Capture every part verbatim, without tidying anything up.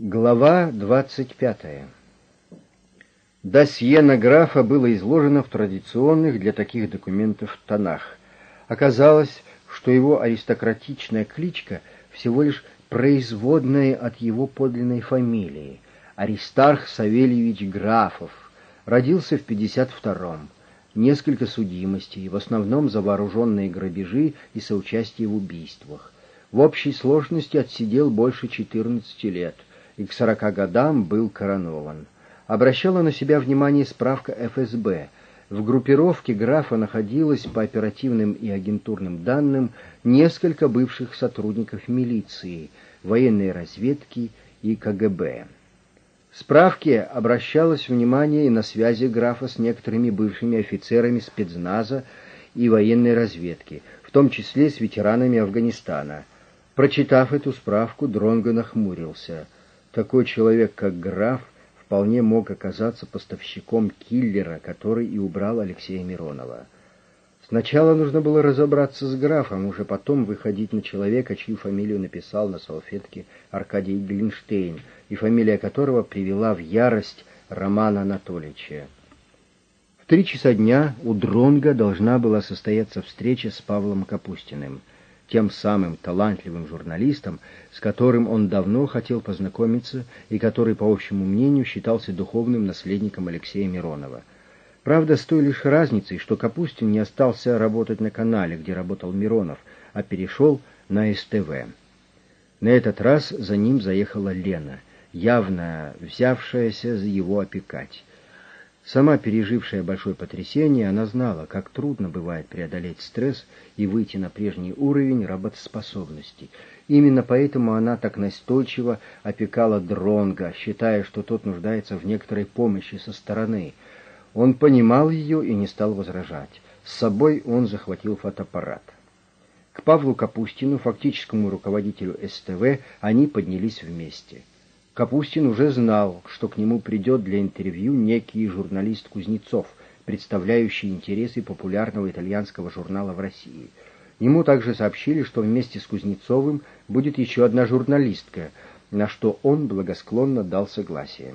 Глава двадцать пятая. Досье на графа было изложено в традиционных для таких документов тонах. Оказалось, что его аристократичная кличка всего лишь производная от его подлинной фамилии. Аристарх Савельевич Графов родился в пятьдесят втором. Несколько судимостей, в основном за вооруженные грабежи и соучастие в убийствах. В общей сложности отсидел больше четырнадцати лет и к сорока годам был коронован. Обращала на себя внимание справка эф эс бэ. В группировке графа находилось, по оперативным и агентурным данным, несколько бывших сотрудников милиции, военной разведки и ка гэ бэ. В справке обращалось внимание и на связи графа с некоторыми бывшими офицерами спецназа и военной разведки, в том числе с ветеранами Афганистана. Прочитав эту справку, Дронго нахмурился. Такой человек, как граф, вполне мог оказаться поставщиком киллера, который и убрал Алексея Миронова. Сначала нужно было разобраться с графом, уже потом выходить на человека, чью фамилию написал на салфетке Аркадий Глинштейн, и фамилия которого привела в ярость Романа Анатольевича. В три часа дня у Дронго должна была состояться встреча с Павлом Капустиным, тем самым талантливым журналистом, с которым он давно хотел познакомиться и который, по общему мнению, считался духовным наследником Алексея Миронова. Правда, с той лишь разницей, что Капустин не остался работать на канале, где работал Миронов, а перешел на эс тэ вэ. На этот раз за ним заехала Лена, явно взявшаяся его опекать. Сама пережившая большое потрясение, она знала, как трудно бывает преодолеть стресс и выйти на прежний уровень работоспособности. Именно поэтому она так настойчиво опекала Дронго, считая, что тот нуждается в некоторой помощи со стороны. Он понимал ее и не стал возражать. С собой он захватил фотоаппарат. К Павлу Капустину, фактическому руководителю эс тэ вэ, они поднялись вместе. Капустин уже знал, что к нему придет для интервью некий журналист Кузнецов, представляющий интересы популярного итальянского журнала в России. Ему также сообщили, что вместе с Кузнецовым будет еще одна журналистка, на что он благосклонно дал согласие.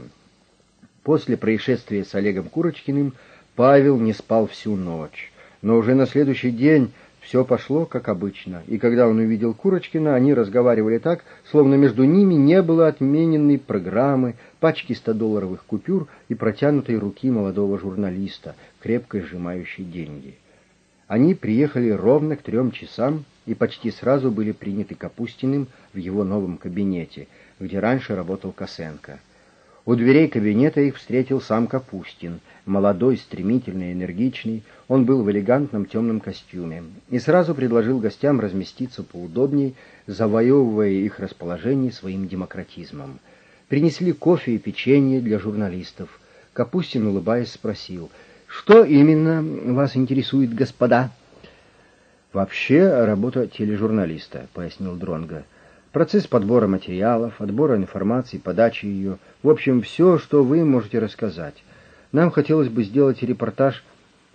После происшествия с Олегом Курочкиным Павел не спал всю ночь, но уже на следующий день все пошло как обычно, и когда он увидел Курочкина, они разговаривали так, словно между ними не было отмененной программы, пачки стодолларовых купюр и протянутой руки молодого журналиста, крепко сжимающей деньги. Они приехали ровно к трем часам и почти сразу были приняты Капустиным в его новом кабинете, где раньше работал Касенко. У дверей кабинета их встретил сам Капустин, молодой, стремительный, энергичный. Он был в элегантном темном костюме и сразу предложил гостям разместиться поудобней, завоевывая их расположение своим демократизмом. Принесли кофе и печенье для журналистов. Капустин, улыбаясь, спросил: «Что именно вас интересует, господа?» «Вообще работа тележурналиста», — пояснил Дронго. «Процесс подбора материалов, отбора информации, подачи ее, в общем, все, что вы можете рассказать. Нам хотелось бы сделать репортаж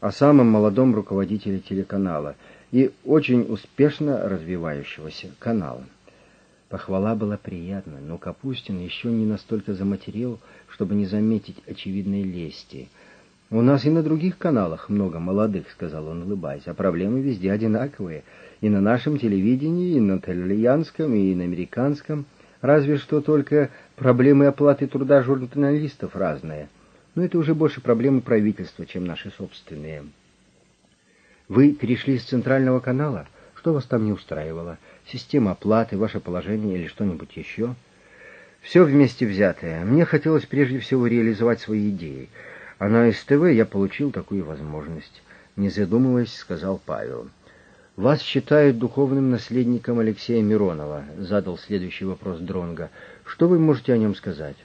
о самом молодом руководителе телеканала и очень успешно развивающегося канала». Похвала была приятна, но Капустин еще не настолько заматерел, чтобы не заметить очевидной лести. «У нас и на других каналах много молодых», — сказал он, улыбаясь, — «а проблемы везде одинаковые. И на нашем телевидении, и на итальянском, и на американском. Разве что только проблемы оплаты труда журналистов разные. Но это уже больше проблемы правительства, чем наши собственные». «Вы перешли с Центрального канала? Что вас там не устраивало? Система оплаты, ваше положение или что-нибудь еще?» «Все вместе взятое. Мне хотелось прежде всего реализовать свои идеи. А на эс тэ вэ я получил такую возможность», — не задумываясь, сказал Павел. «Вас считают духовным наследником Алексея Миронова», — задал следующий вопрос Дронго. «Что вы можете о нем сказать?»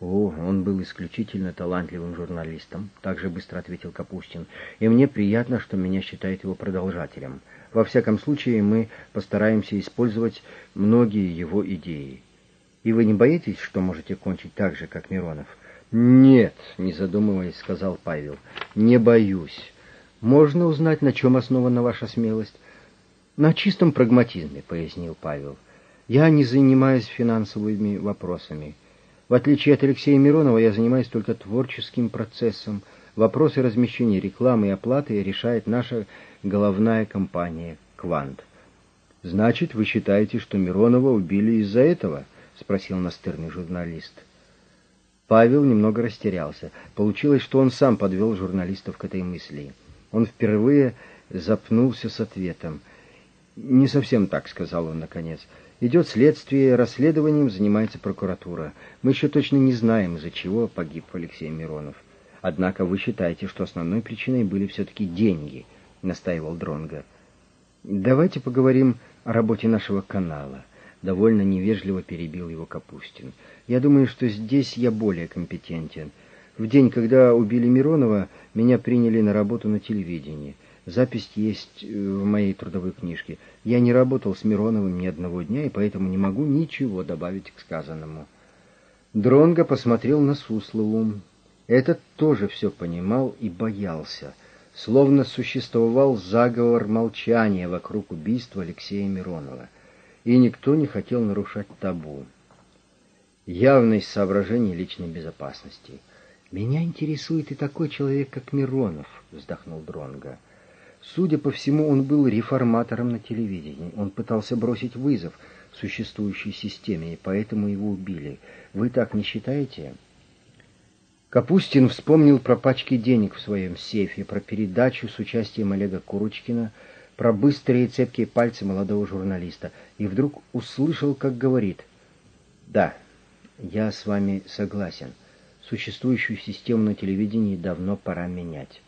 «О, он был исключительно талантливым журналистом», — также быстро ответил Капустин. «И мне приятно, что меня считают его продолжателем. Во всяком случае, мы постараемся использовать многие его идеи». «И вы не боитесь, что можете кончить так же, как Миронов?» «Нет», — не задумываясь, сказал Павел, — «не боюсь. Можно узнать, на чем основана ваша смелость?» «На чистом прагматизме», — пояснил Павел. «Я не занимаюсь финансовыми вопросами. В отличие от Алексея Миронова, я занимаюсь только творческим процессом. Вопросы размещения рекламы и оплаты решает наша головная компания «Квант». — Значит, вы считаете, что Миронова убили из-за этого? — спросил настырный журналист. Павел немного растерялся. Получилось, что он сам подвел журналистов к этой мысли. Он впервые запнулся с ответом. — Не совсем так, — сказал он наконец. — Идет следствие, расследованием занимается прокуратура. Мы еще точно не знаем, из-за чего погиб Алексей Миронов. — Однако вы считаете, что основной причиной были все-таки деньги, — настаивал Дронго. — Давайте поговорим о работе нашего канала, — довольно невежливо перебил его Капустин. — Я думаю, что здесь я более компетентен. В день, когда убили Миронова, меня приняли на работу на телевидении. Запись есть в моей трудовой книжке. Я не работал с Мироновым ни одного дня, и поэтому не могу ничего добавить к сказанному. Дронго посмотрел на Суслову. Этот тоже все понимал и боялся, словно существовал заговор молчания вокруг убийства Алексея Миронова, и никто не хотел нарушать табу. Явность соображений личной безопасности. «Меня интересует и такой человек, как Миронов», — вздохнул Дронго. Судя по всему, он был реформатором на телевидении. Он пытался бросить вызов существующей системе, и поэтому его убили. Вы так не считаете? Капустин вспомнил про пачки денег в своем сейфе, про передачу с участием Олега Курочкина, про быстрые цепкие пальцы молодого журналиста, и вдруг услышал, как говорит: «Да, я с вами согласен. Существующую систему на телевидении давно пора менять».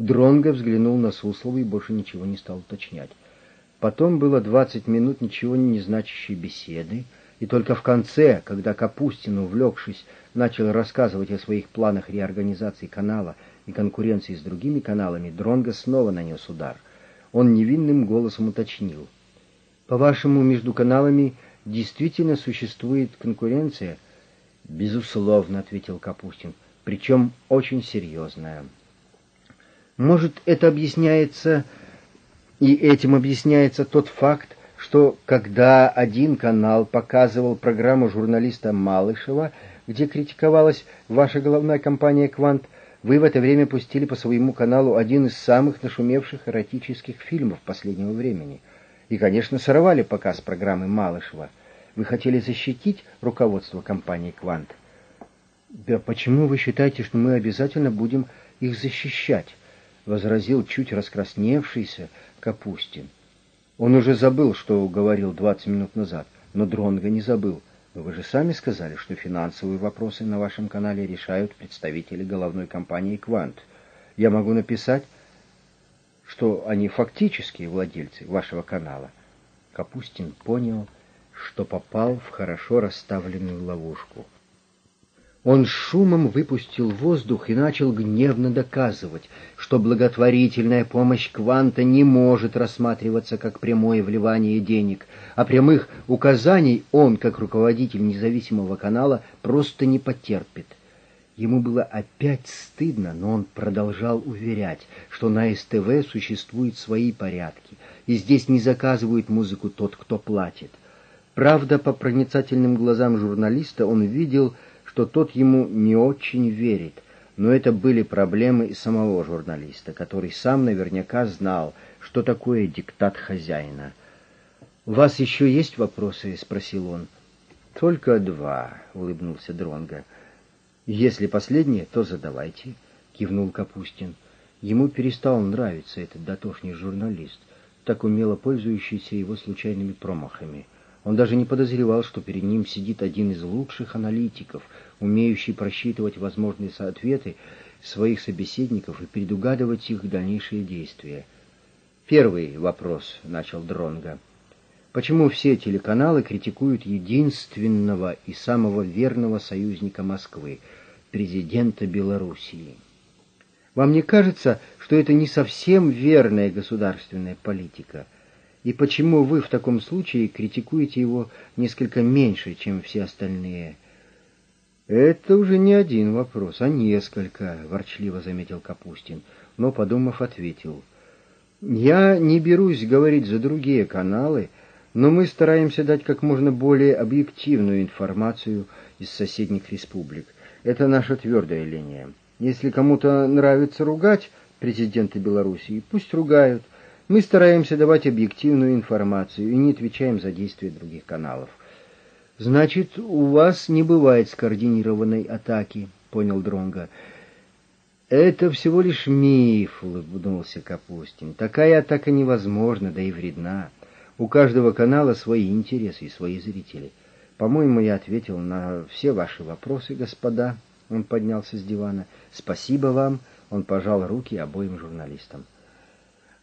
Дронго взглянул на Суслову и больше ничего не стал уточнять. Потом было двадцать минут ничего не значащей беседы, и только в конце, когда Капустин, увлекшись, начал рассказывать о своих планах реорганизации канала и конкуренции с другими каналами, Дронго снова нанес удар. Он невинным голосом уточнил: «По-вашему, между каналами действительно существует конкуренция?» «Безусловно», — ответил Капустин, — «причем очень серьезная». «Может, это объясняется, и этим объясняется тот факт, что когда один канал показывал программу журналиста Малышева, где критиковалась ваша головная компания «Квант», вы в это время пустили по своему каналу один из самых нашумевших эротических фильмов последнего времени. И, конечно, сорвали показ программы Малышева. Вы хотели защитить руководство компании «Квант»?» «Да почему вы считаете, что мы обязательно будем их защищать?» — возразил чуть раскрасневшийся Капустин. Он уже забыл, что говорил двадцать минут назад, но Дронго не забыл. «Вы же сами сказали, что финансовые вопросы на вашем канале решают представители головной компании «Квант». Я могу написать, что они фактические владельцы вашего канала». Капустин понял, что попал в хорошо расставленную ловушку. Он шумом выпустил воздух и начал гневно доказывать, что благотворительная помощь «Кванта» не может рассматриваться как прямое вливание денег, а прямых указаний он, как руководитель независимого канала, просто не потерпит. Ему было опять стыдно, но он продолжал уверять, что на СТВ существуют свои порядки, и здесь не заказывает музыку тот, кто платит. Правда, по проницательным глазам журналиста он видел, что тот ему не очень верит, но это были проблемы самого журналиста, который сам наверняка знал, что такое диктат хозяина. «У вас еще есть вопросы?» — спросил он. «Только два», — улыбнулся Дронго. «Если последнее, то задавайте», — кивнул Капустин. Ему перестал нравиться этот дотошный журналист, так умело пользующийся его случайными промахами. Он даже не подозревал, что перед ним сидит один из лучших аналитиков, умеющий просчитывать возможные ответы своих собеседников и предугадывать их дальнейшие действия. «Первый вопрос», — начал Дронго. «Почему все телеканалы критикуют единственного и самого верного союзника Москвы, президента Белоруссии? Вам не кажется, что это не совсем верная государственная политика? И почему вы в таком случае критикуете его несколько меньше, чем все остальные?» «Это уже не один вопрос, а несколько», — ворчливо заметил Капустин, но, подумав, ответил: «Я не берусь говорить за другие каналы, но мы стараемся дать как можно более объективную информацию из соседних республик. Это наша твердая линия. Если кому-то нравится ругать президента Белоруссии, пусть ругают. Мы стараемся давать объективную информацию и не отвечаем за действия других каналов. «Значит, у вас не бывает скоординированной атаки», — понял Дронго. «Это всего лишь миф», — улыбнулся Капустин. «Такая атака невозможна, да и вредна. У каждого канала свои интересы и свои зрители. По-моему, я ответил на все ваши вопросы, господа». Он поднялся с дивана. «Спасибо вам», — он пожал руки обоим журналистам.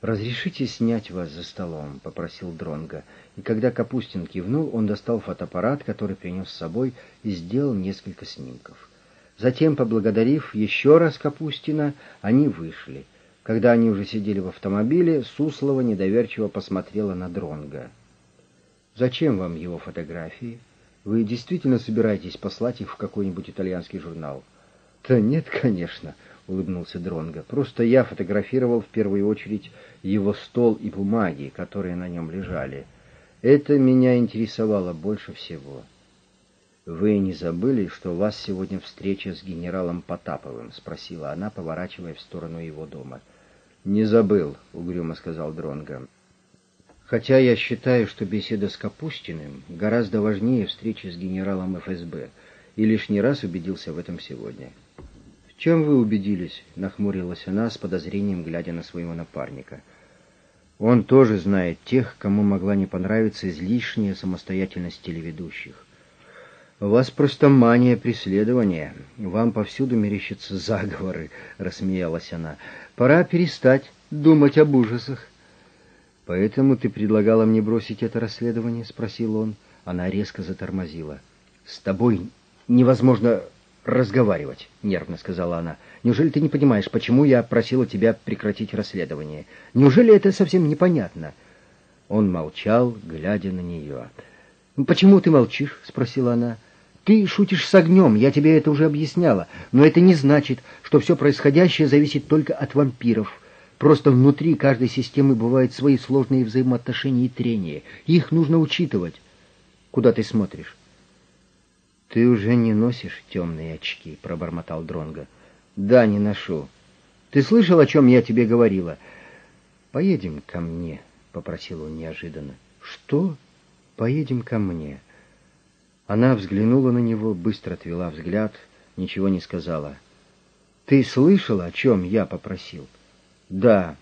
«Разрешите снять вас за столом», — попросил Дронго. И когда Капустин кивнул, он достал фотоаппарат, который принес с собой, и сделал несколько снимков. Затем, поблагодарив еще раз Капустина, они вышли. Когда они уже сидели в автомобиле, Суслова недоверчиво посмотрела на Дронго. «Зачем вам его фотографии? Вы действительно собираетесь послать их в какой-нибудь итальянский журнал?» «Да нет, конечно», — улыбнулся Дронго. «Просто я фотографировал в первую очередь его стол и бумаги, которые на нем лежали. Это меня интересовало больше всего». «Вы не забыли, что у вас сегодня встреча с генералом Потаповым?» — спросила она, поворачивая в сторону его дома. «Не забыл», — угрюмо сказал Дронго. «Хотя я считаю, что беседа с Капустиным гораздо важнее встречи с генералом эф эс бэ, и лишний раз убедился в этом сегодня». «В чем вы убедились?» — нахмурилась она с подозрением, глядя на своего напарника. «Он тоже знает тех, кому могла не понравиться излишняя самостоятельность телеведущих. «У вас просто мания преследования. Вам повсюду мерещатся заговоры», — рассмеялась она. «Пора перестать думать об ужасах». «Поэтому ты предлагала мне бросить это расследование?» — спросил он. Она резко затормозила. «С тобой невозможно разговаривать», — нервно сказала она. «Неужели ты не понимаешь, почему я просила тебя прекратить расследование? Неужели это совсем непонятно?» Он молчал, глядя на нее. «Почему ты молчишь?» — спросила она. «Ты шутишь с огнем, я тебе это уже объясняла, но это не значит, что все происходящее зависит только от вампиров. Просто внутри каждой системы бывают свои сложные взаимоотношения и трения, и их нужно учитывать. Куда ты смотришь?» «Ты уже не носишь темные очки», — пробормотал Дронго. «Да, не ношу. Ты слышал, о чем я тебе говорила?» «Поедем ко мне», — попросил он неожиданно. «Что?» «Поедем ко мне». Она взглянула на него, быстро отвела взгляд, ничего не сказала. «Ты слышала, о чем я попросил?» «Да.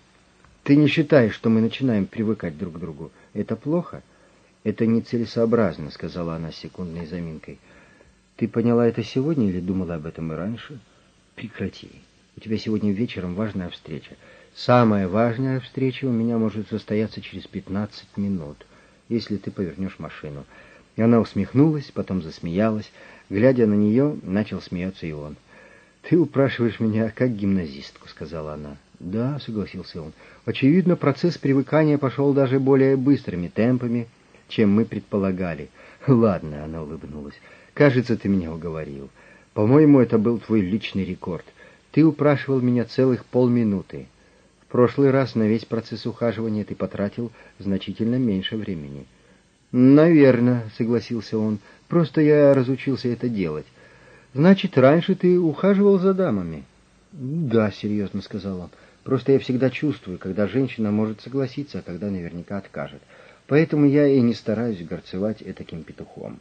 Ты не считаешь, что мы начинаем привыкать друг к другу? Это плохо?» «Это нецелесообразно», — сказала она с секундной заминкой. «Ты поняла это сегодня или думала об этом и раньше?» «Прекрати. У тебя сегодня вечером важная встреча. Самая важная встреча у меня может состояться через пятнадцать минут». «Если ты повернешь машину». И она усмехнулась, потом засмеялась. Глядя на нее, начал смеяться и он. «Ты упрашиваешь меня как гимназистку», — сказала она. «Да», — согласился он. «Очевидно, процесс привыкания пошел даже более быстрыми темпами, чем мы предполагали». «Ладно», — она улыбнулась. «Кажется, ты меня уговорил. По-моему, это был твой личный рекорд. Ты упрашивал меня целых полминуты. В прошлый раз на весь процесс ухаживания ты потратил значительно меньше времени». «Наверно», — согласился он, — «просто я разучился это делать». «Значит, раньше ты ухаживал за дамами?» «Да», — серьезно сказал он, — «просто я всегда чувствую, когда женщина может согласиться, а когда наверняка откажет. Поэтому я и не стараюсь горцевать этаким петухом».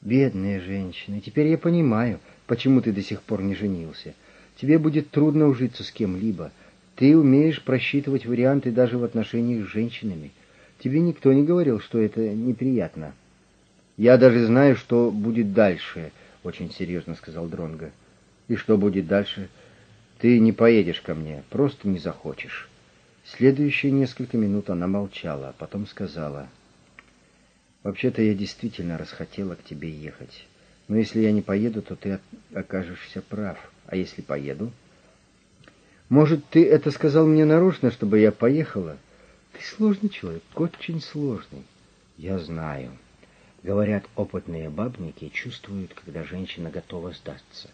«Бедная женщина, теперь я понимаю, почему ты до сих пор не женился. Тебе будет трудно ужиться с кем-либо». Ты умеешь просчитывать варианты даже в отношениях с женщинами. Тебе никто не говорил, что это неприятно. Я даже знаю, что будет дальше, — очень серьезно сказал Дронго. И что будет дальше? Ты не поедешь ко мне, просто не захочешь. Следующие несколько минут она молчала, потом сказала. Вообще-то я действительно расхотела к тебе ехать. Но если я не поеду, то ты окажешься прав. А если поеду? Может, ты это сказал мне нарочно, чтобы я поехала? Ты сложный человек, очень сложный. Я знаю. Говорят, опытные бабники чувствуют, когда женщина готова сдаться.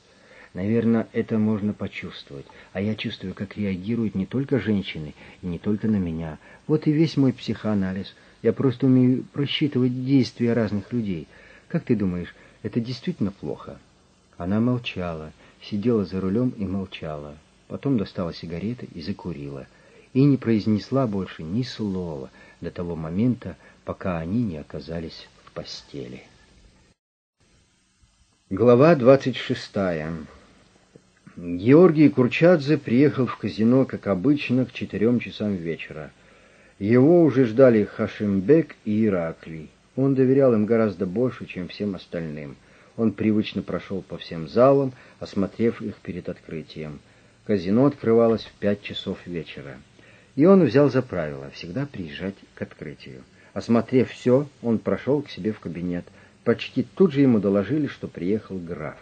Наверное, это можно почувствовать. А я чувствую, как реагируют не только женщины и не только на меня. Вот и весь мой психоанализ. Я просто умею просчитывать действия разных людей. Как ты думаешь, это действительно плохо?» Она молчала, сидела за рулем и молчала. Потом достала сигареты и закурила. И не произнесла больше ни слова до того момента, пока они не оказались в постели. Глава двадцать шестая. Георгий Курчадзе приехал в казино, как обычно, к четырем часам вечера. Его уже ждали Хашимбек и Ираклий. Он доверял им гораздо больше, чем всем остальным. Он привычно прошел по всем залам, осмотрев их перед открытием. Казино открывалось в пять часов вечера. И он взял за правило всегда приезжать к открытию. Осмотрев все, он прошел к себе в кабинет. Почти тут же ему доложили, что приехал граф.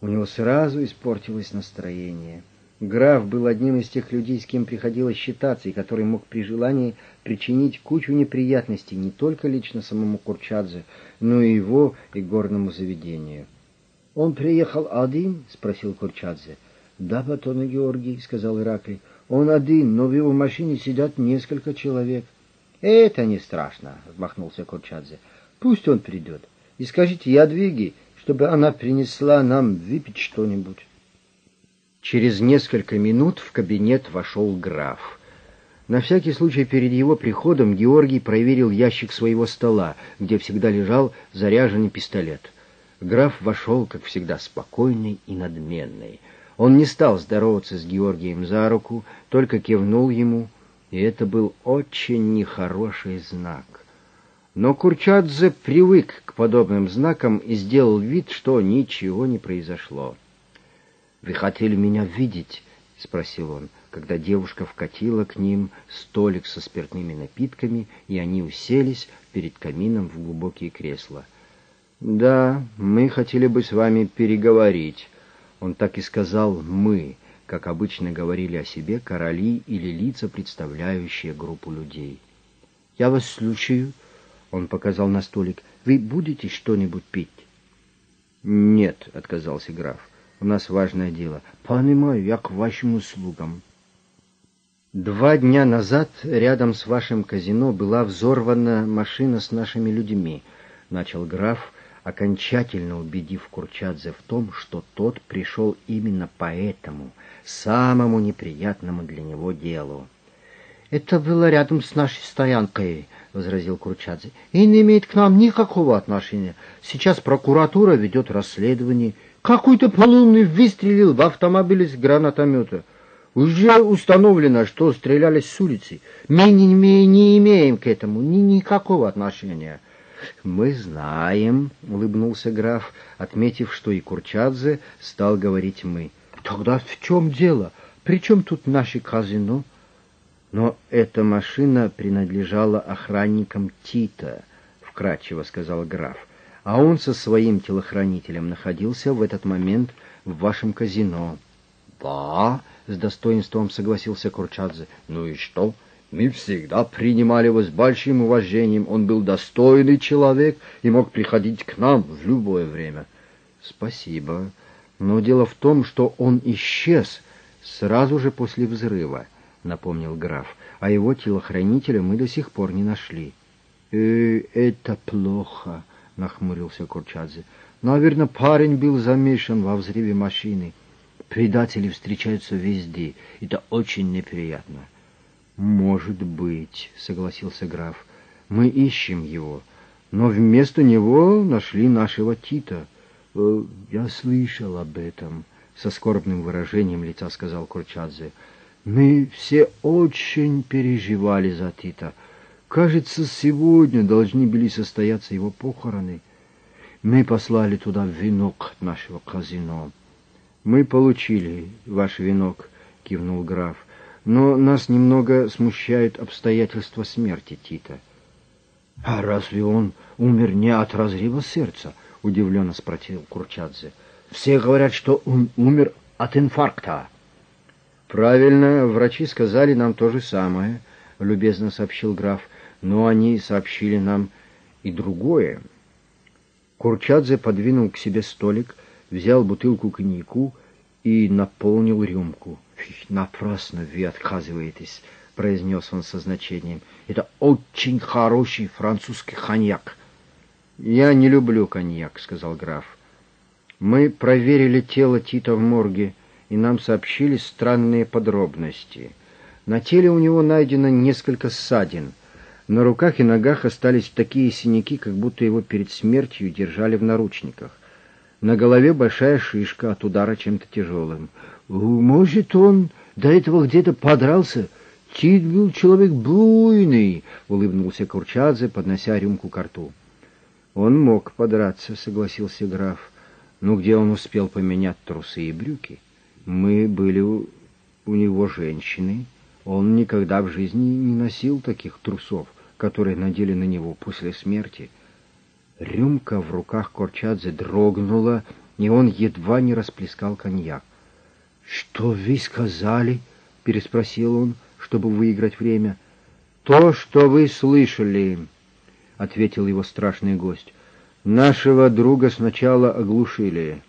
У него сразу испортилось настроение. Граф был одним из тех людей, с кем приходилось считаться, и который мог при желании причинить кучу неприятностей не только лично самому Курчадзе, но и его и горному заведению. — Он приехал один? — спросил Курчадзе. — Да, Батона Георгий, — сказал Ираклий. — Он один, но в его машине сидят несколько человек. — Это не страшно, — отмахнулся Курчадзе. — Пусть он придет. И скажите Ядвиге, чтобы она принесла нам выпить что-нибудь. Через несколько минут в кабинет вошел граф. На всякий случай перед его приходом Георгий проверил ящик своего стола, где всегда лежал заряженный пистолет. Граф вошел, как всегда, спокойный и надменный. Он не стал здороваться с Георгием за руку, только кивнул ему, и это был очень нехороший знак. Но Курчадзе привык к подобным знакам и сделал вид, что ничего не произошло. «Вы хотели меня видеть?» — спросил он, когда девушка вкатила к ним столик со спиртными напитками, и они уселись перед камином в глубокие кресла. «Да, мы хотели бы с вами переговорить». Он так и сказал «мы», как обычно говорили о себе короли или лица, представляющие группу людей. «Я вас слушаю», — он показал на столик. «Вы будете что-нибудь пить?» «Нет», — отказался граф. У нас важное дело. Понимаю, я к вашим услугам. Два дня назад рядом с вашим казино была взорвана машина с нашими людьми, начал граф, окончательно убедив Курчадзе в том, что тот пришел именно по этому, самому неприятному для него делу. Это было рядом с нашей стоянкой, возразил Курчадзе, и не имеет к нам никакого отношения. Сейчас прокуратура ведет расследование. Какой-то полоумный выстрелил в автомобиль из гранатомета. Уже установлено, что стреляли с улицы. Мы не, не, не имеем к этому ни, никакого отношения. — Мы знаем, — улыбнулся граф, отметив, что и Курчадзе стал говорить «мы». — Тогда в чем дело? При чем тут наше казино? Но эта машина принадлежала охранникам Тита, — вкратчиво сказал граф. А он со своим телохранителем находился в этот момент в вашем казино. — Да, — с достоинством согласился Курчадзе. — Ну и что? Мы всегда принимали его с большим уважением. Он был достойный человек и мог приходить к нам в любое время. — Спасибо. Но дело в том, что он исчез сразу же после взрыва, — напомнил граф. А его телохранителя мы до сих пор не нашли. Э, — Это плохо, — нахмурился Курчадзе. — Наверное, парень был замешан во взрыве машины. Предатели встречаются везде. Это очень неприятно. — Может быть, — согласился граф. — Мы ищем его. Но вместо него нашли нашего Тита. «Э, — Я слышал об этом, — со скорбным выражением лица сказал Курчадзе. — Мы все очень переживали за Тита. Кажется, сегодня должны были состояться его похороны. Мы послали туда венок нашего казино. — Мы получили ваш венок, — кивнул граф, — но нас немного смущают обстоятельства смерти Тита. — А разве он умер не от разрыва сердца? — удивленно спросил Курчадзе. — Все говорят, что он умер от инфаркта. — Правильно, врачи сказали нам то же самое, — любезно сообщил граф. Но они сообщили нам и другое. Курчадзе подвинул к себе столик, взял бутылку коньяку и наполнил рюмку. — Напрасно вы отказываетесь, — — произнес он со значением. — Это очень хороший французский коньяк. — Я не люблю коньяк, — сказал граф. — Мы проверили тело Тита в морге, и нам сообщили странные подробности. На теле у него найдено несколько ссадин. На руках и ногах остались такие синяки, как будто его перед смертью держали в наручниках. На голове большая шишка от удара чем-то тяжелым. «Может, он до этого где-то подрался? Тит был человек буйный», — улыбнулся Курчадзе, поднося рюмку ко рту. «Он мог подраться», — согласился граф. «Но где он успел поменять трусы и брюки? Мы были у, у него женщины. Он никогда в жизни не носил таких трусов, которые надели на него после смерти». Рюмка в руках Курчадзе дрогнула, и он едва не расплескал коньяк. «Что вы сказали?» — переспросил он, чтобы выиграть время. «То, что вы слышали», — ответил его страшный гость. «Нашего друга сначала оглушили,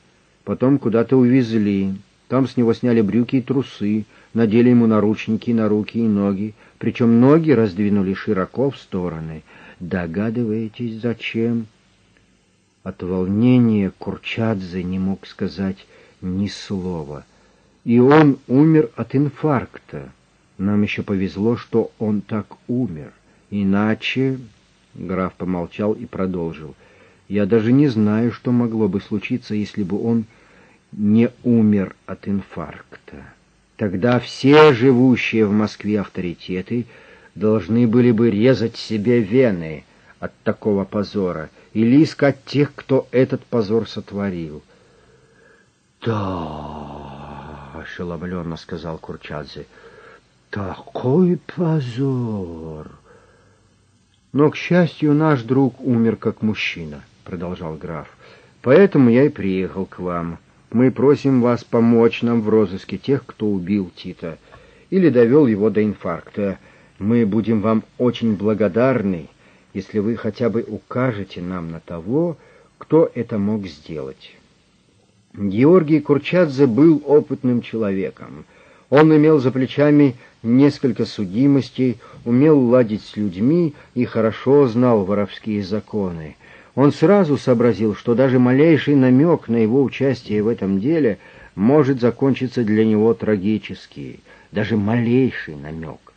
потом куда-то увезли. Там с него сняли брюки и трусы, надели ему наручники на руки и ноги, причем ноги раздвинули широко в стороны. Догадываетесь, зачем?» От волнения Курчадзе не мог сказать ни слова. И он умер от инфаркта. Нам еще повезло, что он так умер. Иначе... Граф помолчал и продолжил. «Я даже не знаю, что могло бы случиться, если бы он не умер от инфаркта. Тогда все живущие в Москве авторитеты должны были бы резать себе вены от такого позора или искать тех, кто этот позор сотворил». «Да, — ошеломленно сказал Курчадзе, — такой позор!» «Но, к счастью, наш друг умер как мужчина, — продолжал граф, — поэтому я и приехал к вам. Мы просим вас помочь нам в розыске тех, кто убил Тита или довел его до инфаркта. Мы будем вам очень благодарны, если вы хотя бы укажете нам на того, кто это мог сделать». Георгий Курчадзе был опытным человеком. Он имел за плечами несколько судимостей, умел ладить с людьми и хорошо знал воровские законы. Он сразу сообразил, что даже малейший намек на его участие в этом деле может закончиться для него трагически. Даже малейший намек.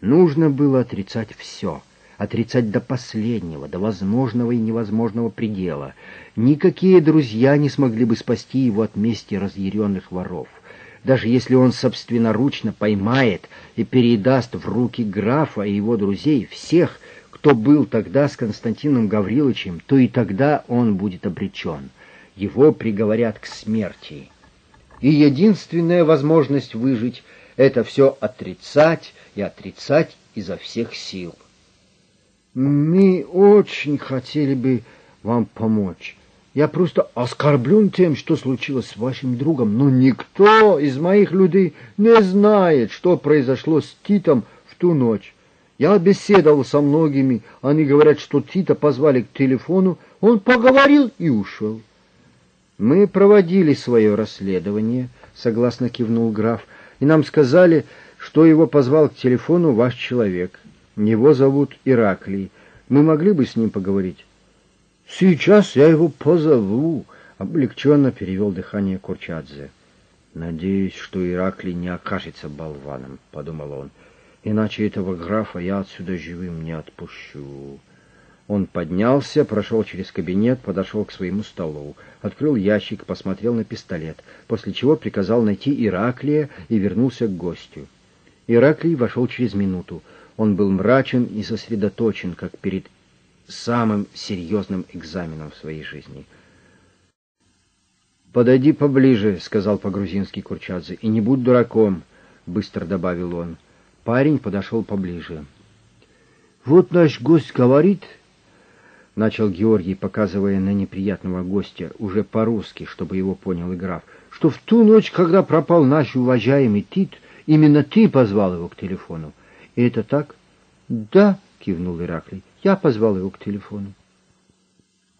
Нужно было отрицать все, отрицать до последнего, до возможного и невозможного предела. Никакие друзья не смогли бы спасти его от мести разъяренных воров. Даже если он собственноручно поймает и передаст в руки графа и его друзей всех, кто был тогда с Константином Гавриловичем, то и тогда он будет обречен. Его приговорят к смерти. И единственная возможность выжить — это все отрицать и отрицать изо всех сил. «Мы очень хотели бы вам помочь. Я просто оскорблен тем, что случилось с вашим другом, но никто из моих людей не знает, что произошло с Титом в ту ночь. Я беседовал со многими, они говорят, что Тита позвали к телефону, он поговорил и ушел». «Мы проводили свое расследование», — согласно кивнул граф, «и нам сказали, что его позвал к телефону ваш человек. Его зовут Ираклий. Мы могли бы с ним поговорить?» «Сейчас я его позову», — облегченно перевел дыхание Курчадзе. «Надеюсь, что Ираклий не окажется болваном», — подумал он. «Иначе этого графа я отсюда живым не отпущу». Он поднялся, прошел через кабинет, подошел к своему столу, открыл ящик, посмотрел на пистолет, после чего приказал найти Ираклия и вернулся к гостю. Ираклий вошел через минуту. Он был мрачен и сосредоточен, как перед самым серьезным экзаменом в своей жизни. «Подойди поближе», — сказал по-грузински Курчадзе, — «и не будь дураком», — быстро добавил он. Парень подошел поближе. «Вот наш гость говорит», — начал Георгий, показывая на неприятного гостя, уже по-русски, чтобы его понял и граф, «что в ту ночь, когда пропал наш уважаемый Тит, именно ты позвал его к телефону». «И это так?» «Да», — кивнул Ираклий, — «я позвал его к телефону».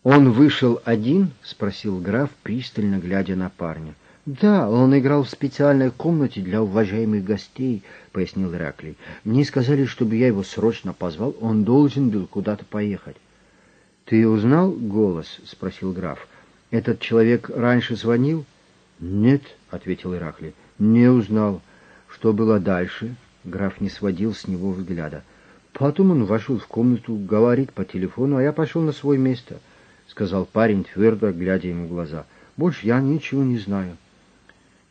«Он вышел один?» — спросил граф, пристально глядя на парня. «Да, он играл в специальной комнате для уважаемых гостей», — пояснил Ираклий. «Мне сказали, чтобы я его срочно позвал, он должен был куда-то поехать». «Ты узнал голос?» — спросил граф. «Этот человек раньше звонил?» «Нет», — ответил Ираклий, — «не узнал». Что было дальше? Граф не сводил с него взгляда. Потом он вошел в комнату, говорит по телефону, а я пошел на свое место, — сказал парень, твердо глядя ему в глаза. «Больше я ничего не знаю».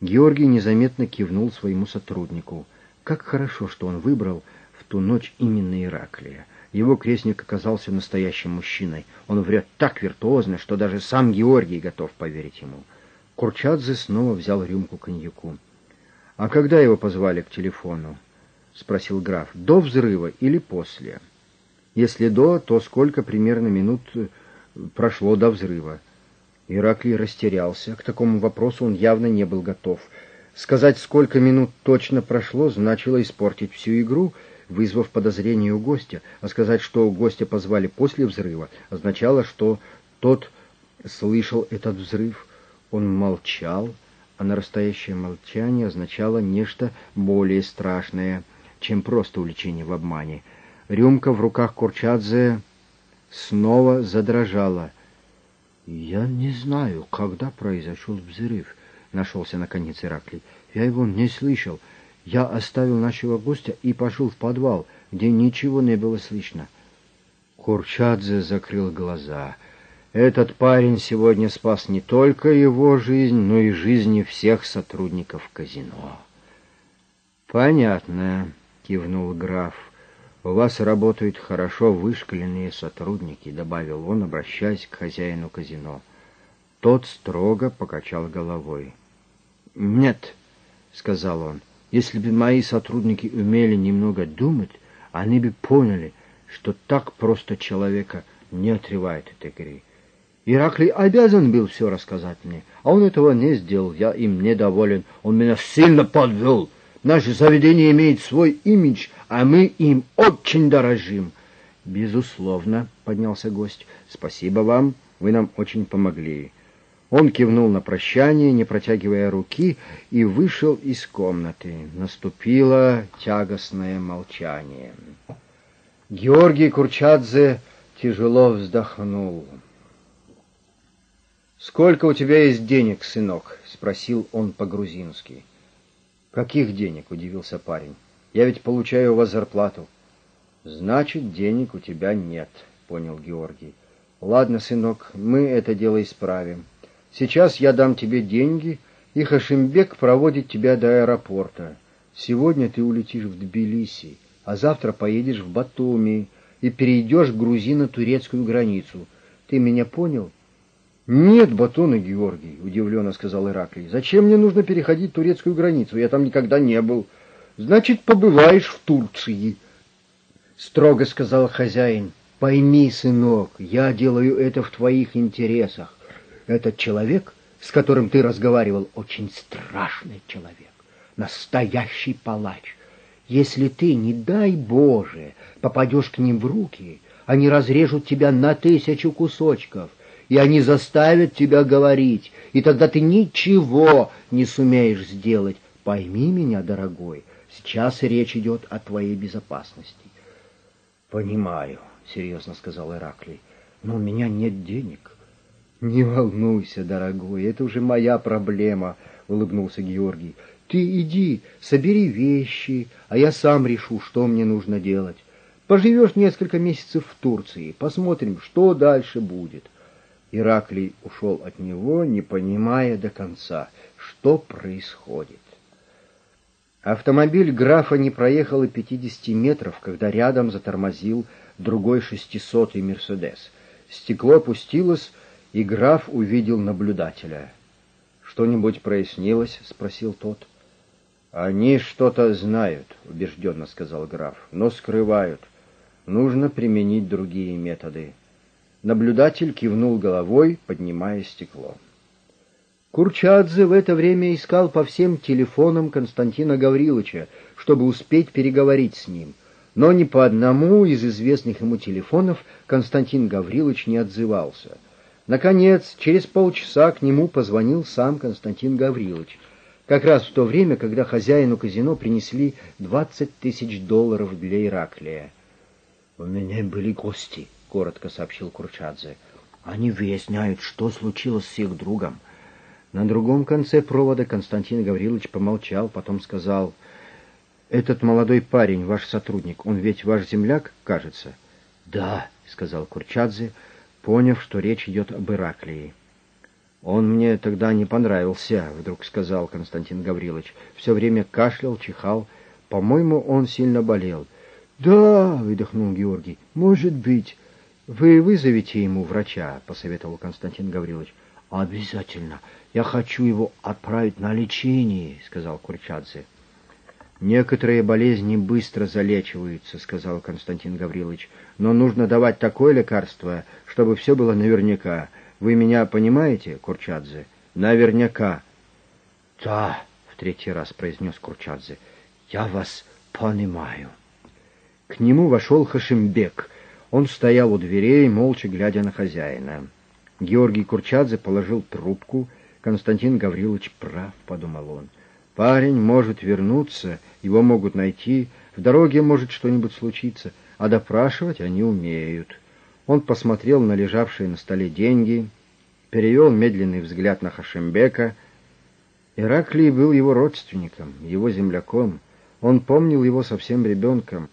Георгий незаметно кивнул своему сотруднику. Как хорошо, что он выбрал в ту ночь именно Ираклия. Его крестник оказался настоящим мужчиной. Он врет так виртуозно, что даже сам Георгий готов поверить ему. Курчадзе снова взял рюмку коньяку. — А когда его позвали к телефону? — спросил граф. — До взрыва или после? — Если до, то сколько примерно минут прошло до взрыва? Ираклий растерялся. К такому вопросу он явно не был готов. Сказать, сколько минут точно прошло, значило испортить всю игру, вызвав подозрение у гостя. А сказать, что гостя позвали после взрыва, означало, что тот слышал этот взрыв. Он молчал, а настоящее молчание означало нечто более страшное, чем просто увлечение в обмане. Рюмка в руках Курчадзе снова задрожала. «Я не знаю, когда произошел взрыв», — нашелся наконец Ираклий. «Я его не слышал. Я оставил нашего гостя и пошел в подвал, где ничего не было слышно». Курчадзе закрыл глаза. Этот парень сегодня спас не только его жизнь, но и жизни всех сотрудников казино. «Понятно», — кивнул граф. «У вас работают хорошо вышкаленные сотрудники», — добавил он, обращаясь к хозяину казино. Тот строго покачал головой. «Нет», — сказал он, — «если бы мои сотрудники умели немного думать, они бы поняли, что так просто человека не отрывает от игры. Ираклий обязан был все рассказать мне, а он этого не сделал, я им недоволен, он меня сильно подвел». Наше заведение имеет свой имидж, а мы им очень дорожим. — Безусловно, — поднялся гость. — Спасибо вам, вы нам очень помогли. Он кивнул на прощание, не протягивая руки, и вышел из комнаты. Наступило тягостное молчание. Георгий Курчадзе тяжело вздохнул. — Сколько у тебя есть денег, сынок? — спросил он по-грузински. «Каких денег?» — удивился парень. «Я ведь получаю у вас зарплату». «Значит, денег у тебя нет», — понял Георгий. «Ладно, сынок, мы это дело исправим. Сейчас я дам тебе деньги, и Хашимбек проводит тебя до аэропорта. Сегодня ты улетишь в Тбилиси, а завтра поедешь в Батуми и перейдешь к грузино-турецкую границу. Ты меня понял?» «Нет, Батона Георгий», — удивленно сказал Ираклий. «Зачем мне нужно переходить турецкую границу? Я там никогда не был». «Значит, побываешь в Турции», — строго сказал хозяин. «Пойми, сынок, я делаю это в твоих интересах. Этот человек, с которым ты разговаривал, очень страшный человек, настоящий палач. Если ты, не дай Боже, попадешь к ним в руки, они разрежут тебя на тысячу кусочков». И они заставят тебя говорить, и тогда ты ничего не сумеешь сделать. Пойми меня, дорогой, сейчас речь идет о твоей безопасности. — Понимаю, — серьезно сказал Ираклий, — но у меня нет денег. — Не волнуйся, дорогой, это уже моя проблема, — улыбнулся Георгий. — Ты иди, собери вещи, а я сам решу, что мне нужно делать. Поживешь несколько месяцев в Турции, посмотрим, что дальше будет. Ираклий ушел от него, не понимая до конца, что происходит. Автомобиль графа не проехал и пятидесяти метров, когда рядом затормозил другой шестисотый «Мерседес». Стекло опустилось, и граф увидел наблюдателя. «Что-нибудь прояснилось?» — спросил тот. «Они что-то знают», — убежденно сказал граф, — «но скрывают. Нужно применить другие методы». Наблюдатель кивнул головой, поднимая стекло. Курчадзе в это время искал по всем телефонам Константина Гавриловича, чтобы успеть переговорить с ним. Но ни по одному из известных ему телефонов Константин Гаврилович не отзывался. Наконец, через полчаса к нему позвонил сам Константин Гаврилович, как раз в то время, когда хозяину казино принесли двадцать тысяч долларов для Ираклия. «У меня были гости», — коротко сообщил Курчадзе. «Они выясняют, что случилось с их другом». На другом конце провода Константин Гаврилович помолчал, потом сказал: «Этот молодой парень, ваш сотрудник, он ведь ваш земляк, кажется?» «Да», — сказал Курчадзе, поняв, что речь идет об Ираклии. «Он мне тогда не понравился», — вдруг сказал Константин Гаврилович. «Все время кашлял, чихал. По-моему, он сильно болел». «Да», — выдохнул Георгий, — «может быть». «Вы вызовите ему врача», — посоветовал Константин Гаврилович. «Обязательно. Я хочу его отправить на лечение», — сказал Курчадзе. «Некоторые болезни быстро залечиваются», — сказал Константин Гаврилович. «Но нужно давать такое лекарство, чтобы все было наверняка. Вы меня понимаете, Курчадзе? Наверняка». «Да», — в третий раз произнес Курчадзе, — «я вас понимаю». К нему вошел Хашимбек. Он стоял у дверей, молча глядя на хозяина. Георгий Курчадзе положил трубку. «Константин Гаврилович прав», — подумал он. «Парень может вернуться, его могут найти, в дороге может что-нибудь случиться, а допрашивать они умеют». Он посмотрел на лежавшие на столе деньги, перевел медленный взгляд на Хашимбека. Ираклий был его родственником, его земляком. Он помнил его совсем ребенком.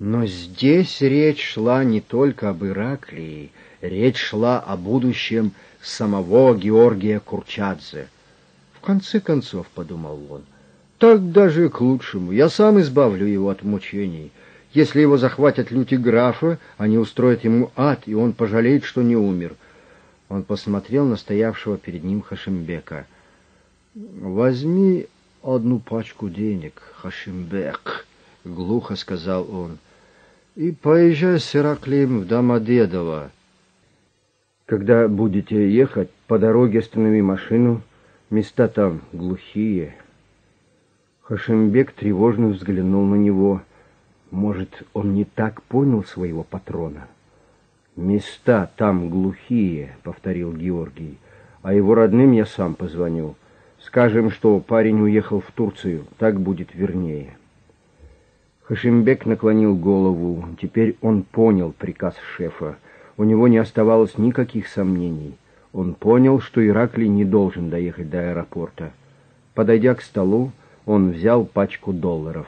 Но здесь речь шла не только об Ираклии, речь шла о будущем самого Георгия Курчадзе. В конце концов, — подумал он, — так даже к лучшему. Я сам избавлю его от мучений. Если его захватят люди графа, они устроят ему ад, и он пожалеет, что не умер. Он посмотрел на стоявшего перед ним Хашимбека. — Возьми одну пачку денег, Хашимбек, — глухо сказал он, — и поезжай с Ираклием в Домодедово. Когда будете ехать, по дороге останови машину. Места там глухие. Хашимбек тревожно взглянул на него. Может, он не так понял своего патрона? «Места там глухие», — повторил Георгий. «А его родным я сам позвоню. Скажем, что парень уехал в Турцию. Так будет вернее». Хашимбек наклонил голову. Теперь он понял приказ шефа. У него не оставалось никаких сомнений. Он понял, что Ираклий не должен доехать до аэропорта. Подойдя к столу, он взял пачку долларов.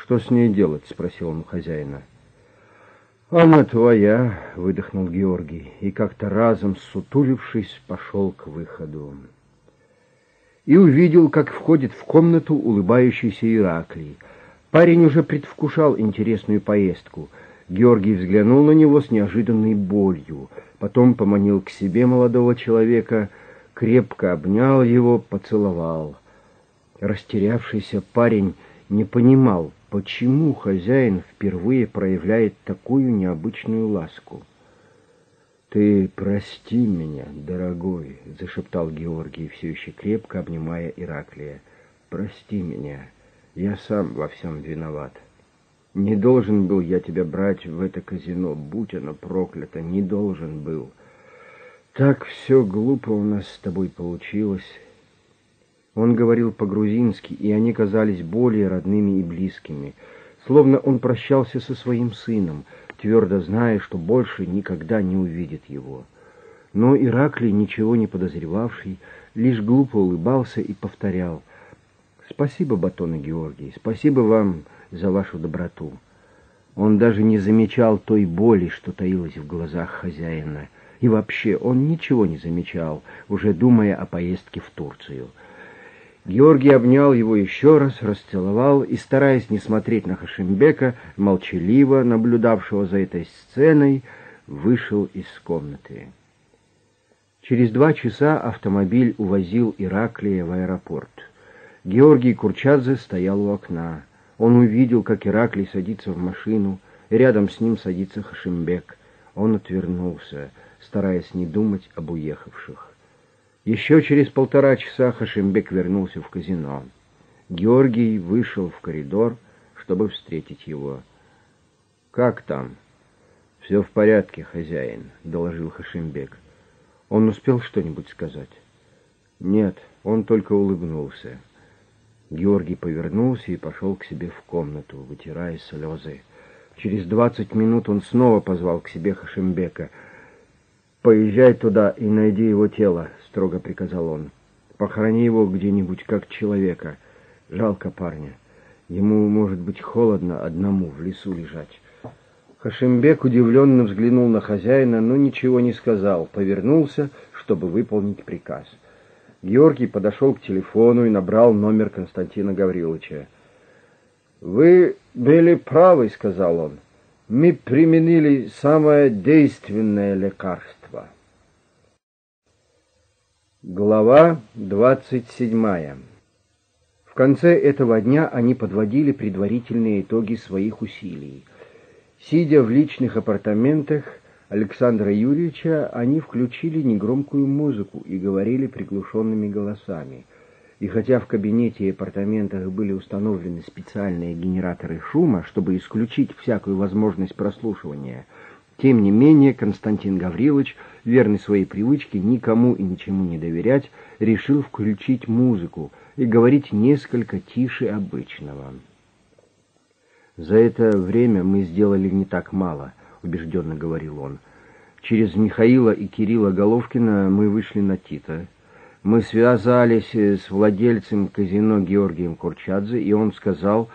«Что с ней делать?» — спросил он у хозяина. «Она твоя», — выдохнул Георгий, и как-то разом, сутулившись, пошел к выходу. И увидел, как входит в комнату улыбающийся Ираклий. Парень уже предвкушал интересную поездку. Георгий взглянул на него с неожиданной болью, потом поманил к себе молодого человека, крепко обнял его, поцеловал. Растерявшийся парень не понимал, почему хозяин впервые проявляет такую необычную ласку. «Ты прости меня, дорогой», — зашептал Георгий, все еще крепко обнимая Ираклия. «Прости меня, я сам во всем виноват. Не должен был я тебя брать в это казино, будь оно проклято, не должен был. Так все глупо у нас с тобой получилось». Он говорил по-грузински, и они казались более родными и близкими, словно он прощался со своим сыном, твердо зная, что больше никогда не увидит его. Но Ираклий, ничего не подозревавший, лишь глупо улыбался и повторял: «Спасибо, Батон и Георгий, спасибо вам за вашу доброту». Он даже не замечал той боли, что таилась в глазах хозяина. И вообще он ничего не замечал, уже думая о поездке в Турцию. Георгий обнял его еще раз, расцеловал и, стараясь не смотреть на Хашимбека, молчаливо наблюдавшего за этой сценой, вышел из комнаты. Через два часа автомобиль увозил Ираклия в аэропорт. Георгий Курчадзе стоял у окна. Он увидел, как Ираклий садится в машину, и рядом с ним садится Хашимбек. Он отвернулся, стараясь не думать об уехавших. Еще через полтора часа Хашимбек вернулся в казино. Георгий вышел в коридор, чтобы встретить его. «Как там?» «Все в порядке, хозяин», — доложил Хашимбек. «Он успел что-нибудь сказать?» «Нет, он только улыбнулся». Георгий повернулся и пошел к себе в комнату, вытирая слезы. Через двадцать минут он снова позвал к себе Хашимбека. «Поезжай туда и найди его тело», — строго приказал он. «Похорони его где-нибудь, как человека. Жалко парня. Ему, может быть, холодно одному в лесу лежать». Хашимбек удивленно взглянул на хозяина, но ничего не сказал, повернулся, чтобы выполнить приказ. Георгий подошел к телефону и набрал номер Константина Гавриловича. «Вы были правы», — сказал он. «Мы применили самое действенное лекарство». Глава двадцать седьмая. В конце этого дня они подводили предварительные итоги своих усилий. Сидя в личных апартаментах Александра Юрьевича, они включили негромкую музыку и говорили приглушенными голосами. И хотя в кабинете и апартаментах были установлены специальные генераторы шума, чтобы исключить всякую возможность прослушивания, тем не менее Константин Гаврилович, верный своей привычке никому и ничему не доверять, решил включить музыку и говорить несколько тише обычного. «За это время мы сделали не так мало», — убежденно говорил он. «Через Михаила и Кирилла Головкина мы вышли на Тита. Мы связались с владельцем казино Георгием Курчадзе, и он сказал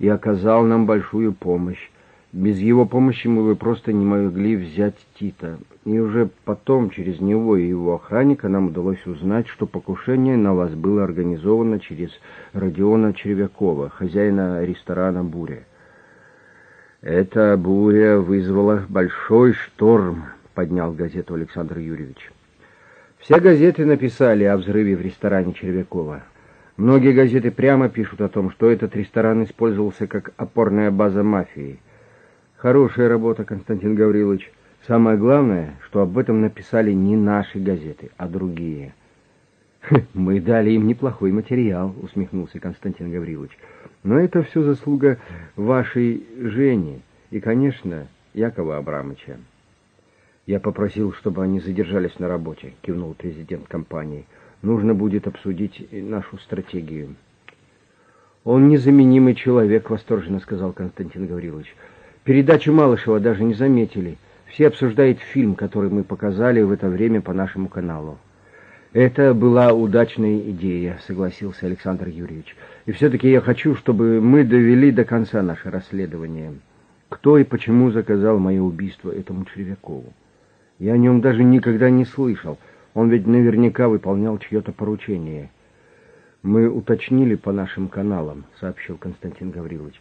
и оказал нам большую помощь. Без его помощи мы бы просто не могли взять Тита. И уже потом, через него и его охранника, нам удалось узнать, что покушение на вас было организовано через Родиона Червякова, хозяина ресторана «Буря». «Эта буря вызвала большой шторм», — поднял газету Александр Юрьевич. Все газеты написали о взрыве в ресторане Червякова. Многие газеты прямо пишут о том, что этот ресторан использовался как опорная база мафии. Хорошая работа, Константин Гаврилович. Самое главное, что об этом написали не наши газеты, а другие. «Мы дали им неплохой материал», — усмехнулся Константин Гаврилович. «Но это все заслуга вашей Жени и, конечно, Якова Абрамовича». «Я попросил, чтобы они задержались на работе», — кивнул президент компании. «Нужно будет обсудить нашу стратегию». «Он незаменимый человек», — восторженно сказал Константин Гаврилович. «Передачу Малышева даже не заметили. Все обсуждают фильм, который мы показали в это время по нашему каналу». «Это была удачная идея», — согласился Александр Юрьевич. «И все-таки я хочу, чтобы мы довели до конца наше расследование. Кто и почему заказал мое убийство этому Червякову? Я о нем даже никогда не слышал. Он ведь наверняка выполнял чье-то поручение». «Мы уточнили по нашим каналам», — сообщил Константин Гаврилович.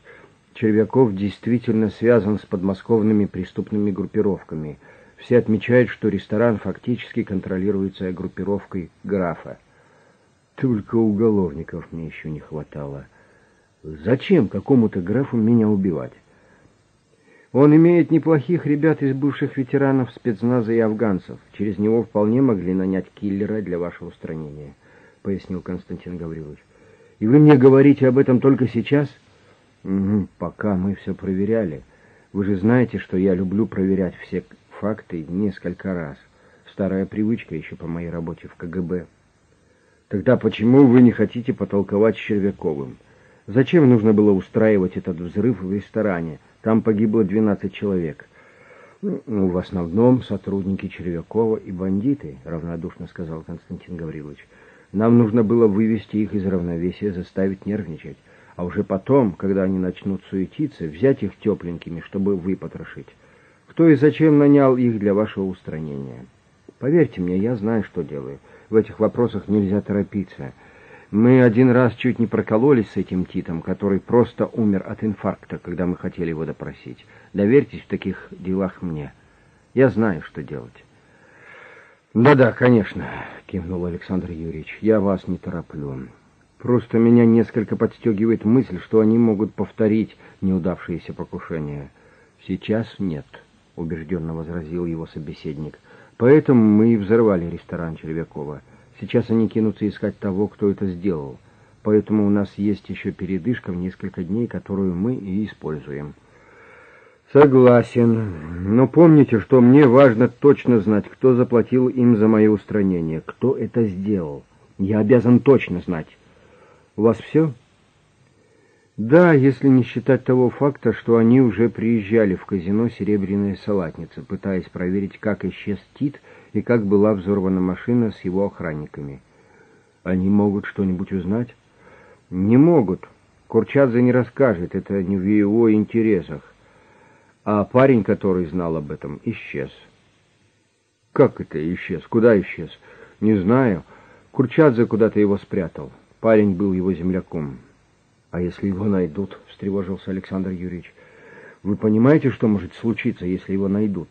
«Червяков действительно связан с подмосковными преступными группировками. Все отмечают, что ресторан фактически контролируется группировкой Графа». «Только уголовников мне еще не хватало. Зачем какому-то Графу меня убивать?» «Он имеет неплохих ребят из бывших ветеранов спецназа и афганцев. Через него вполне могли нанять киллера для вашего устранения», — пояснил Константин Гаврилович. «И вы мне говорите об этом только сейчас?» «Угу, пока мы все проверяли. Вы же знаете, что я люблю проверять все факты несколько раз. Старая привычка еще по моей работе в КГБ». «Тогда почему вы не хотите потолковать с Червяковым? Зачем нужно было устраивать этот взрыв в ресторане? Там погибло двенадцать человек». «Ну, в основном сотрудники Червякова и бандиты», — равнодушно сказал Константин Гаврилович. «Нам нужно было вывести их из равновесия, заставить нервничать. А уже потом, когда они начнут суетиться, взять их тепленькими, чтобы выпотрошить. Кто и зачем нанял их для вашего устранения?» «Поверьте мне, я знаю, что делаю. В этих вопросах нельзя торопиться. Мы один раз чуть не прокололись с этим Титом, который просто умер от инфаркта, когда мы хотели его допросить. Доверьтесь в таких делах мне. Я знаю, что делать». «Да-да, конечно», — кивнул Александр Юрьевич, — «я вас не тороплю. Просто меня несколько подстегивает мысль, что они могут повторить неудавшиеся покушения». «Сейчас нет», — убежденно возразил его собеседник. «Поэтому мы и взорвали ресторан Червякова. Сейчас они кинутся искать того, кто это сделал. Поэтому у нас есть еще передышка в несколько дней, которую мы и используем». Согласен. Но помните, что мне важно точно знать, кто заплатил им за мое устранение. Кто это сделал? Я обязан точно знать. У вас все? Да, если не считать того факта, что они уже приезжали в казино «Серебряная салатница», пытаясь проверить, как исчез Тит и как была взорвана машина с его охранниками. Они могут что-нибудь узнать? Не могут. Курчадзе не расскажет, это не в его интересах. А парень, который знал об этом, исчез. Как это исчез? Куда исчез? Не знаю. Курчадзе куда-то его спрятал. Парень был его земляком. «А если его найдут?» — встревожился Александр Юрьевич. «Вы понимаете, что может случиться, если его найдут?»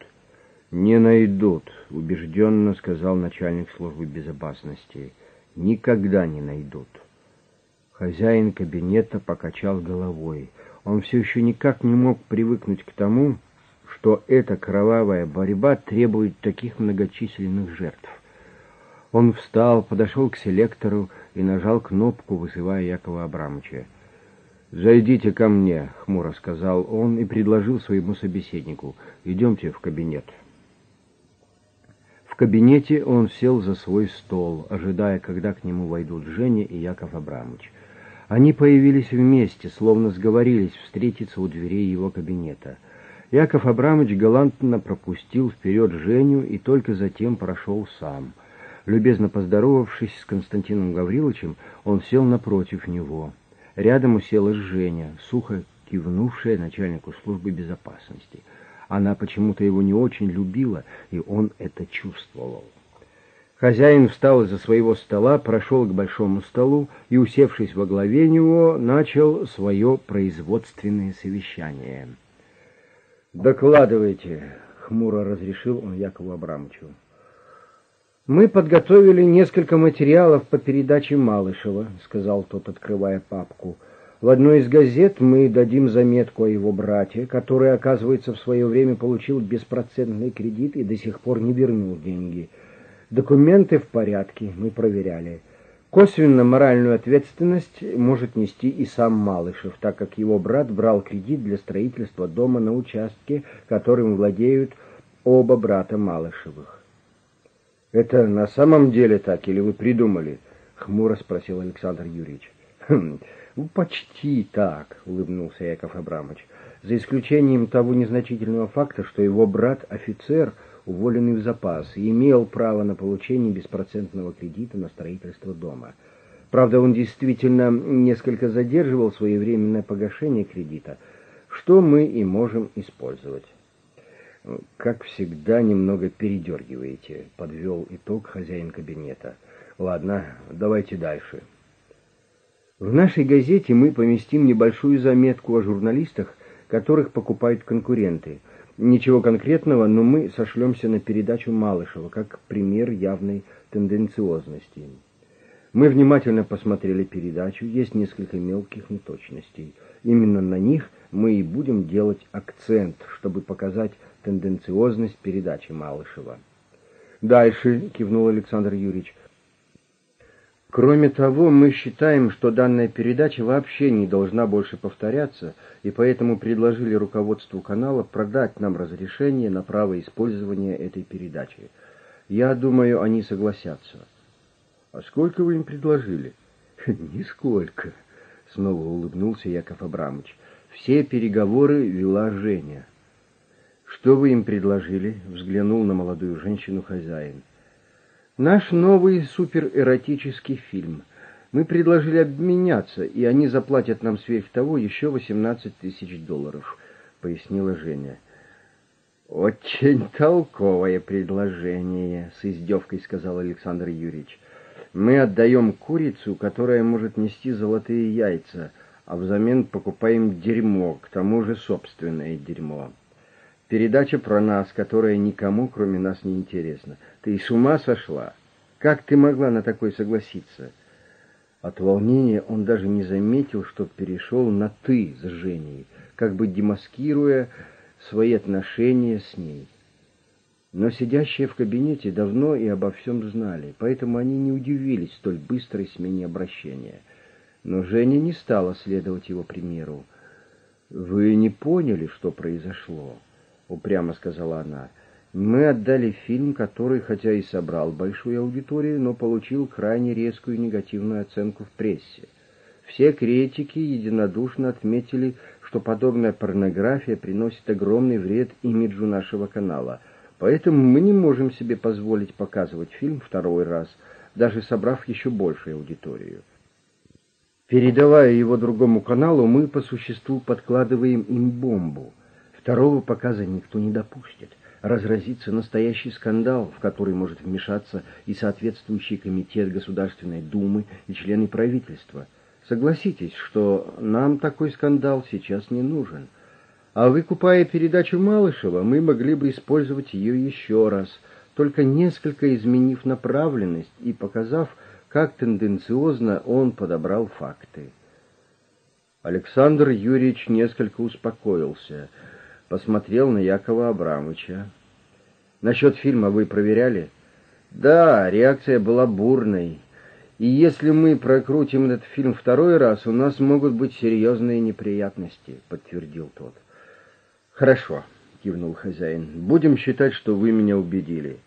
«Не найдут», — убежденно сказал начальник службы безопасности. «Никогда не найдут». Хозяин кабинета покачал головой. Он все еще никак не мог привыкнуть к тому, что эта кровавая борьба требует таких многочисленных жертв. Он встал, подошел к селектору и нажал кнопку, вызывая Якова Абрамовича. «Зайдите ко мне», — хмуро сказал он и предложил своему собеседнику. «Идемте в кабинет». В кабинете он сел за свой стол, ожидая, когда к нему войдут Женя и Яков Абрамович. Они появились вместе, словно сговорились встретиться у дверей его кабинета. Яков Абрамович галантно пропустил вперед Женю и только затем прошел сам. Любезно поздоровавшись с Константином Гавриловичем, он сел напротив него. Рядом уселась Женя, сухо кивнувшая начальнику службы безопасности. Она почему-то его не очень любила, и он это чувствовал. Хозяин встал из-за своего стола, прошел к большому столу и, усевшись во главе него, начал свое производственное совещание. «Докладывайте», — хмуро разрешил он Якову Абрамовичу. «Мы подготовили несколько материалов по передаче Малышева», — сказал тот, открывая папку. «В одной из газет мы дадим заметку о его брате, который, оказывается, в свое время получил беспроцентный кредит и до сих пор не вернул деньги. Документы в порядке, мы проверяли. Косвенно моральную ответственность может нести и сам Малышев, так как его брат брал кредит для строительства дома на участке, которым владеют оба брата Малышевых». «Это на самом деле так, или вы придумали?» — хмуро спросил Александр Юрьевич. «Хм, ну, почти так», — улыбнулся Яков Абрамович, «за исключением того незначительного факта, что его брат-офицер, уволенный в запас, имел право на получение беспроцентного кредита на строительство дома. Правда, он действительно несколько задерживал своевременное погашение кредита, что мы и можем использовать». «Как всегда, немного передергиваете», — подвел итог хозяин кабинета. «Ладно, давайте дальше». «В нашей газете мы поместим небольшую заметку о журналистах, которых покупают конкуренты. Ничего конкретного, но мы сошлемся на передачу Малышева как пример явной тенденциозности. Мы внимательно посмотрели передачу, есть несколько мелких неточностей. Именно на них мы и будем делать акцент, чтобы показать тенденциозность передачи Малышева». «Дальше», — кивнул Александр Юрьевич. «Кроме того, мы считаем, что данная передача вообще не должна больше повторяться, и поэтому предложили руководству канала продать нам разрешение на право использования этой передачи. Я думаю, они согласятся». «А сколько вы им предложили?» «Нисколько», — снова улыбнулся Яков Абрамович. «Все переговоры вела Женя». «Что вы им предложили?» — взглянул на молодую женщину хозяин. «Наш новый суперэротический фильм. Мы предложили обменяться, и они заплатят нам сверх того еще восемнадцать тысяч долларов», — пояснила Женя. «Очень толковое предложение», — с издевкой сказал Александр Юрьевич. «Мы отдаем курицу, которая может нести золотые яйца, а взамен покупаем дерьмо, к тому же собственное дерьмо. Передача про нас, которая никому, кроме нас, не интересна. Ты с ума сошла? Как ты могла на такое согласиться?» От волнения он даже не заметил, что перешел на «ты» с Женей, как бы демаскируя свои отношения с ней. Но сидящие в кабинете давно и обо всем знали, поэтому они не удивились столь быстрой смене обращения. Но Женя не стала следовать его примеру. «Вы не поняли, что произошло», — упрямо сказала она. «Мы отдали фильм, который, хотя и собрал большую аудиторию, но получил крайне резкую негативную оценку в прессе. Все критики единодушно отметили, что подобная порнография приносит огромный вред имиджу нашего канала, поэтому мы не можем себе позволить показывать фильм второй раз, даже собрав еще большую аудиторию. Передавая его другому каналу, мы по существу подкладываем им бомбу. Второго показа никто не допустит. Разразится настоящий скандал, в который может вмешаться и соответствующий комитет Государственной Думы, и члены правительства. Согласитесь, что нам такой скандал сейчас не нужен. А выкупая передачу Малышева, мы могли бы использовать ее еще раз, только несколько изменив направленность и показав, как тенденциозно он подобрал факты». Александр Юрьевич несколько успокоился, посмотрел на Якова Абрамовича. «Насчет фильма вы проверяли?» «Да, реакция была бурной. И если мы прокрутим этот фильм второй раз, у нас могут быть серьезные неприятности», — подтвердил тот. «Хорошо», — кивнул хозяин. «Будем считать, что вы меня убедили.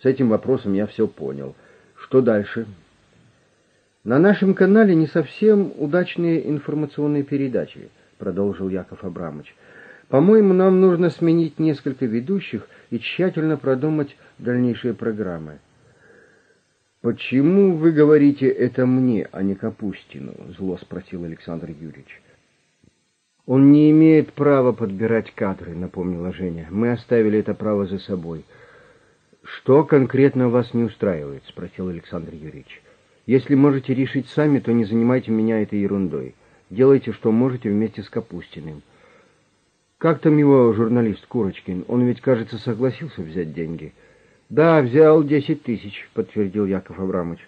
С этим вопросом я все понял. Что дальше?» «На нашем канале не совсем удачные информационные передачи», — продолжил Яков Абрамович. «По-моему, нам нужно сменить несколько ведущих и тщательно продумать дальнейшие программы». «Почему вы говорите это мне, а не Капустину?» — зло спросил Александр Юрьевич. «Он не имеет права подбирать кадры», — напомнила Женя. «Мы оставили это право за собой». «Что конкретно вас не устраивает?» — спросил Александр Юрьевич. «Если можете решить сами, то не занимайте меня этой ерундой. Делайте, что можете вместе с Капустиным. Как там его журналист Курочкин? Он ведь, кажется, согласился взять деньги». «Да, взял десять тысяч», — подтвердил Яков Абрамович.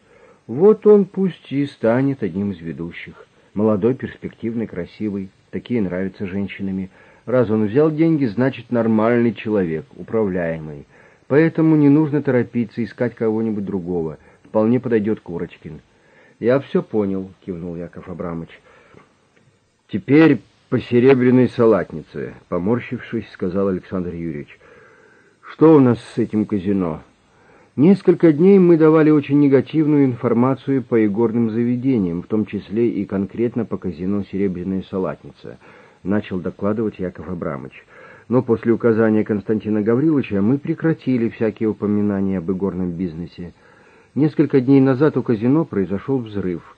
«Вот он пусть и станет одним из ведущих. Молодой, перспективный, красивый. Такие нравятся женщинами. Раз он взял деньги, значит, нормальный человек, управляемый. Поэтому не нужно торопиться искать кого-нибудь другого. Вполне подойдет Курочкин». «Я все понял», — кивнул Яков Абрамович. «Теперь по серебряной салатнице», — поморщившись, сказал Александр Юрьевич. «Что у нас с этим казино?» «Несколько дней мы давали очень негативную информацию по игорным заведениям, в том числе и конкретно по казино «Серебряная салатница», — начал докладывать Яков Абрамович. «Но после указания Константина Гавриловича мы прекратили всякие упоминания об игорном бизнесе. Несколько дней назад у казино произошел взрыв.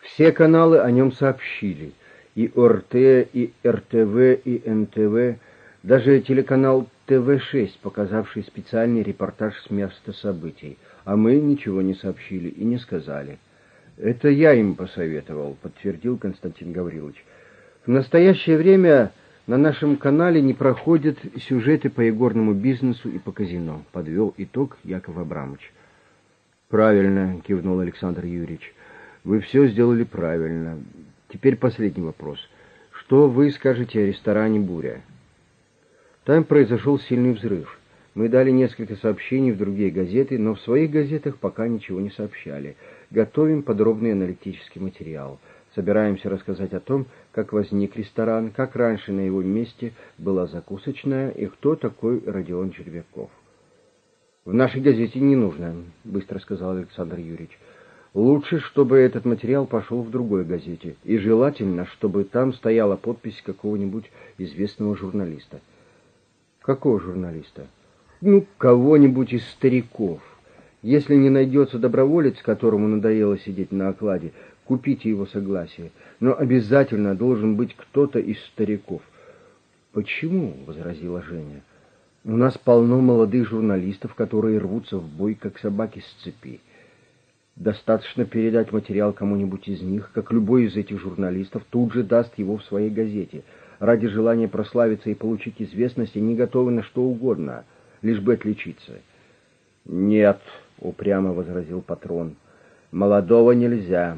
Все каналы о нем сообщили. И ОРТ, и РТВ, и НТВ, даже телеканал тэ вэ шесть, показавший специальный репортаж с места событий. А мы ничего не сообщили и не сказали». «Это я им посоветовал», — подтвердил Константин Гаврилович. «В настоящее время на нашем канале не проходят сюжеты по игорному бизнесу и по казино», — подвел итог Яков Абрамович. «Правильно», — кивнул Александр Юрьевич. «Вы все сделали правильно. Теперь последний вопрос. Что вы скажете о ресторане «Буря»?» «Там произошел сильный взрыв. Мы дали несколько сообщений в другие газеты, но в своих газетах пока ничего не сообщали. Готовим подробный аналитический материал. Собираемся рассказать о том, как возник ресторан, как раньше на его месте была закусочная и кто такой Родион Червяков». «В нашей газете не нужно», — быстро сказал Александр Юрьевич. «Лучше, чтобы этот материал пошел в другой газете, и желательно, чтобы там стояла подпись какого-нибудь известного журналиста». «Какого журналиста?» «Ну, кого-нибудь из стариков. Если не найдется доброволец, которому надоело сидеть на окладе, купите его согласие. Но обязательно должен быть кто-то из стариков». «Почему?» — возразила Женя. «У нас полно молодых журналистов, которые рвутся в бой, как собаки с цепи. Достаточно передать материал кому-нибудь из них, как любой из этих журналистов тут же даст его в своей газете. Ради желания прославиться и получить известность они готовы на что угодно, лишь бы отличиться». «Нет», — упрямо возразил патрон, — «молодого нельзя.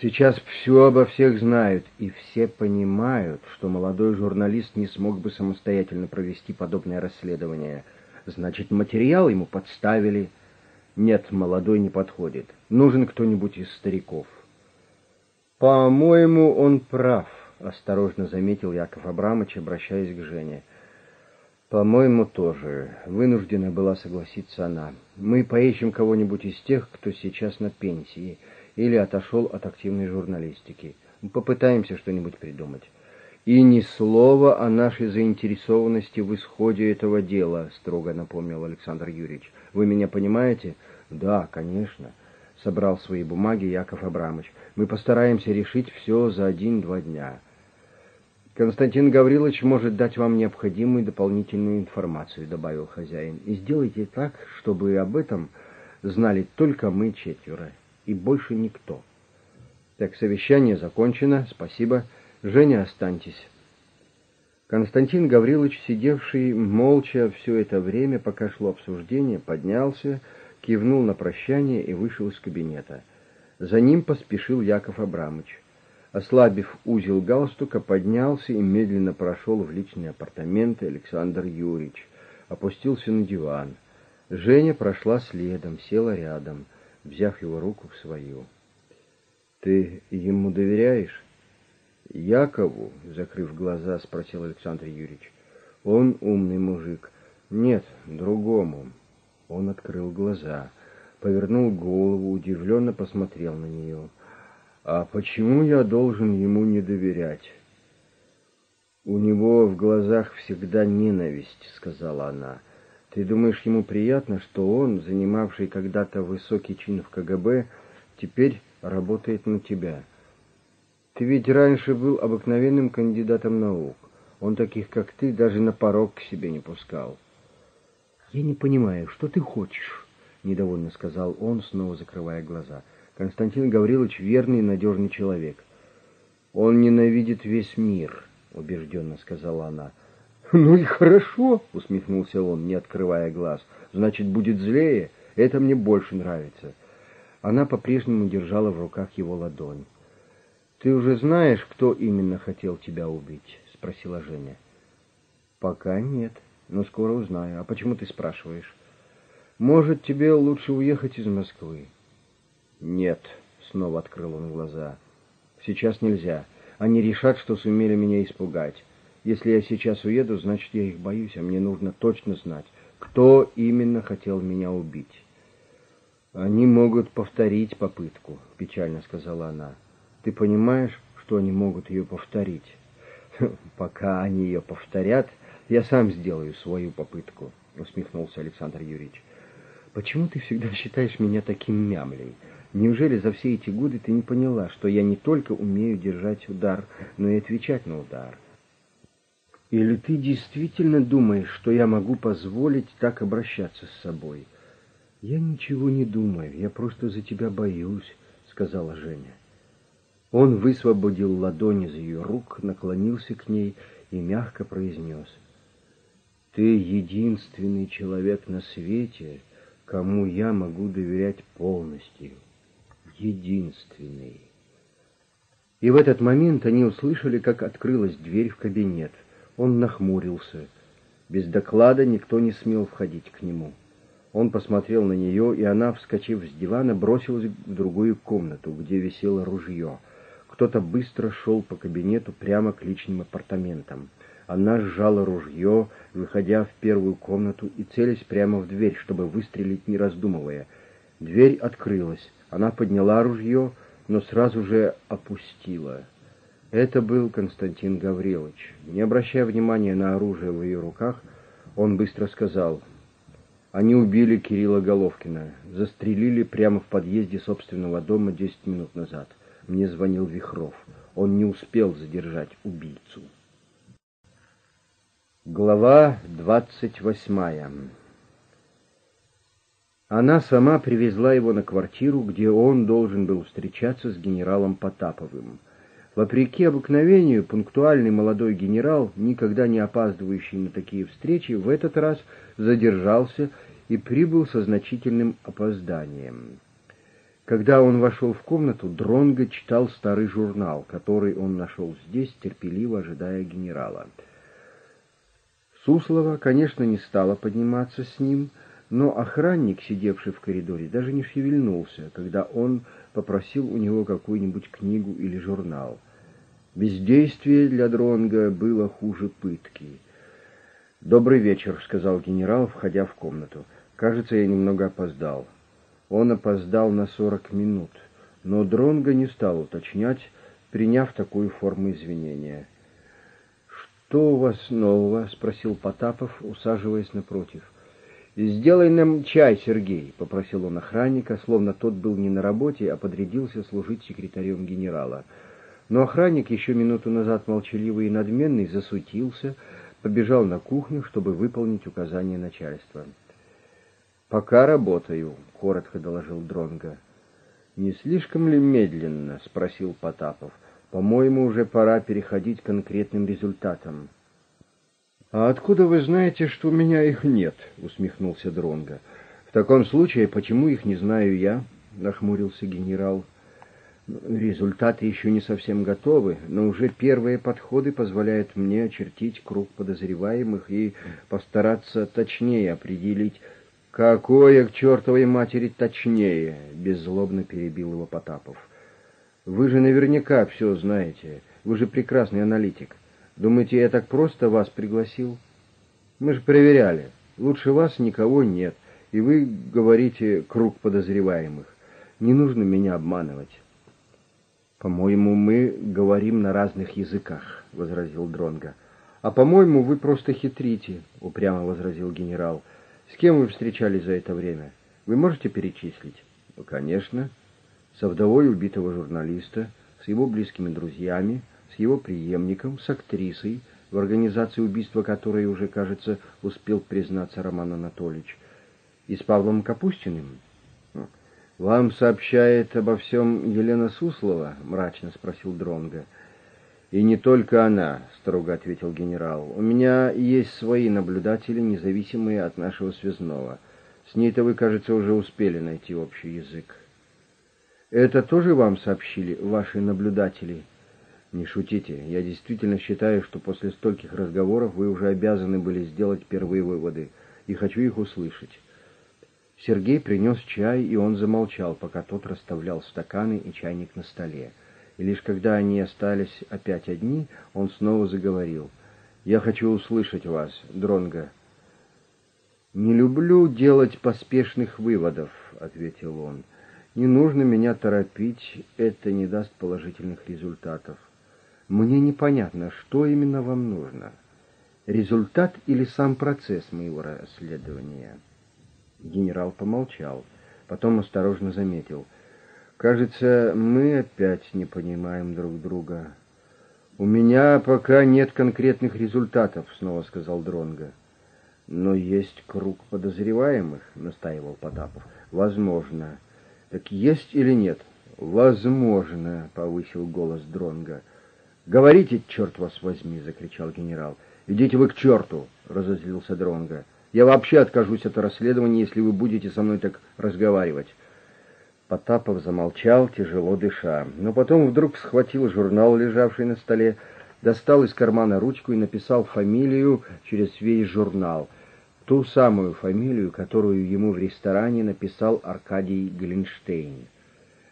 Сейчас все обо всех знают, и все понимают, что молодой журналист не смог бы самостоятельно провести подобное расследование. Значит, материал ему подставили». «Нет, молодой не подходит. Нужен кто-нибудь из стариков». «По-моему, он прав», — осторожно заметил Яков Абрамович, обращаясь к Жене. «По-моему, тоже. Вынуждена была согласиться она. Мы поищем кого-нибудь из тех, кто сейчас на пенсии или отошел от активной журналистики. Попытаемся что-нибудь придумать. И ни слова о нашей заинтересованности в исходе этого дела», — строго напомнил Александр Юрьевич. «Вы меня понимаете?» «Да, конечно», — собрал свои бумаги Яков Абрамович. «Мы постараемся решить все за один-два дня». «Константин Гаврилович может дать вам необходимую дополнительную информацию», — добавил хозяин. «И сделайте так, чтобы об этом знали только мы четверо и больше никто». «Так, совещание закончено. Спасибо. Женя, останьтесь». Константин Гаврилович, сидевший молча все это время, пока шло обсуждение, поднялся, кивнул на прощание и вышел из кабинета. За ним поспешил Яков Абрамович. Ослабив узел галстука, поднялся и медленно прошел в личные апартаменты Александр Юрьевич. Опустился на диван. Женя прошла следом, села рядом, взяв его руку в свою. «Ты ему доверяешь?» «Якову?» — закрыв глаза, спросил Александр Юрьевич. «Он умный мужик». «Нет, другому». Он открыл глаза, повернул голову, удивленно посмотрел на нее. «А почему я должен ему не доверять?» «У него в глазах всегда ненависть», — сказала она. «Ты думаешь, ему приятно, что он, занимавший когда-то высокий чин в КГБ, теперь работает на тебя? Ты ведь раньше был обыкновенным кандидатом наук. Он таких, как ты, даже на порог к себе не пускал». «Я не понимаю, что ты хочешь?» — недовольно сказал он, снова закрывая глаза. «Константин Гаврилович — верный и надежный человек». «Он ненавидит весь мир», — убежденно сказала она. «Ну и хорошо», — усмехнулся он, не открывая глаз. «Значит, будет злее? Это мне больше нравится». Она по-прежнему держала в руках его ладонь. «Ты уже знаешь, кто именно хотел тебя убить?» — спросила Женя. «Пока нет, но скоро узнаю. А почему ты спрашиваешь?» «Может, тебе лучше уехать из Москвы?» «Нет», — снова открыл он глаза. «Сейчас нельзя. Они решат, что сумели меня испугать. Если я сейчас уеду, значит, я их боюсь, а мне нужно точно знать, кто именно хотел меня убить». «Они могут повторить попытку», — печально сказала она. «Ты понимаешь, что они могут ее повторить?» «Пока они ее повторят, я сам сделаю свою попытку», — усмехнулся Александр Юрьевич. «Почему ты всегда считаешь меня таким мямлей? Неужели за все эти годы ты не поняла, что я не только умею держать удар, но и отвечать на удар? Или ты действительно думаешь, что я могу позволить так обращаться с собой?» «Я ничего не думаю, я просто за тебя боюсь», — сказала Женя. Он высвободил ладонь из ее рук, наклонился к ней и мягко произнес: «Ты единственный человек на свете, кому я могу доверять полностью. Единственный». И в этот момент они услышали, как открылась дверь в кабинет. Он нахмурился. Без доклада никто не смел входить к нему. Он посмотрел на нее, и она, вскочив с дивана, бросилась в другую комнату, где висело ружье. Кто-то быстро шел по кабинету прямо к личным апартаментам. Она сжала ружье, выходя в первую комнату и целясь прямо в дверь, чтобы выстрелить, не раздумывая. Дверь открылась. Она подняла ружье, но сразу же опустила. Это был Константин Гаврилович. Не обращая внимания на оружие в ее руках, он быстро сказал: «Они убили Кирилла Головкина. Застрелили прямо в подъезде собственного дома десять минут назад. Мне звонил Вихров. Он не успел задержать убийцу». Глава двадцать восьмая. Она сама привезла его на квартиру, где он должен был встречаться с генералом Потаповым. Вопреки обыкновению, пунктуальный молодой генерал, никогда не опаздывающий на такие встречи, в этот раз задержался и прибыл со значительным опозданием. Когда он вошел в комнату, Дронго читал старый журнал, который он нашел здесь, терпеливо ожидая генерала. Суслова, конечно, не стала подниматься с ним, но охранник, сидевший в коридоре, даже не шевельнулся, когда он попросил у него какую-нибудь книгу или журнал. Бездействие для Дронго было хуже пытки. «Добрый вечер», — сказал генерал, входя в комнату. «Кажется, я немного опоздал». Он опоздал на сорок минут, но Дронго не стал уточнять, приняв такую форму извинения. «Что у вас нового?» — спросил Потапов, усаживаясь напротив. «Сделай нам чай, Сергей», — попросил он охранника, словно тот был не на работе, а подрядился служить секретарем генерала. Но охранник, еще минуту назад молчаливый и надменный, засуетился, побежал на кухню, чтобы выполнить указание начальства. «Пока работаю», — коротко доложил Дронго. «Не слишком ли медленно?» — спросил Потапов. «По-моему, уже пора переходить к конкретным результатам». «А откуда вы знаете, что у меня их нет?» — усмехнулся Дронго. «В таком случае, почему их не знаю я?» — нахмурился генерал. «Результаты еще не совсем готовы, но уже первые подходы позволяют мне очертить круг подозреваемых и постараться точнее определить...» «Какое, к чертовой матери, точнее!» — беззлобно перебил его Потапов. «Вы же наверняка все знаете. Вы же прекрасный аналитик. Думаете, я так просто вас пригласил? Мы же проверяли. Лучше вас никого нет. И вы говорите круг подозреваемых. Не нужно меня обманывать». «По-моему, мы говорим на разных языках», — возразил Дронго. «А по-моему, вы просто хитрите», — упрямо возразил генерал. «С кем вы встречались за это время? Вы можете перечислить?» «Конечно. Со вдовой убитого журналиста, с его близкими друзьями, с его преемником, с актрисой, в организации убийства которой уже, кажется, успел признаться Роман Анатольевич, и с Павлом Капустиным». «Вам сообщает обо всем Елена Суслова?» — мрачно спросил Дронго. «И не только она», — строго ответил генерал. «У меня есть свои наблюдатели, независимые от нашего связного. С ней-то вы, кажется, уже успели найти общий язык». «Это тоже вам сообщили ваши наблюдатели?» «Не шутите. Я действительно считаю, что после стольких разговоров вы уже обязаны были сделать первые выводы, и хочу их услышать». Сергей принес чай, и он замолчал, пока тот расставлял стаканы и чайник на столе. И лишь когда они остались опять одни, он снова заговорил. «Я хочу услышать вас, Дронго». «Не люблю делать поспешных выводов», — ответил он. «Не нужно меня торопить, это не даст положительных результатов». «Мне непонятно, что именно вам нужно. Результат или сам процесс моего расследования?» Генерал помолчал, потом осторожно заметил. «Кажется, мы опять не понимаем друг друга». «У меня пока нет конкретных результатов», — снова сказал Дронго. «Но есть круг подозреваемых», — настаивал Потапов. «Возможно». «Так есть или нет?» «Возможно», — повысил голос Дронго. «Говорите, черт вас возьми!» — закричал генерал. «Идите вы к черту!» — разозлился Дронго. «Я вообще откажусь от расследования, если вы будете со мной так разговаривать». Потапов замолчал, тяжело дыша, но потом вдруг схватил журнал, лежавший на столе, достал из кармана ручку и написал фамилию через весь журнал. Ту самую фамилию, которую ему в ресторане написал Аркадий Глинштейн.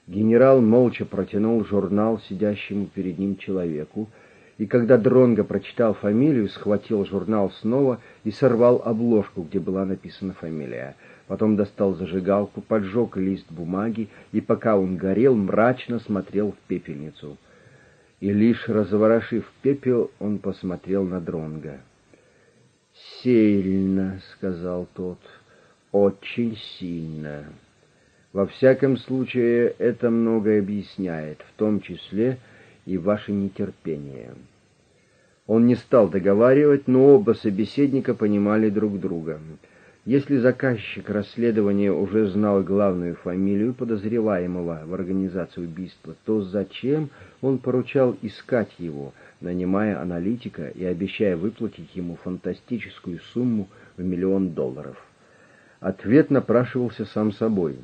Генерал молча протянул журнал сидящему перед ним человеку, и когда Дронго прочитал фамилию, схватил журнал снова и сорвал обложку, где была написана фамилия. Потом достал зажигалку, поджег лист бумаги, и пока он горел, мрачно смотрел в пепельницу. И лишь разворошив пепел, он посмотрел на Дронго. «Сильно», — сказал тот, — «очень сильно. Во всяком случае, это многое объясняет, в том числе и ваше нетерпение». Он не стал договаривать, но оба собеседника понимали друг друга. Если заказчик расследования уже знал главную фамилию подозреваемого в организации убийства, то зачем он поручал искать его, нанимая аналитика и обещая выплатить ему фантастическую сумму в миллион долларов? Ответ напрашивался сам собой.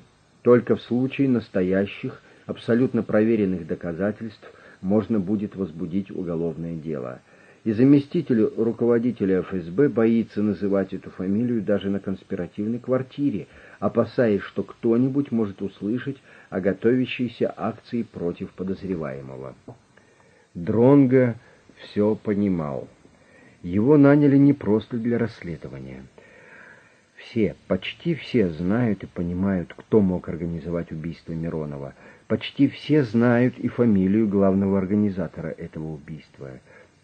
Только в случае настоящих, абсолютно проверенных доказательств можно будет возбудить уголовное дело. И заместитель руководителя эф эс бэ боится называть эту фамилию даже на конспиративной квартире, опасаясь, что кто-нибудь может услышать о готовящейся акции против подозреваемого. Дронго все понимал. Его наняли не просто для расследования. Все, почти все знают и понимают, кто мог организовать убийство Миронова. Почти все знают и фамилию главного организатора этого убийства.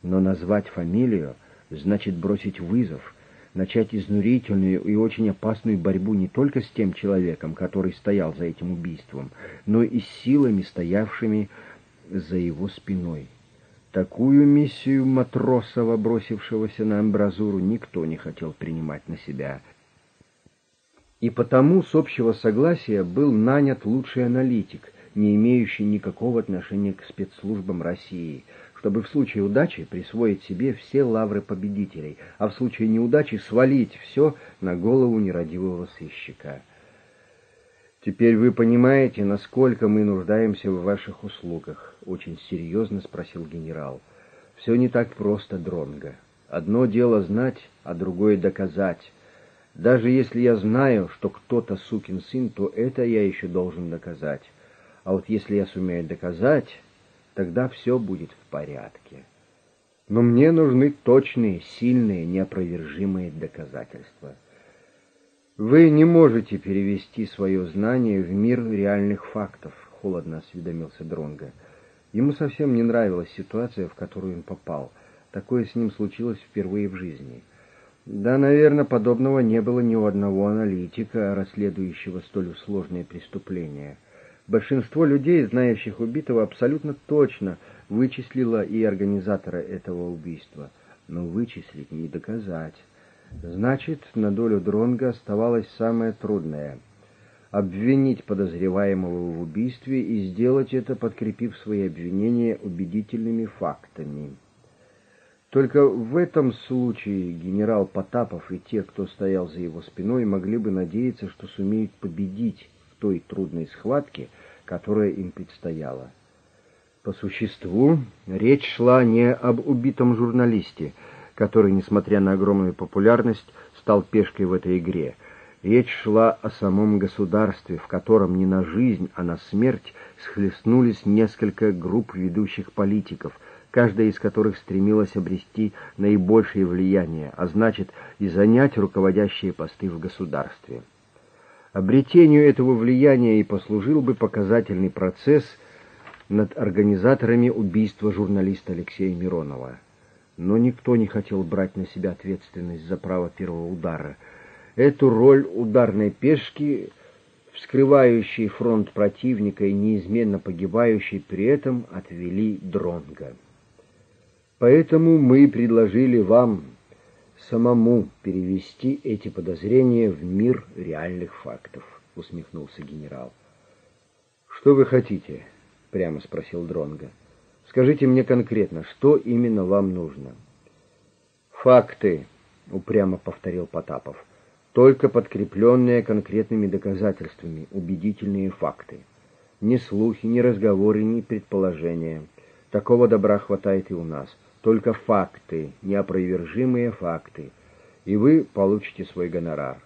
Но назвать фамилию значит бросить вызов, начать изнурительную и очень опасную борьбу не только с тем человеком, который стоял за этим убийством, но и с силами, стоявшими за его спиной. Такую миссию Матросова, бросившегося на амбразуру, никто не хотел принимать на себя. И потому с общего согласия был нанят лучший аналитик, не имеющий никакого отношения к спецслужбам России, чтобы в случае удачи присвоить себе все лавры победителей, а в случае неудачи свалить все на голову нерадивого сыщика. «Теперь вы понимаете, насколько мы нуждаемся в ваших услугах?» — очень серьезно спросил генерал. «Все не так просто, Дронго. Одно дело знать, а другое доказать. Даже если я знаю, что кто-то сукин сын, то это я еще должен доказать. А вот если я сумею доказать, тогда все будет в порядке. Но мне нужны точные, сильные, неопровержимые доказательства. Вы не можете перевести свое знание в мир реальных фактов, — холодно осведомился Дронго. Ему совсем не нравилась ситуация, в которую он попал. Такое с ним случилось впервые в жизни. Да, наверное, подобного не было ни у одного аналитика, расследующего столь сложные преступления. Большинство людей, знающих убитого, абсолютно точно вычислило и организатора этого убийства. Но вычислить не доказать. Значит, на долю Дронго оставалось самое трудное — обвинить подозреваемого в убийстве и сделать это, подкрепив свои обвинения убедительными фактами. Только в этом случае генерал Потапов и те, кто стоял за его спиной, могли бы надеяться, что сумеют победить в той трудной схватке, которая им предстояла. По существу речь шла не об убитом журналисте, который, несмотря на огромную популярность, стал пешкой в этой игре. Речь шла о самом государстве, в котором не на жизнь, а на смерть схлестнулись несколько групп ведущих политиков, каждая из которых стремилась обрести наибольшее влияние, а значит и занять руководящие посты в государстве. Обретению этого влияния и послужил бы показательный процесс над организаторами убийства журналиста Алексея Миронова. Но никто не хотел брать на себя ответственность за право первого удара. Эту роль ударной пешки, вскрывающей фронт противника и неизменно погибающей при этом, отвели Дронго. Поэтому мы предложили вам самому перевести эти подозрения в мир реальных фактов, — усмехнулся генерал. — Что вы хотите? — прямо спросил Дронго. — Скажите мне конкретно, что именно вам нужно? — Факты, — упрямо повторил Потапов, — только подкрепленные конкретными доказательствами, убедительные факты. Ни слухи, ни разговоры, ни предположения. Такого добра хватает и у нас. Только факты, неопровержимые факты, и вы получите свой гонорар.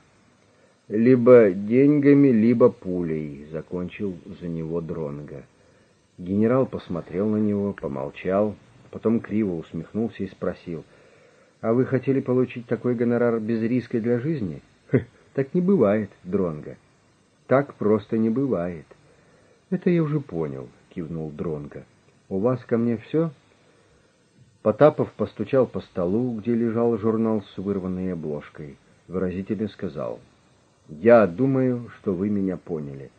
Либо деньгами, либо пулей, — закончил за него Дронго. Генерал посмотрел на него, помолчал, потом криво усмехнулся и спросил: «А вы хотели получить такой гонорар без риска для жизни? Хе, так не бывает, Дронго. Так просто не бывает». «Это я уже понял», — кивнул Дронго. «У вас ко мне все?» Потапов постучал по столу, где лежал журнал с вырванной обложкой. Выразительно сказал: «Я думаю, что вы меня поняли».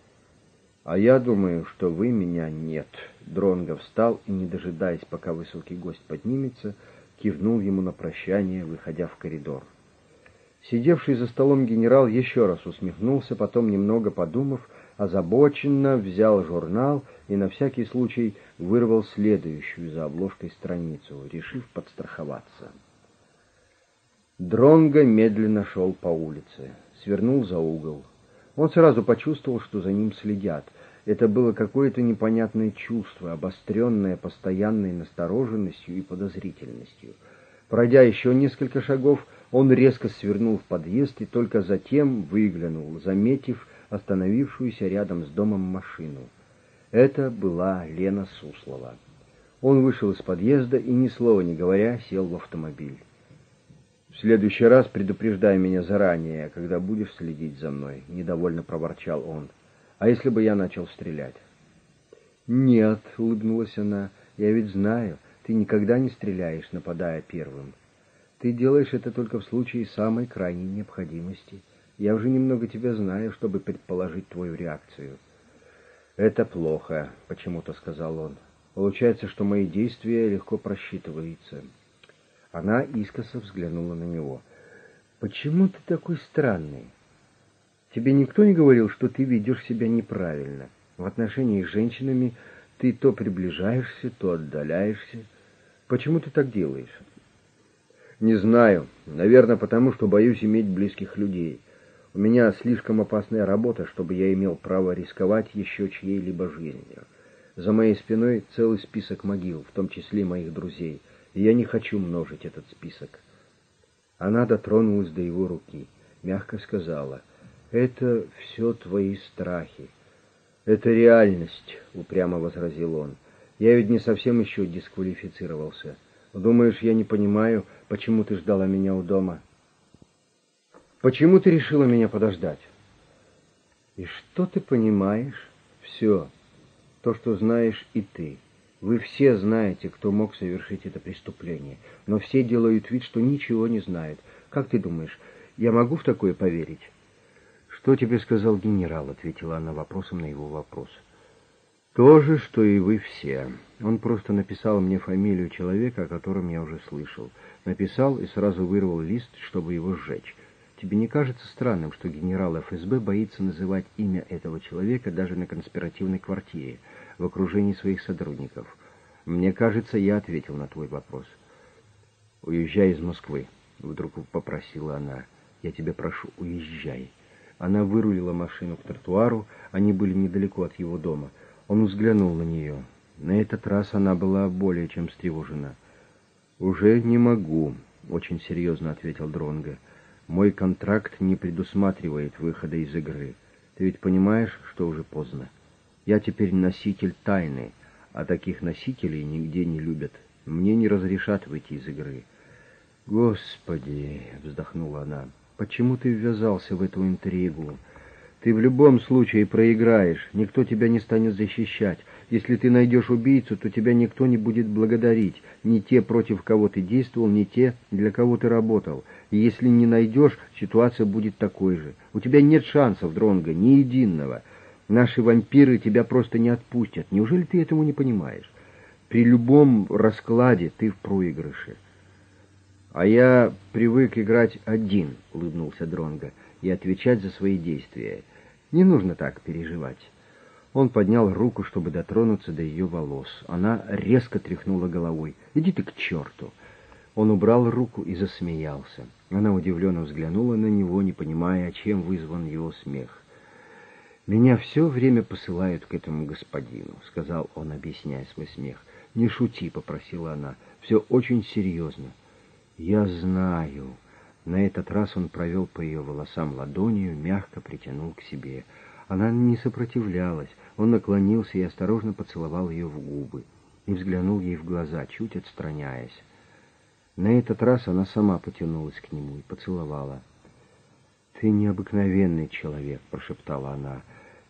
«А я думаю, что вы меня нет». Дронго встал и, не дожидаясь, пока высокий гость поднимется, кивнул ему на прощание, выходя в коридор. Сидевший за столом генерал еще раз усмехнулся, потом, немного подумав, озабоченно взял журнал и на всякий случай вырвал следующую за обложкой страницу, решив подстраховаться. Дронго медленно шел по улице, свернул за угол. Он сразу почувствовал, что за ним следят. Это было какое-то непонятное чувство, обостренное постоянной настороженностью и подозрительностью. Пройдя еще несколько шагов, он резко свернул в подъезд и только затем выглянул, заметив остановившуюся рядом с домом машину. Это была Лена Суслова. Он вышел из подъезда и, ни слова не говоря, сел в автомобиль. «В следующий раз предупреждай меня заранее, когда будешь следить за мной», — недовольно проворчал он. «А если бы я начал стрелять?» «Нет», — улыбнулась она, — «я ведь знаю, ты никогда не стреляешь, нападая первым. Ты делаешь это только в случае самой крайней необходимости. Я уже немного тебя знаю, чтобы предположить твою реакцию». «Это плохо», — почему-то сказал он. «Получается, что мои действия легко просчитываются». Она искоса взглянула на него. «Почему ты такой странный? Тебе никто не говорил, что ты ведешь себя неправильно? В отношении с женщинами ты то приближаешься, то отдаляешься. Почему ты так делаешь?» «Не знаю. Наверное, потому что боюсь иметь близких людей. У меня слишком опасная работа, чтобы я имел право рисковать еще чьей-либо жизнью. За моей спиной целый список могил, в том числе моих друзей, и я не хочу множить этот список». Она дотронулась до его руки, мягко сказала: «Это все твои страхи». «Это реальность», — упрямо возразил он. «Я ведь не совсем еще дисквалифицировался. Думаешь, я не понимаю, почему ты ждала меня у дома? Почему ты решила меня подождать?» «И что ты понимаешь? Все. То, что знаешь и ты. Вы все знаете, кто мог совершить это преступление, но все делают вид, что ничего не знают. Как ты думаешь, я могу в такое поверить?» «Что тебе сказал генерал?» — ответила она вопросом на его вопрос. «То же, что и вы все. Он просто написал мне фамилию человека, о котором я уже слышал. Написал и сразу вырвал лист, чтобы его сжечь. Тебе не кажется странным, что генерал ФСБ боится называть имя этого человека даже на конспиративной квартире, в окружении своих сотрудников? Мне кажется, я ответил на твой вопрос». «Уезжай из Москвы», — вдруг попросила она. «Я тебя прошу, уезжай». Она вырулила машину к тротуару, они были недалеко от его дома. Он взглянул на нее. На этот раз она была более чем встревожена. «Уже не могу», — очень серьезно ответил Дронго. «Мой контракт не предусматривает выхода из игры. Ты ведь понимаешь, что уже поздно. Я теперь носитель тайны, а таких носителей нигде не любят. Мне не разрешат выйти из игры». «Господи!» — вздохнула она. «Почему ты ввязался в эту интригу? Ты в любом случае проиграешь, никто тебя не станет защищать. Если ты найдешь убийцу, то тебя никто не будет благодарить. Ни те, против кого ты действовал, ни те, для кого ты работал. И если не найдешь, ситуация будет такой же. У тебя нет шансов, Дронго, ни единого. Наши вампиры тебя просто не отпустят. Неужели ты этого не понимаешь? При любом раскладе ты в проигрыше». «А я привык играть один», — улыбнулся Дронго, — «и отвечать за свои действия. Не нужно так переживать». Он поднял руку, чтобы дотронуться до ее волос. Она резко тряхнула головой. «Иди ты к черту!» Он убрал руку и засмеялся. Она удивленно взглянула на него, не понимая, чем вызван его смех. «Меня все время посылают к этому господину», — сказал он, объясняя свой смех. «Не шути», — попросила она. «Все очень серьезно». «Я знаю». На этот раз он провел по ее волосам ладонью, мягко притянул к себе. Она не сопротивлялась, он наклонился и осторожно поцеловал ее в губы и взглянул ей в глаза, чуть отстраняясь. На этот раз она сама потянулась к нему и поцеловала. «Ты необыкновенный человек», — прошептала она.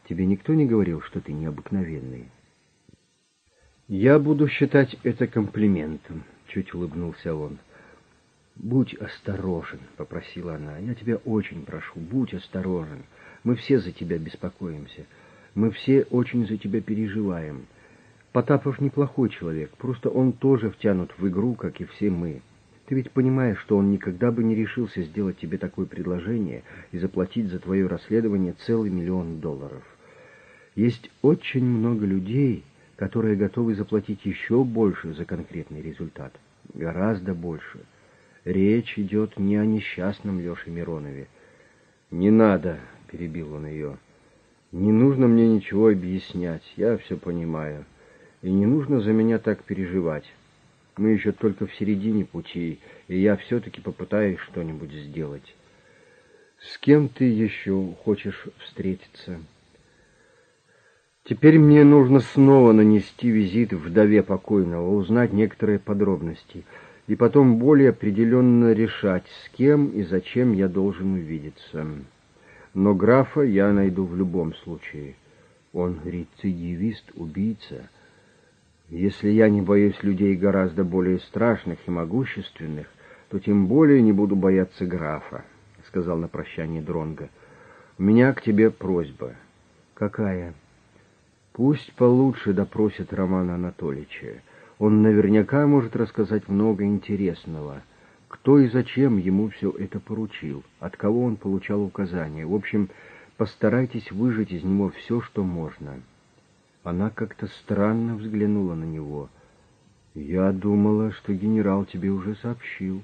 «Тебе никто не говорил, что ты необыкновенный?» «Я буду считать это комплиментом», — чуть улыбнулся он. «Будь осторожен», — попросила она. «Я тебя очень прошу, будь осторожен. Мы все за тебя беспокоимся. Мы все очень за тебя переживаем. Потапов неплохой человек, просто он тоже втянут в игру, как и все мы. Ты ведь понимаешь, что он никогда бы не решился сделать тебе такое предложение и заплатить за твое расследование целый миллион долларов. Есть очень много людей, которые готовы заплатить еще больше за конкретный результат. Гораздо больше. Речь идет не о несчастном Леше Миронове». «Не надо», — перебил он ее. «Не нужно мне ничего объяснять, я все понимаю. И не нужно за меня так переживать. Мы еще только в середине пути, и я все-таки попытаюсь что-нибудь сделать». «С кем ты еще хочешь встретиться?» Теперь мне нужно снова нанести визит вдове покойного, узнать некоторые подробности, и потом более определенно решать, с кем и зачем я должен увидеться. Но графа я найду в любом случае. Он рецидивист, убийца. Если я не боюсь людей гораздо более страшных и могущественных, то тем более не буду бояться графа, — сказал на прощание Дронго. — У меня к тебе просьба. — Какая? — Пусть получше допросит Романа Анатольевича. Он наверняка может рассказать много интересного. Кто и зачем ему все это поручил, от кого он получал указания. В общем, постарайтесь выжать из него все, что можно. Она как-то странно взглянула на него. «Я думала, что генерал тебе уже сообщил».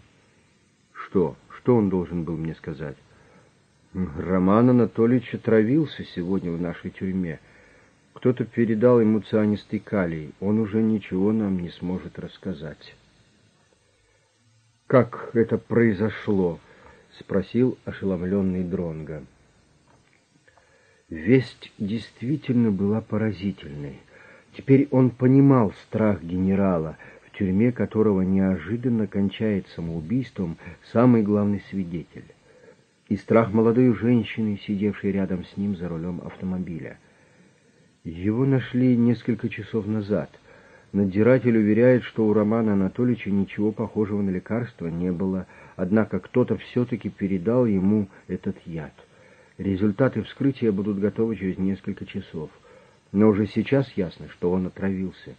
«Что? Что он должен был мне сказать?» «Роман Анатольевич отравился сегодня в нашей тюрьме. Кто-то передал ему цианистый калий. Он уже ничего нам не сможет рассказать». «Как это произошло?» — спросил ошеломленный Дронго. Весть действительно была поразительной. Теперь он понимал страх генерала, в тюрьме которого неожиданно кончает самоубийством самый главный свидетель, и страх молодой женщины, сидевшей рядом с ним за рулем автомобиля. Его нашли несколько часов назад. Надзиратель уверяет, что у Романа Анатольевича ничего похожего на лекарство не было, однако кто-то все-таки передал ему этот яд. Результаты вскрытия будут готовы через несколько часов. Но уже сейчас ясно, что он отравился.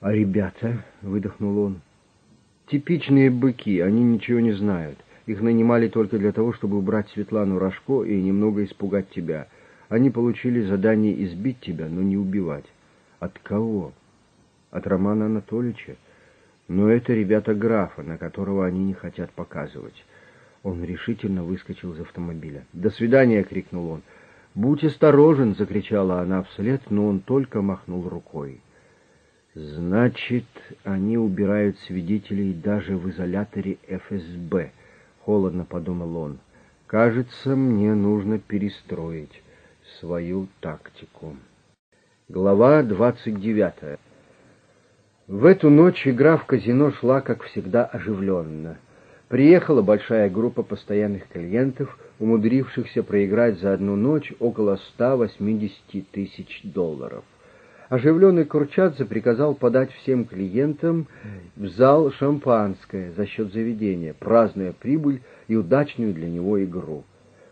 «А ребята», — выдохнул он, — «типичные быки, они ничего не знают. Их нанимали только для того, чтобы убрать Светлану Рожко и немного испугать тебя. Они получили задание избить тебя, но не убивать». «От кого?» «От Романа Анатольевича. Но это ребята графа, на которого они не хотят показывать». Он решительно выскочил из автомобиля. «До свидания!» — крикнул он. «Будь осторожен!» — закричала она вслед, но он только махнул рукой. «Значит, они убирают свидетелей даже в изоляторе эф эс бэ», — холодно подумал он. «Кажется, мне нужно перестроить свою тактику». Глава двадцать девятая. В эту ночь игра в казино шла, как всегда, оживленно. Приехала большая группа постоянных клиентов, умудрившихся проиграть за одну ночь около ста восьмидесяти тысяч долларов. Оживленный Курчадзе приказал подать всем клиентам в зал шампанское за счет заведения, празднуя прибыль и удачную для него игру.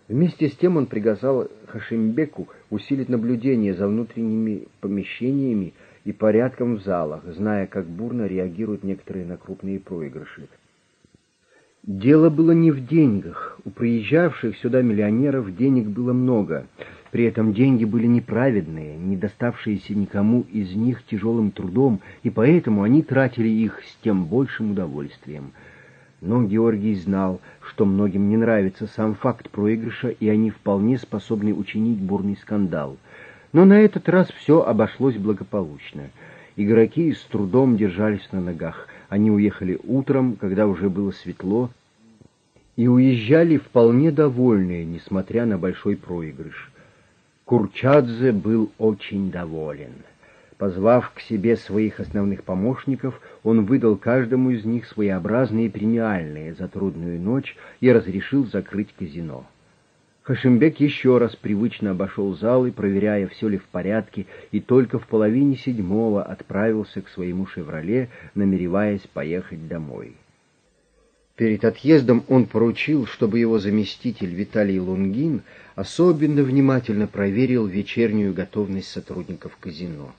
Вместе с тем он приказал Хашимбеку усилить наблюдение за внутренними помещениями и порядком в залах, зная, как бурно реагируют некоторые на крупные проигрыши. Дело было не в деньгах. У приезжавших сюда миллионеров денег было много. При этом деньги были неправедные, не доставшиеся никому из них тяжелым трудом, и поэтому они тратили их с тем большим удовольствием. Но Георгий знал, что многим не нравится сам факт проигрыша, и они вполне способны учинить бурный скандал. Но на этот раз все обошлось благополучно. Игроки с трудом держались на ногах. Они уехали утром, когда уже было светло, и уезжали вполне довольные, несмотря на большой проигрыш. Курчадзе был очень доволен. Позвав к себе своих основных помощников, он выдал каждому из них своеобразные премиальные за трудную ночь и разрешил закрыть казино. Хашимбек еще раз привычно обошел зал и, проверяя, все ли в порядке, и только в половине седьмого отправился к своему «Шевроле», намереваясь поехать домой. Перед отъездом он поручил, чтобы его заместитель Виталий Лунгин особенно внимательно проверил вечернюю готовность сотрудников казино.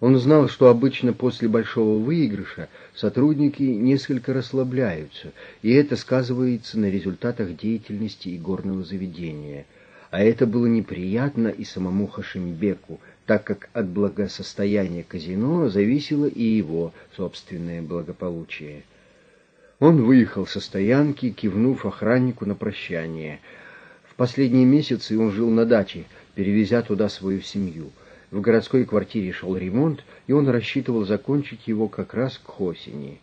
Он знал, что обычно после большого выигрыша сотрудники несколько расслабляются, и это сказывается на результатах деятельности игорного заведения. А это было неприятно и самому Хашимбеку, так как от благосостояния казино зависело и его собственное благополучие. Он выехал со стоянки, кивнув охраннику на прощание. В последние месяцы он жил на даче, перевезя туда свою семью. В городской квартире шел ремонт, и он рассчитывал закончить его как раз к осени.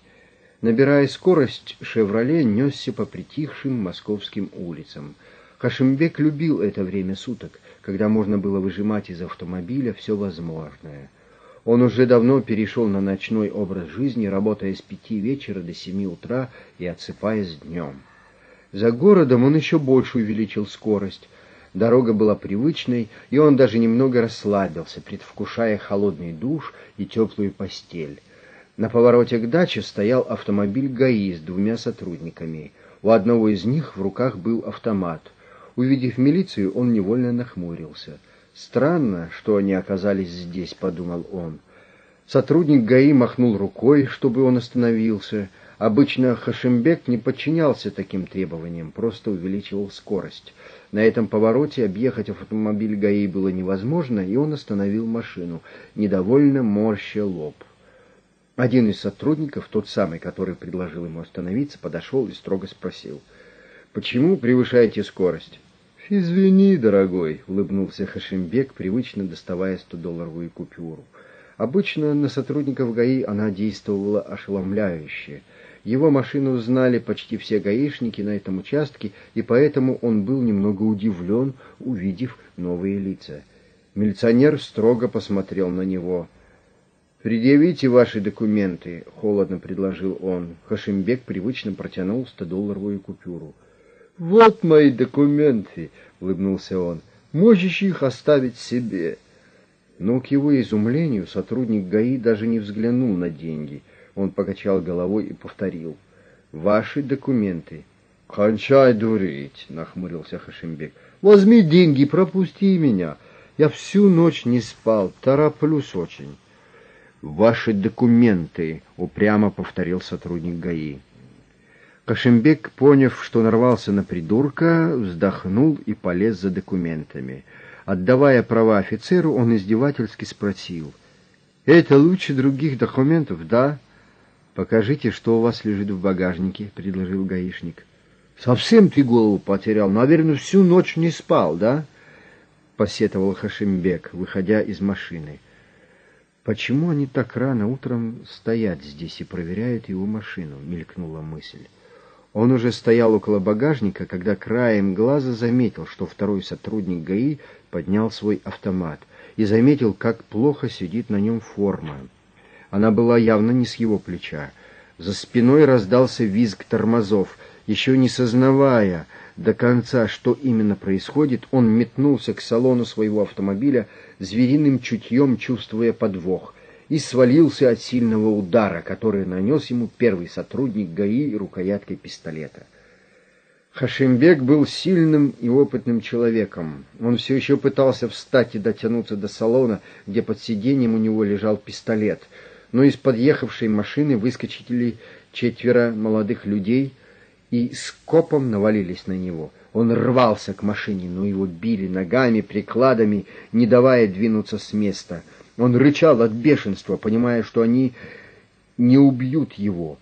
Набирая скорость, «Шевроле» несся по притихшим московским улицам. Хашимбек любил это время суток, когда можно было выжимать из автомобиля все возможное. Он уже давно перешел на ночной образ жизни, работая с пяти вечера до семи утра и отсыпаясь днем. За городом он еще больше увеличил скорость. Дорога была привычной, и он даже немного расслабился, предвкушая холодный душ и теплую постель. На повороте к даче стоял автомобиль ГАИ с двумя сотрудниками. У одного из них в руках был автомат. Увидев милицию, он невольно нахмурился. «Странно, что они оказались здесь», — подумал он. Сотрудник ГАИ махнул рукой, чтобы он остановился. Обычно Хашимбек не подчинялся таким требованиям, просто увеличивал скорость. На этом повороте объехать автомобиль ГАИ было невозможно, и он остановил машину, недовольно морща лоб. Один из сотрудников, тот самый, который предложил ему остановиться, подошел и строго спросил: «Почему превышаете скорость?» «Извини, дорогой», — улыбнулся Хашимбек, привычно доставая стодолларовую купюру. Обычно на сотрудников ГАИ она действовала ошеломляюще. Его машину знали почти все гаишники на этом участке, и поэтому он был немного удивлен, увидев новые лица. Милиционер строго посмотрел на него. «Предъявите ваши документы», — холодно предложил он. Хашимбек привычно протянул стодолларовую купюру. «Вот мои документы», — улыбнулся он. «Можешь их оставить себе». Но к его изумлению сотрудник ГАИ даже не взглянул на деньги. Он покачал головой и повторил: «Ваши документы». «Кончай дурить», — нахмурился Хашимбек. «Возьми деньги, пропусти меня. Я всю ночь не спал, тороплюсь очень». «Ваши документы», — упрямо повторил сотрудник ГАИ. Хашимбек, поняв, что нарвался на придурка, вздохнул и полез за документами. Отдавая права офицеру, он издевательски спросил: «Это лучше других документов, да?» «Покажите, что у вас лежит в багажнике», — предложил гаишник. «Совсем ты голову потерял? Наверное, всю ночь не спал, да?» — посетовал Хашимбек, выходя из машины. «Почему они так рано утром стоят здесь и проверяют его машину?» — мелькнула мысль. Он уже стоял около багажника, когда краем глаза заметил, что второй сотрудник ГАИ поднял свой автомат и заметил, как плохо сидит на нем форма. Она была явно не с его плеча. За спиной раздался визг тормозов. Еще не сознавая до конца, что именно происходит, он метнулся к салону своего автомобиля, звериным чутьем чувствуя подвох, и свалился от сильного удара, который нанес ему первый сотрудник ГАИ рукояткой пистолета. Хашимбек был сильным и опытным человеком. Он все еще пытался встать и дотянуться до салона, где под сиденьем у него лежал пистолет, но из подъехавшей машины выскочили четверо молодых людей и скопом навалились на него. Он рвался к машине, но его били ногами, прикладами, не давая двинуться с места. Он рычал от бешенства, понимая, что они не убьют его.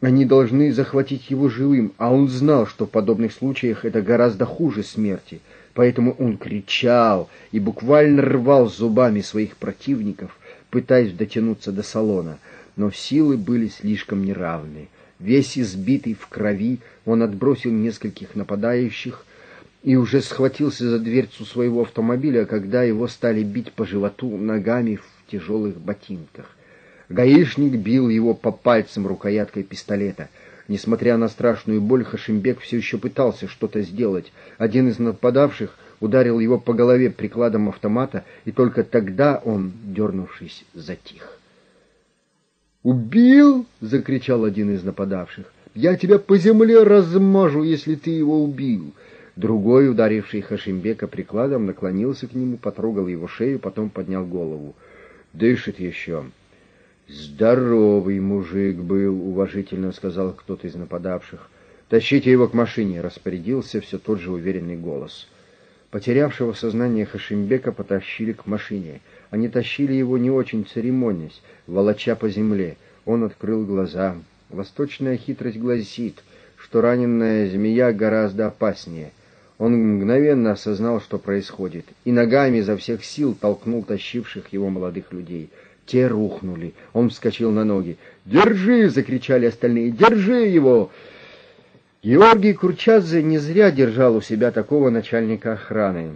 Они должны захватить его живым, а он знал, что в подобных случаях это гораздо хуже смерти. Поэтому он кричал и буквально рвал зубами своих противников, пытаясь дотянуться до салона. Но силы были слишком неравны. Весь избитый в крови, он отбросил нескольких нападающих и уже схватился за дверцу своего автомобиля, когда его стали бить по животу ногами в тяжелых ботинках. Гаишник бил его по пальцам рукояткой пистолета. Несмотря на страшную боль, Хашимбек все еще пытался что-то сделать. Один из нападавших ударил его по голове прикладом автомата, и только тогда он, дернувшись, затих. «Убил?» — закричал один из нападавших. «Я тебя по земле размажу, если ты его убил!» Другой, ударивший Хашимбека прикладом, наклонился к нему, потрогал его шею, потом поднял голову. «Дышит еще». «Здоровый мужик был», — уважительно сказал кто-то из нападавших. «Тащите его к машине», — распорядился все тот же уверенный голос. Потерявшего сознание Хашимбека потащили к машине. Они тащили его не очень церемонясь, волоча по земле. Он открыл глаза. Восточная хитрость гласит, что раненная змея гораздо опаснее. Он мгновенно осознал, что происходит, и ногами изо всех сил толкнул тащивших его молодых людей. Те рухнули. Он вскочил на ноги. «Держи!» — закричали остальные. «Держи его!» Георгий Курчадзе не зря держал у себя такого начальника охраны.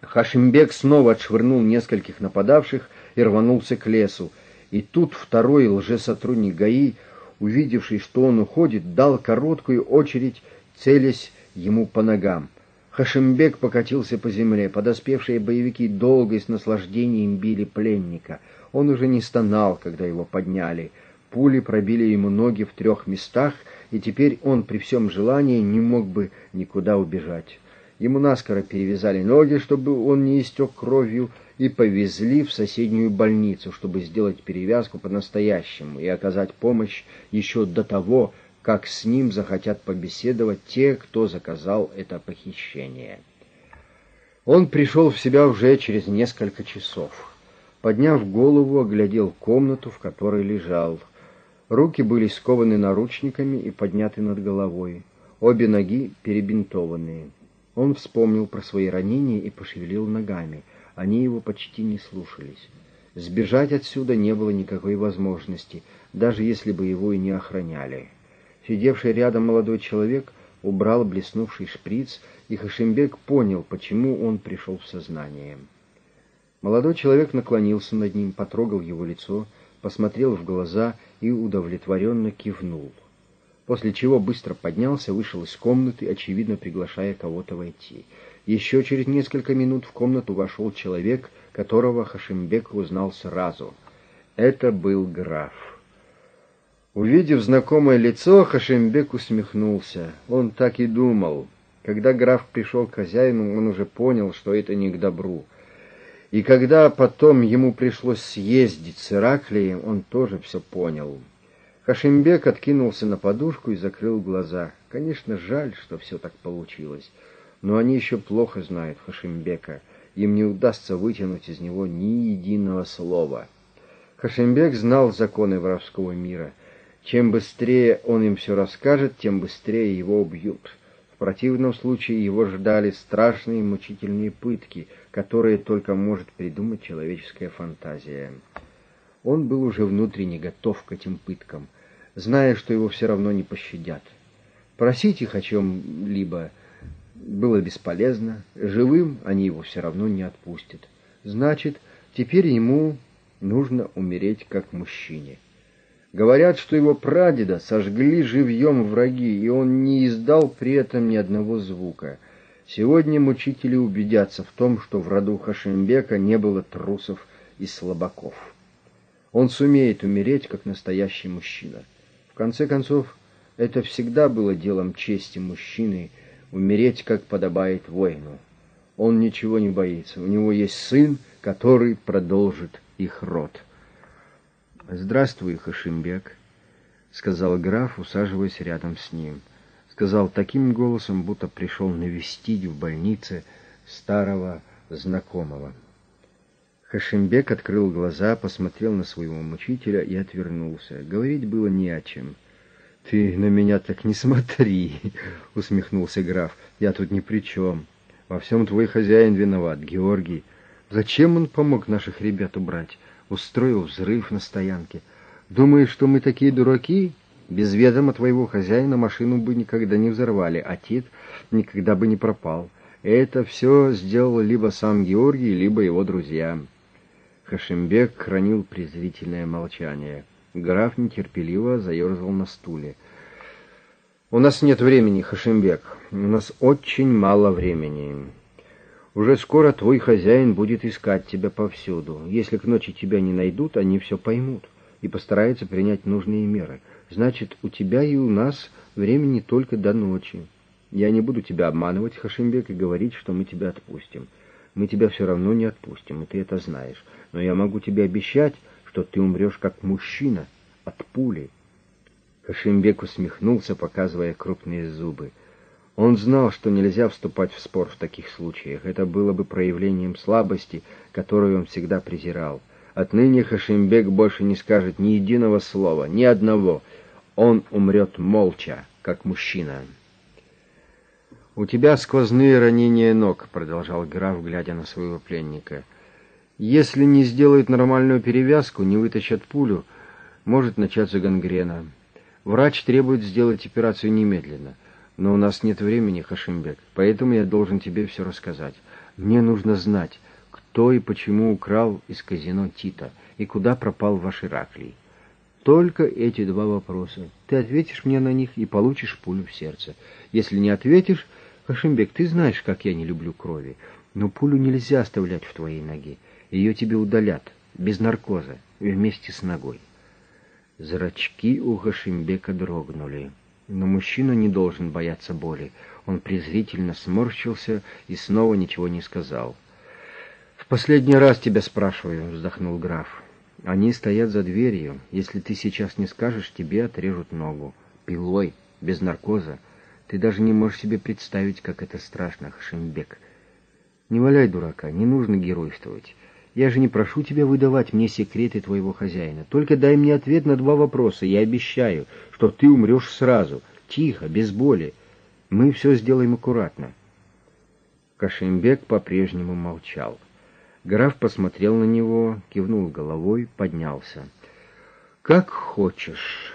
Хашимбек снова отшвырнул нескольких нападавших и рванулся к лесу. И тут второй лжесотрудник ГАИ, увидевший, что он уходит, дал короткую очередь, целясь ему по ногам. Хашимбек покатился по земле. Подоспевшие боевики долго и с наслаждением били пленника. Он уже не стонал, когда его подняли. Пули пробили ему ноги в трех местах, и теперь он при всем желании не мог бы никуда убежать. Ему наскоро перевязали ноги, чтобы он не истек кровью, и повезли в соседнюю больницу, чтобы сделать перевязку по-настоящему и оказать помощь еще до того, как с ним захотят побеседовать те, кто заказал это похищение. Он пришел в себя уже через несколько часов. Подняв голову, оглядел комнату, в которой лежал. Руки были скованы наручниками и подняты над головой, обе ноги перебинтованные. Он вспомнил про свои ранения и пошевелил ногами. Они его почти не слушались. Сбежать отсюда не было никакой возможности, даже если бы его и не охраняли. Сидевший рядом молодой человек убрал блеснувший шприц, и Хашимбек понял, почему он пришел в сознание. Молодой человек наклонился над ним, потрогал его лицо, посмотрел в глаза и удовлетворенно кивнул. После чего быстро поднялся, вышел из комнаты, очевидно приглашая кого-то войти. Еще через несколько минут в комнату вошел человек, которого Хашимбек узнал сразу. Это был граф. Увидев знакомое лицо, Хашимбек усмехнулся. Он так и думал. Когда граф пришел к хозяину, он уже понял, что это не к добру. И когда потом ему пришлось съездить с Ираклием, он тоже все понял. Хашимбек откинулся на подушку и закрыл глаза. Конечно, жаль, что все так получилось, но они еще плохо знают Хашимбека. Им не удастся вытянуть из него ни единого слова. Хашимбек знал законы воровского мира. Чем быстрее он им все расскажет, тем быстрее его убьют. В противном случае его ждали страшные мучительные пытки, которые только может придумать человеческая фантазия. Он был уже внутренне готов к этим пыткам, зная, что его все равно не пощадят. Просить их о чем-либо было бесполезно, живым они его все равно не отпустят. Значит, теперь ему нужно умереть как мужчине. Говорят, что его прадеда сожгли живьем враги, и он не издал при этом ни одного звука. Сегодня мучители убедятся в том, что в роду Хашимбека не было трусов и слабаков. Он сумеет умереть, как настоящий мужчина. В конце концов, это всегда было делом чести мужчины — умереть, как подобает воину. Он ничего не боится. У него есть сын, который продолжит их род. — Здравствуй, Хашимбек, — сказал граф, усаживаясь рядом с ним. Сказал таким голосом, будто пришел навестить в больнице старого знакомого. Хашимбек открыл глаза, посмотрел на своего мучителя и отвернулся. Говорить было не о чем. — Ты на меня так не смотри, — усмехнулся граф. — Я тут ни при чем. Во всем твой хозяин виноват, Георгий. Зачем он помог наших ребят убрать? Устроил взрыв на стоянке. Думаешь, что мы такие дураки? Без ведома твоего хозяина машину бы никогда не взорвали, а Тит никогда бы не пропал. Это все сделал либо сам Георгий, либо его друзья. Хашимбек хранил презрительное молчание. Граф нетерпеливо заерзал на стуле. «У нас нет времени, Хашимбек. У нас очень мало времени. Уже скоро твой хозяин будет искать тебя повсюду. Если к ночи тебя не найдут, они все поймут и постараются принять нужные меры. Значит, у тебя и у нас времени только до ночи. Я не буду тебя обманывать, Хашимбек, и говорить, что мы тебя отпустим. Мы тебя все равно не отпустим, и ты это знаешь. Но я могу тебе обещать, что ты умрешь как мужчина от пули». Хашимбек усмехнулся, показывая крупные зубы. Он знал, что нельзя вступать в спор в таких случаях. Это было бы проявлением слабости, которую он всегда презирал. Отныне Хашимбек больше не скажет ни единого слова, ни одного. Он умрет молча, как мужчина. «У тебя сквозные ранения ног», — продолжал граф, глядя на своего пленника. «Если не сделают нормальную перевязку, не вытащат пулю, может начаться гангрена. Врач требует сделать операцию немедленно. Но у нас нет времени, Хашимбек, поэтому я должен тебе все рассказать. Мне нужно знать, кто и почему украл из казино Тита и куда пропал ваш Ираклий. Только эти два вопроса. Ты ответишь мне на них и получишь пулю в сердце. Если не ответишь... Хашимбек, ты знаешь, как я не люблю крови, но пулю нельзя оставлять в твоей ноге. Ее тебе удалят, без наркоза, вместе с ногой. Зрачки у Хашимбека дрогнули. Но мужчина не должен бояться боли. Он презрительно сморщился и снова ничего не сказал. «В последний раз тебя спрашиваю», — вздохнул граф. «Они стоят за дверью. Если ты сейчас не скажешь, тебе отрежут ногу. Пилой, без наркоза. Ты даже не можешь себе представить, как это страшно, Хашимбек. Не валяй дурака, не нужно геройствовать. Я же не прошу тебя выдавать мне секреты твоего хозяина. Только дай мне ответ на два вопроса. Я обещаю, что ты умрешь сразу, тихо, без боли. Мы все сделаем аккуратно». Хашимбек по-прежнему молчал. Граф посмотрел на него, кивнул головой, поднялся. «Как хочешь».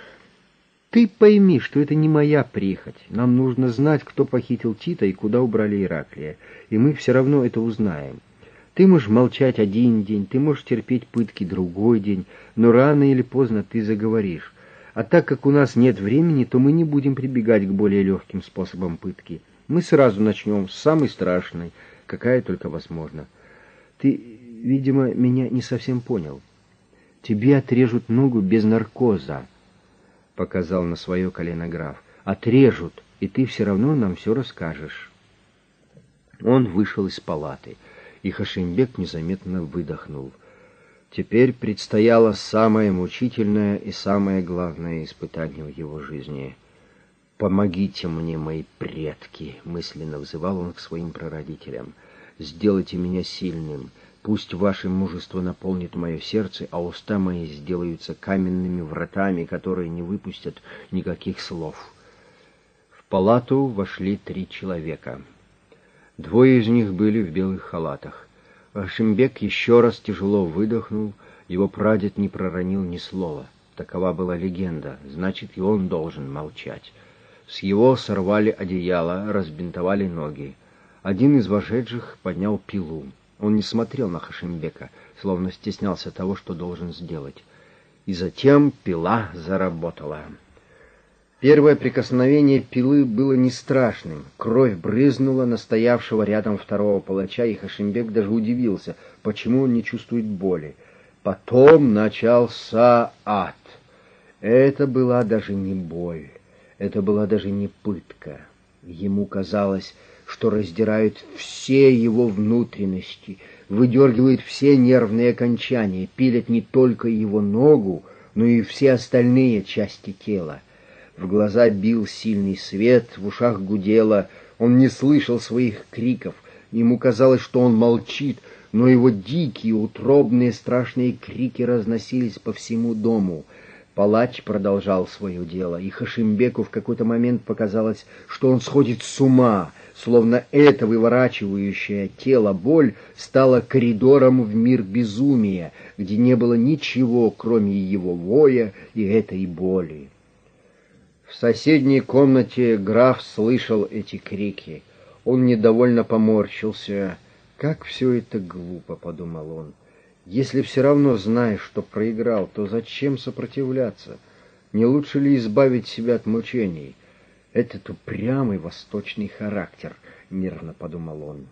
«Ты пойми, что это не моя прихоть. Нам нужно знать, кто похитил Тита и куда убрали Ираклия, и мы все равно это узнаем. Ты можешь молчать один день, ты можешь терпеть пытки другой день, но рано или поздно ты заговоришь. А так как у нас нет времени, то мы не будем прибегать к более легким способам пытки. Мы сразу начнем с самой страшной, какая только возможно. Ты, видимо, меня не совсем понял. Тебе отрежут ногу без наркоза», — показал на свое колено граф. «Отрежут, и ты все равно нам все расскажешь». Он вышел из палаты, и Хашимбек незаметно выдохнул. Теперь предстояло самое мучительное и самое главное испытание в его жизни. «Помогите мне, мои предки», — мысленно взывал он к своим прародителям. «Сделайте меня сильным. Пусть ваше мужество наполнит мое сердце, а уста мои сделаются каменными вратами, которые не выпустят никаких слов». В палату вошли три человека. Двое из них были в белых халатах. Хашимбек еще раз тяжело выдохнул. Его прадед не проронил ни слова. Такова была легенда, значит, и он должен молчать. С его сорвали одеяло, разбинтовали ноги. Один из вошедших поднял пилу. Он не смотрел на Хашимбека, словно стеснялся того, что должен сделать. И затем пила заработала. Первое прикосновение пилы было не страшным. Кровь брызнула на стоявшего рядом второго палача, и Хашимбек даже удивился, почему он не чувствует боли. Потом начался ад. Это была даже не боль, это была даже не пытка. Ему казалось, что раздирают все его внутренности, выдергивают все нервные окончания, пилят не только его ногу, но и все остальные части тела. В глаза бил сильный свет, в ушах гудело, он не слышал своих криков, ему казалось, что он молчит, но его дикие, утробные, страшные крики разносились по всему дому. Палач продолжал свое дело, и Хашимбеку в какой-то момент показалось, что он сходит с ума, словно это выворачивающее тело боль стала коридором в мир безумия, где не было ничего, кроме его воя и этой боли. В соседней комнате граф слышал эти крики. Он недовольно поморщился. «Как все это глупо», — подумал он. «Если все равно знаешь, что проиграл, то зачем сопротивляться? Не лучше ли избавить себя от мучений? Этот упрямый восточный характер», — нервно подумал он.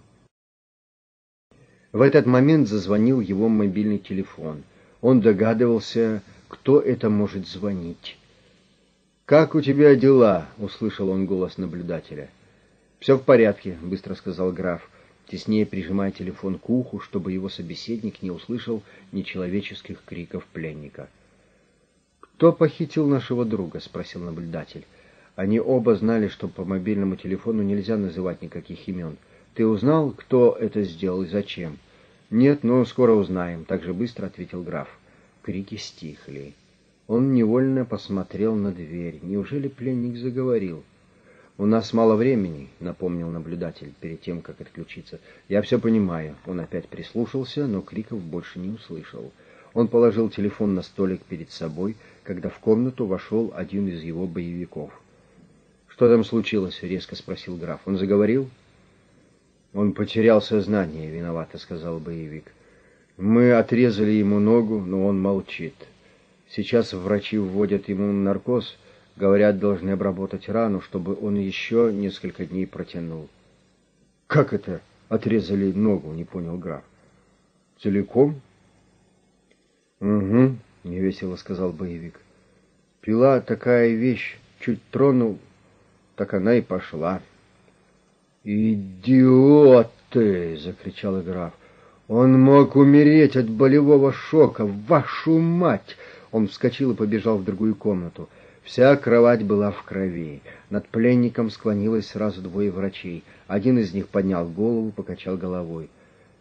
В этот момент зазвонил его мобильный телефон. Он догадывался, кто это может звонить. «Как у тебя дела?» — услышал он голос наблюдателя. «Все в порядке», — быстро сказал граф, теснее прижимая телефон к уху, чтобы его собеседник не услышал нечеловеческих криков пленника. «Кто похитил нашего друга?» — спросил наблюдатель. Они оба знали, что по мобильному телефону нельзя называть никаких имен. «Ты узнал, кто это сделал и зачем?» «Нет, но скоро узнаем», — так же быстро ответил граф. Крики стихли. Он невольно посмотрел на дверь. Неужели пленник заговорил? «У нас мало времени», — напомнил наблюдатель перед тем, как отключиться. «Я все понимаю». Он опять прислушался, но криков больше не услышал. Он положил телефон на столик перед собой, когда в комнату вошел один из его боевиков. «Что там случилось?» — резко спросил граф. «Он заговорил?» «Он потерял сознание, виновато», — сказал боевик. «Мы отрезали ему ногу, но он молчит. Сейчас врачи вводят ему наркоз. Говорят, должны обработать рану, чтобы он еще несколько дней протянул». «Как это отрезали ногу?» — не понял граф. «Целиком?» «Угу», — невесело сказал боевик. «Пила такая вещь, чуть тронул, так она и пошла». «Идиоты!» — закричал граф. «Он мог умереть от болевого шока! Вашу мать!» Он вскочил и побежал в другую комнату. Вся кровать была в крови. Над пленником склонилось сразу двое врачей. Один из них поднял голову, покачал головой.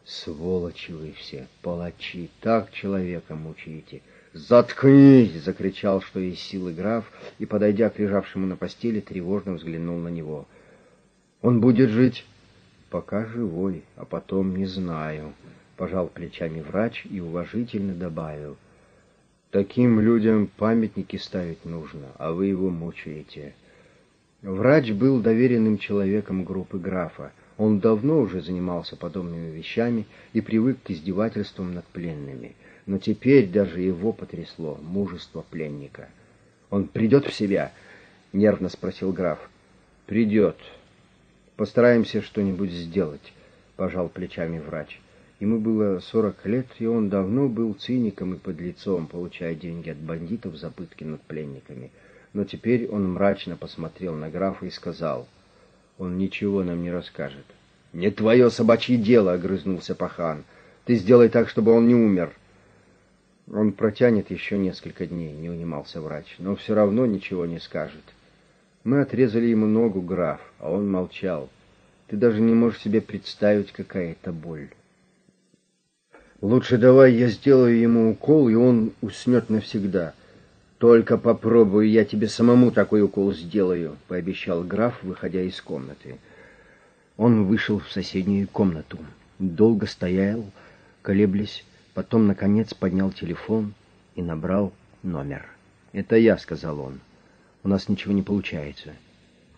«Сволочи вы все, палачи, так человека мучаете!» «Заткнись!» — закричал, что из силы граф, и, подойдя к лежавшему на постели, тревожно взглянул на него. «Он будет жить?» «Пока живой, а потом не знаю», — пожал плечами врач и уважительно добавил. «Таким людям памятники ставить нужно, а вы его мучаете». Врач был доверенным человеком группы графа. Он давно уже занимался подобными вещами и привык к издевательствам над пленными. Но теперь даже его потрясло мужество пленника. «Он придет в себя?» — нервно спросил граф. «Придет. Постараемся что-нибудь сделать», — пожал плечами врач. Ему было сорок лет, и он давно был циником и подлецом, получая деньги от бандитов за пытки над пленниками. Но теперь он мрачно посмотрел на графа и сказал: «Он ничего нам не расскажет». «Не твое собачье дело!» — огрызнулся пахан. «Ты сделай так, чтобы он не умер». «Он протянет еще несколько дней», — не унимался врач, «но все равно ничего не скажет. Мы отрезали ему ногу, граф, а он молчал. Ты даже не можешь себе представить, какая это боль». «Лучше давай я сделаю ему укол, и он уснет навсегда». «Только попробуй, я тебе самому такой укол сделаю», — пообещал граф, выходя из комнаты. Он вышел в соседнюю комнату, долго стоял, колеблясь, потом, наконец, поднял телефон и набрал номер. «Это я», — сказал он. «У нас ничего не получается».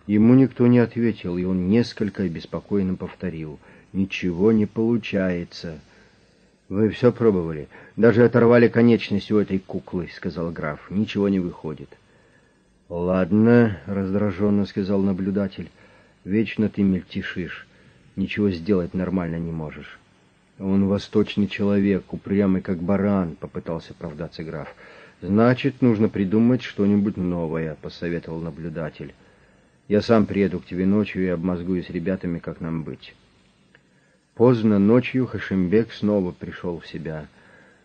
Ему никто не ответил, и он несколько обеспокоенно повторил: «Ничего не получается». «Вы все пробовали? Даже оторвали конечность у этой куклы», — сказал граф. «Ничего не выходит». «Ладно», — раздраженно сказал наблюдатель. «Вечно ты мельтешишь. Ничего сделать нормально не можешь». «Он восточный человек, упрямый как баран», — попытался оправдаться граф. «Значит, нужно придумать что-нибудь новое», — посоветовал наблюдатель. «Я сам приеду к тебе ночью и обмозгую с ребятами, как нам быть». Поздно ночью Хашимбек снова пришел в себя.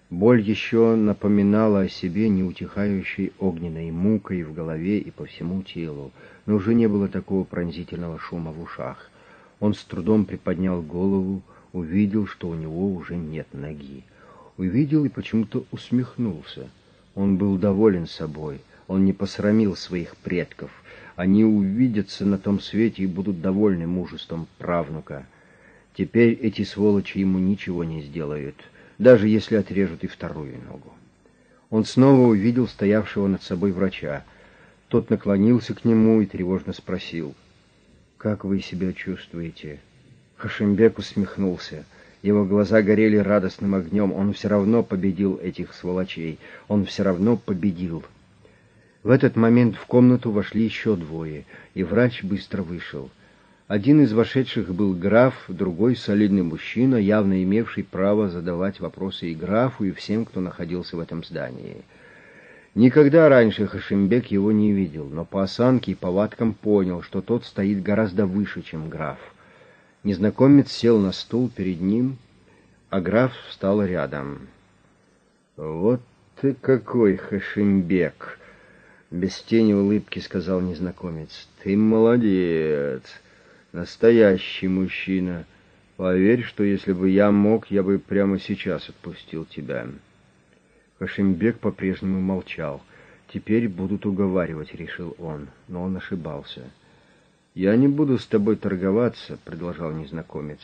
Боль еще напоминала о себе неутихающей огненной мукой в голове и по всему телу, но уже не было такого пронзительного шума в ушах. Он с трудом приподнял голову, увидел, что у него уже нет ноги. Увидел и почему-то усмехнулся. Он был доволен собой, он не посрамил своих предков. Они увидятся на том свете и будут довольны мужеством правнука. Теперь эти сволочи ему ничего не сделают, даже если отрежут и вторую ногу. Он снова увидел стоявшего над собой врача. Тот наклонился к нему и тревожно спросил: «Как вы себя чувствуете?» Хашимбек усмехнулся. Его глаза горели радостным огнем. Он все равно победил этих сволочей. Он все равно победил. В этот момент в комнату вошли еще двое, и врач быстро вышел. Один из вошедших был граф, другой — солидный мужчина, явно имевший право задавать вопросы и графу, и всем, кто находился в этом здании. Никогда раньше Хашимбек его не видел, но по осанке и повадкам понял, что тот стоит гораздо выше, чем граф. Незнакомец сел на стул перед ним, а граф встал рядом. «Вот ты какой, Хашимбек!» — без тени улыбки сказал незнакомец. «Ты молодец! Настоящий мужчина. Поверь, что если бы я мог, я бы прямо сейчас отпустил тебя». Хашимбек по-прежнему молчал. «Теперь будут уговаривать», — решил он, но он ошибался. «Я не буду с тобой торговаться», — продолжал незнакомец.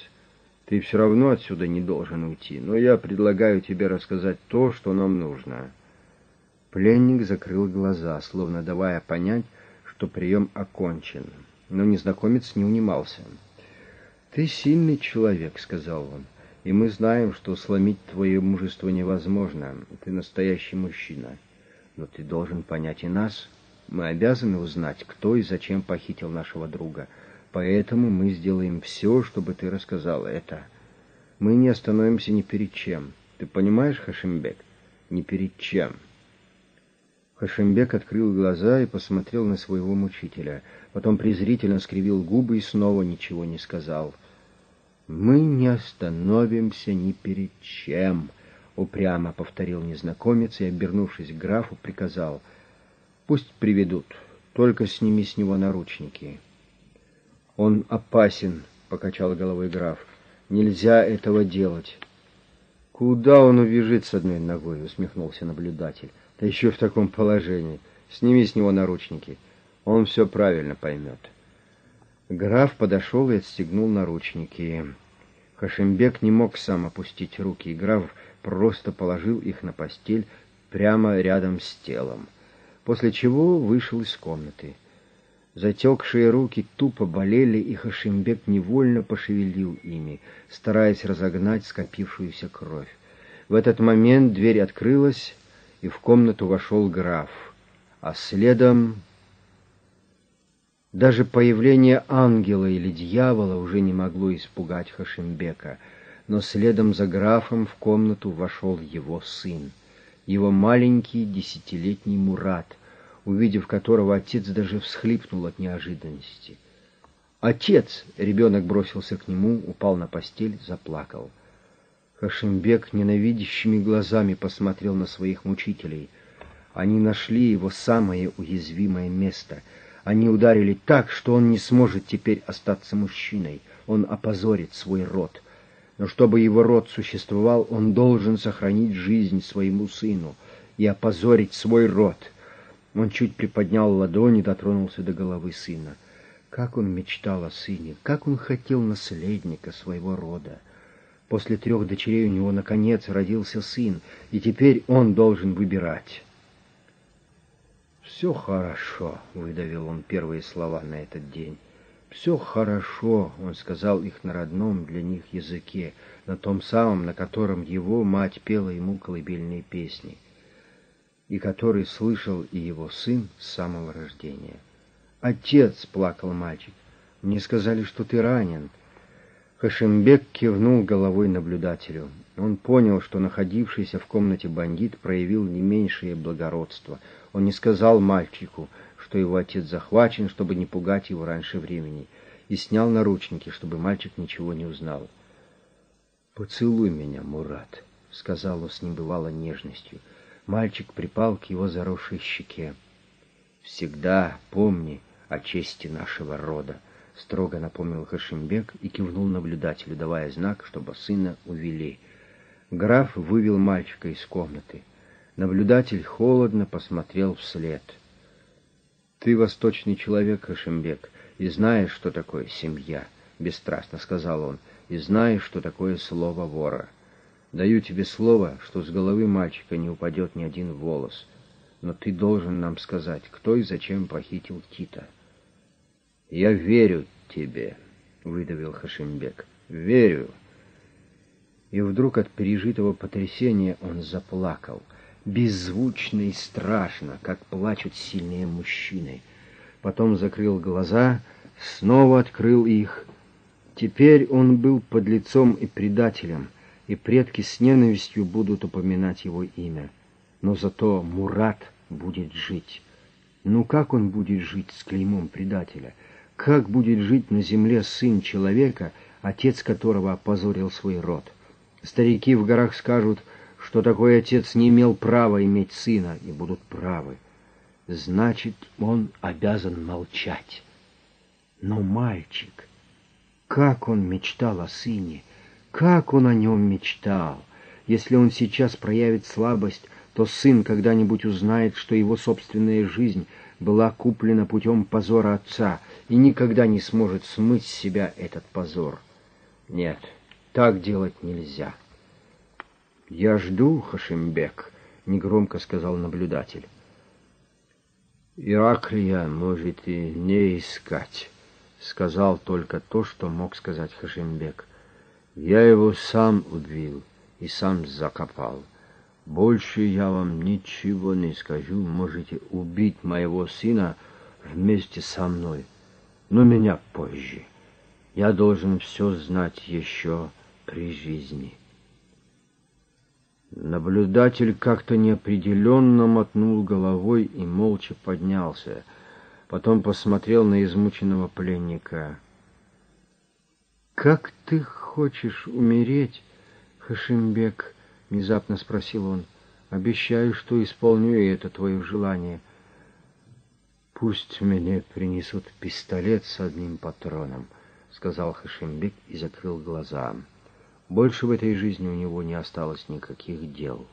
«Ты все равно отсюда не должен уйти, но я предлагаю тебе рассказать то, что нам нужно». Пленник закрыл глаза, словно давая понять, что прием окончен. Но незнакомец не унимался. «Ты сильный человек», — сказал он, — «и мы знаем, что сломить твое мужество невозможно. Ты настоящий мужчина. Но ты должен понять и нас. Мы обязаны узнать, кто и зачем похитил нашего друга. Поэтому мы сделаем все, чтобы ты рассказал это. Мы не остановимся ни перед чем. Ты понимаешь, Хашимбек? Ни перед чем». Хашимбек открыл глаза и посмотрел на своего мучителя. Потом презрительно скривил губы и снова ничего не сказал. «Мы не остановимся ни перед чем», — упрямо повторил незнакомец и, обернувшись к графу, приказал: «Пусть приведут, только сними с него наручники». «Он опасен», — покачал головой граф. «Нельзя этого делать». «Куда он убежит с одной ногой?» — усмехнулся наблюдатель. «Да еще в таком положении. Сними с него наручники. Он все правильно поймет». Граф подошел и отстегнул наручники. Хашимбек не мог сам опустить руки, и граф просто положил их на постель прямо рядом с телом, после чего вышел из комнаты. Затекшие руки тупо болели, и Хашимбек невольно пошевелил ими, стараясь разогнать скопившуюся кровь. В этот момент дверь открылась, и в комнату вошел граф, а следом... Даже появление ангела или дьявола уже не могло испугать Хашимбека, но следом за графом в комнату вошел его сын, его маленький десятилетний Мурат, увидев которого отец даже всхлипнул от неожиданности. «Отец!» — ребенок бросился к нему, упал на постель, заплакал. Хашимбек ненавидящими глазами посмотрел на своих мучителей. Они нашли его самое уязвимое место — они ударили так, что он не сможет теперь остаться мужчиной. Он опозорит свой род. Но чтобы его род существовал, он должен сохранить жизнь своему сыну и опозорить свой род. Он чуть приподнял ладонь и дотронулся до головы сына. Как он мечтал о сыне, как он хотел наследника своего рода. После трех дочерей у него, наконец, родился сын, и теперь он должен выбирать. «Все хорошо», — выдавил он первые слова на этот день. «Все хорошо», — он сказал их на родном для них языке, на том самом, на котором его мать пела ему колыбельные песни, и который слышал и его сын с самого рождения. «Отец», — плакал мальчик, — «мне сказали, что ты ранен». Хашимбек кивнул головой наблюдателю. Он понял, что находившийся в комнате бандит проявил не меньшее благородство. Он не сказал мальчику, что его отец захвачен, чтобы не пугать его раньше времени, и снял наручники, чтобы мальчик ничего не узнал. «Поцелуй меня, Мурат», — сказал он с небывалой нежностью. Мальчик припал к его заросшей щеке. «Всегда помни о чести нашего рода», — строго напомнил Хашимбек и кивнул наблюдателю, давая знак, чтобы сына увели. Граф вывел мальчика из комнаты. Наблюдатель холодно посмотрел вслед. «Ты восточный человек, Хашимбек, и знаешь, что такое семья», — бесстрастно сказал он, — «и знаешь, что такое слово вора. Даю тебе слово, что с головы мальчика не упадет ни один волос, но ты должен нам сказать, кто и зачем похитил Тита». «Я верю тебе», — выдавил Хашимбек, — «верю». И вдруг от пережитого потрясения он заплакал. Беззвучно и страшно, как плачут сильные мужчины. Потом закрыл глаза, снова открыл их. Теперь он был подлецом и предателем, и предки с ненавистью будут упоминать его имя. Но зато Мурат будет жить. Ну как он будет жить с клеймом предателя? Как будет жить на земле сын человека, отец которого опозорил свой род? Старики в горах скажут, что такой отец не имел права иметь сына, и будут правы. Значит, он обязан молчать. Но мальчик, как он мечтал о сыне, как он о нем мечтал! Если он сейчас проявит слабость, то сын когда-нибудь узнает, что его собственная жизнь была куплена путем позора отца, и никогда не сможет смыть с себя этот позор. Нет, так делать нельзя. «Я жду, Хашимбек», — негромко сказал наблюдатель. Ираклия можете не искать, сказал только то, что мог сказать Хашимбек. Я его сам убил и сам закопал. Больше я вам ничего не скажу, можете убить моего сына вместе со мной, но меня позже. Я должен все знать еще при жизни. Наблюдатель как-то неопределенно мотнул головой и молча поднялся. Потом посмотрел на измученного пленника. — Как ты хочешь умереть, Хашимбек? — внезапно спросил он. — Обещаю, что исполню это твое желание. — Пусть мне принесут пистолет с одним патроном, — сказал Хашимбек и закрыл глаза. Больше в этой жизни у него не осталось никаких дел.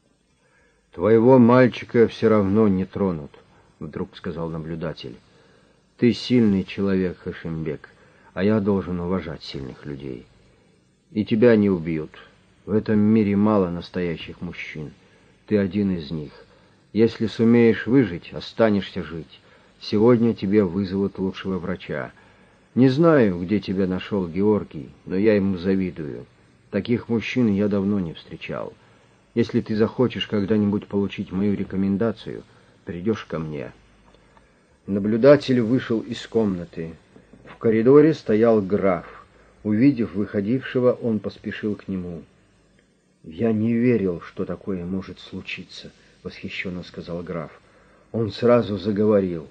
— Твоего мальчика все равно не тронут, — вдруг сказал наблюдатель. — Ты сильный человек, Хашимбек, а я должен уважать сильных людей. И тебя не убьют. В этом мире мало настоящих мужчин. Ты один из них. Если сумеешь выжить, останешься жить. Сегодня тебе вызовут лучшего врача. Не знаю, где тебя нашел Георгий, но я ему завидую. Таких мужчин я давно не встречал. Если ты захочешь когда-нибудь получить мою рекомендацию, придешь ко мне. Наблюдатель вышел из комнаты. В коридоре стоял граф. Увидев выходившего, он поспешил к нему. «Я не верил, что такое может случиться», — восхищенно сказал граф. Он сразу заговорил.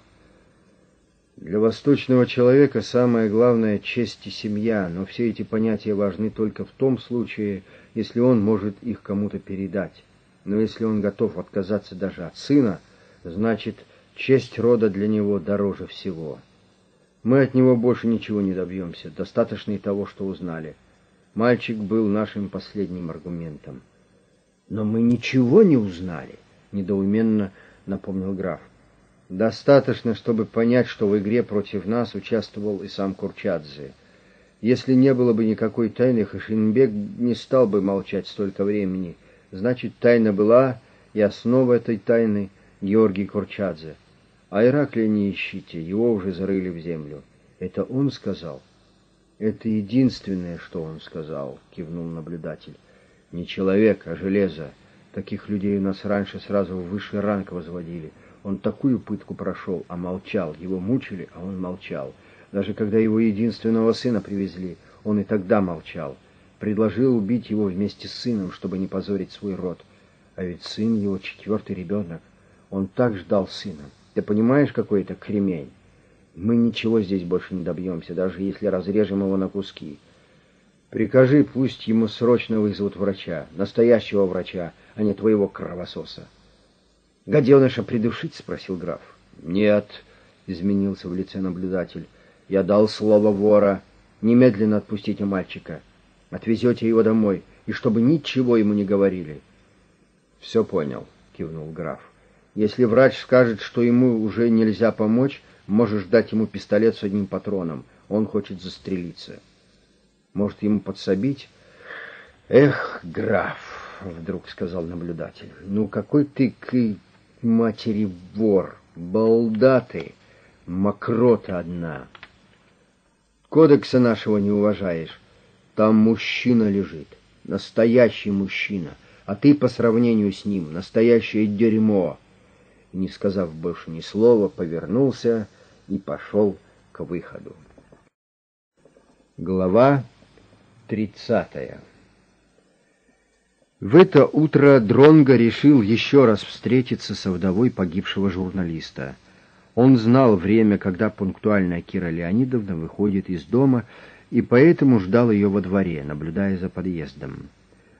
Для восточного человека самое главное — честь и семья, но все эти понятия важны только в том случае, если он может их кому-то передать. Но если он готов отказаться даже от сына, значит, честь рода для него дороже всего. Мы от него больше ничего не добьемся, достаточно и того, что узнали. Мальчик был нашим последним аргументом. «Но мы ничего не узнали», — недоуменно напомнил граф. Достаточно, чтобы понять, что в игре против нас участвовал и сам Курчадзе. Если не было бы никакой тайны, Хашимбек не стал бы молчать столько времени. Значит, тайна была, и основа этой тайны — Георгий Курчадзе. А Ираклия не ищите, его уже зарыли в землю. Это он сказал? Это единственное, что он сказал, кивнул наблюдатель. Не человек, а железо. Таких людей у нас раньше сразу в высший ранг возводили. Он такую пытку прошел, а молчал. Его мучили, а он молчал. Даже когда его единственного сына привезли, он и тогда молчал. Предложил убить его вместе с сыном, чтобы не позорить свой род. А ведь сын его четвертый ребенок. Он так ждал сына. Ты понимаешь, какой это кремень? Мы ничего здесь больше не добьемся, даже если разрежем его на куски. Прикажи, пусть ему срочно вызовут врача, настоящего врача, а не твоего кровососа. — Гаденыша придушить? — спросил граф. — Нет, — изменился в лице наблюдатель. — Я дал слово вора. Немедленно отпустите мальчика. Отвезете его домой, и чтобы ничего ему не говорили. — Все понял, — кивнул граф. — Если врач скажет, что ему уже нельзя помочь, можешь дать ему пистолет с одним патроном. Он хочет застрелиться. — Может, ему подсобить? — Эх, граф, — вдруг сказал наблюдатель. — Ну, какой ты к... матери вор, балда ты, мокрота одна. Кодекса нашего не уважаешь. Там мужчина лежит, настоящий мужчина, а ты по сравнению с ним настоящее дерьмо. И, не сказав больше ни слова, повернулся и пошел к выходу. Глава тридцатая. В это утро Дронго решил еще раз встретиться со вдовой погибшего журналиста. Он знал время, когда пунктуальная Кира Леонидовна выходит из дома, и поэтому ждал ее во дворе, наблюдая за подъездом.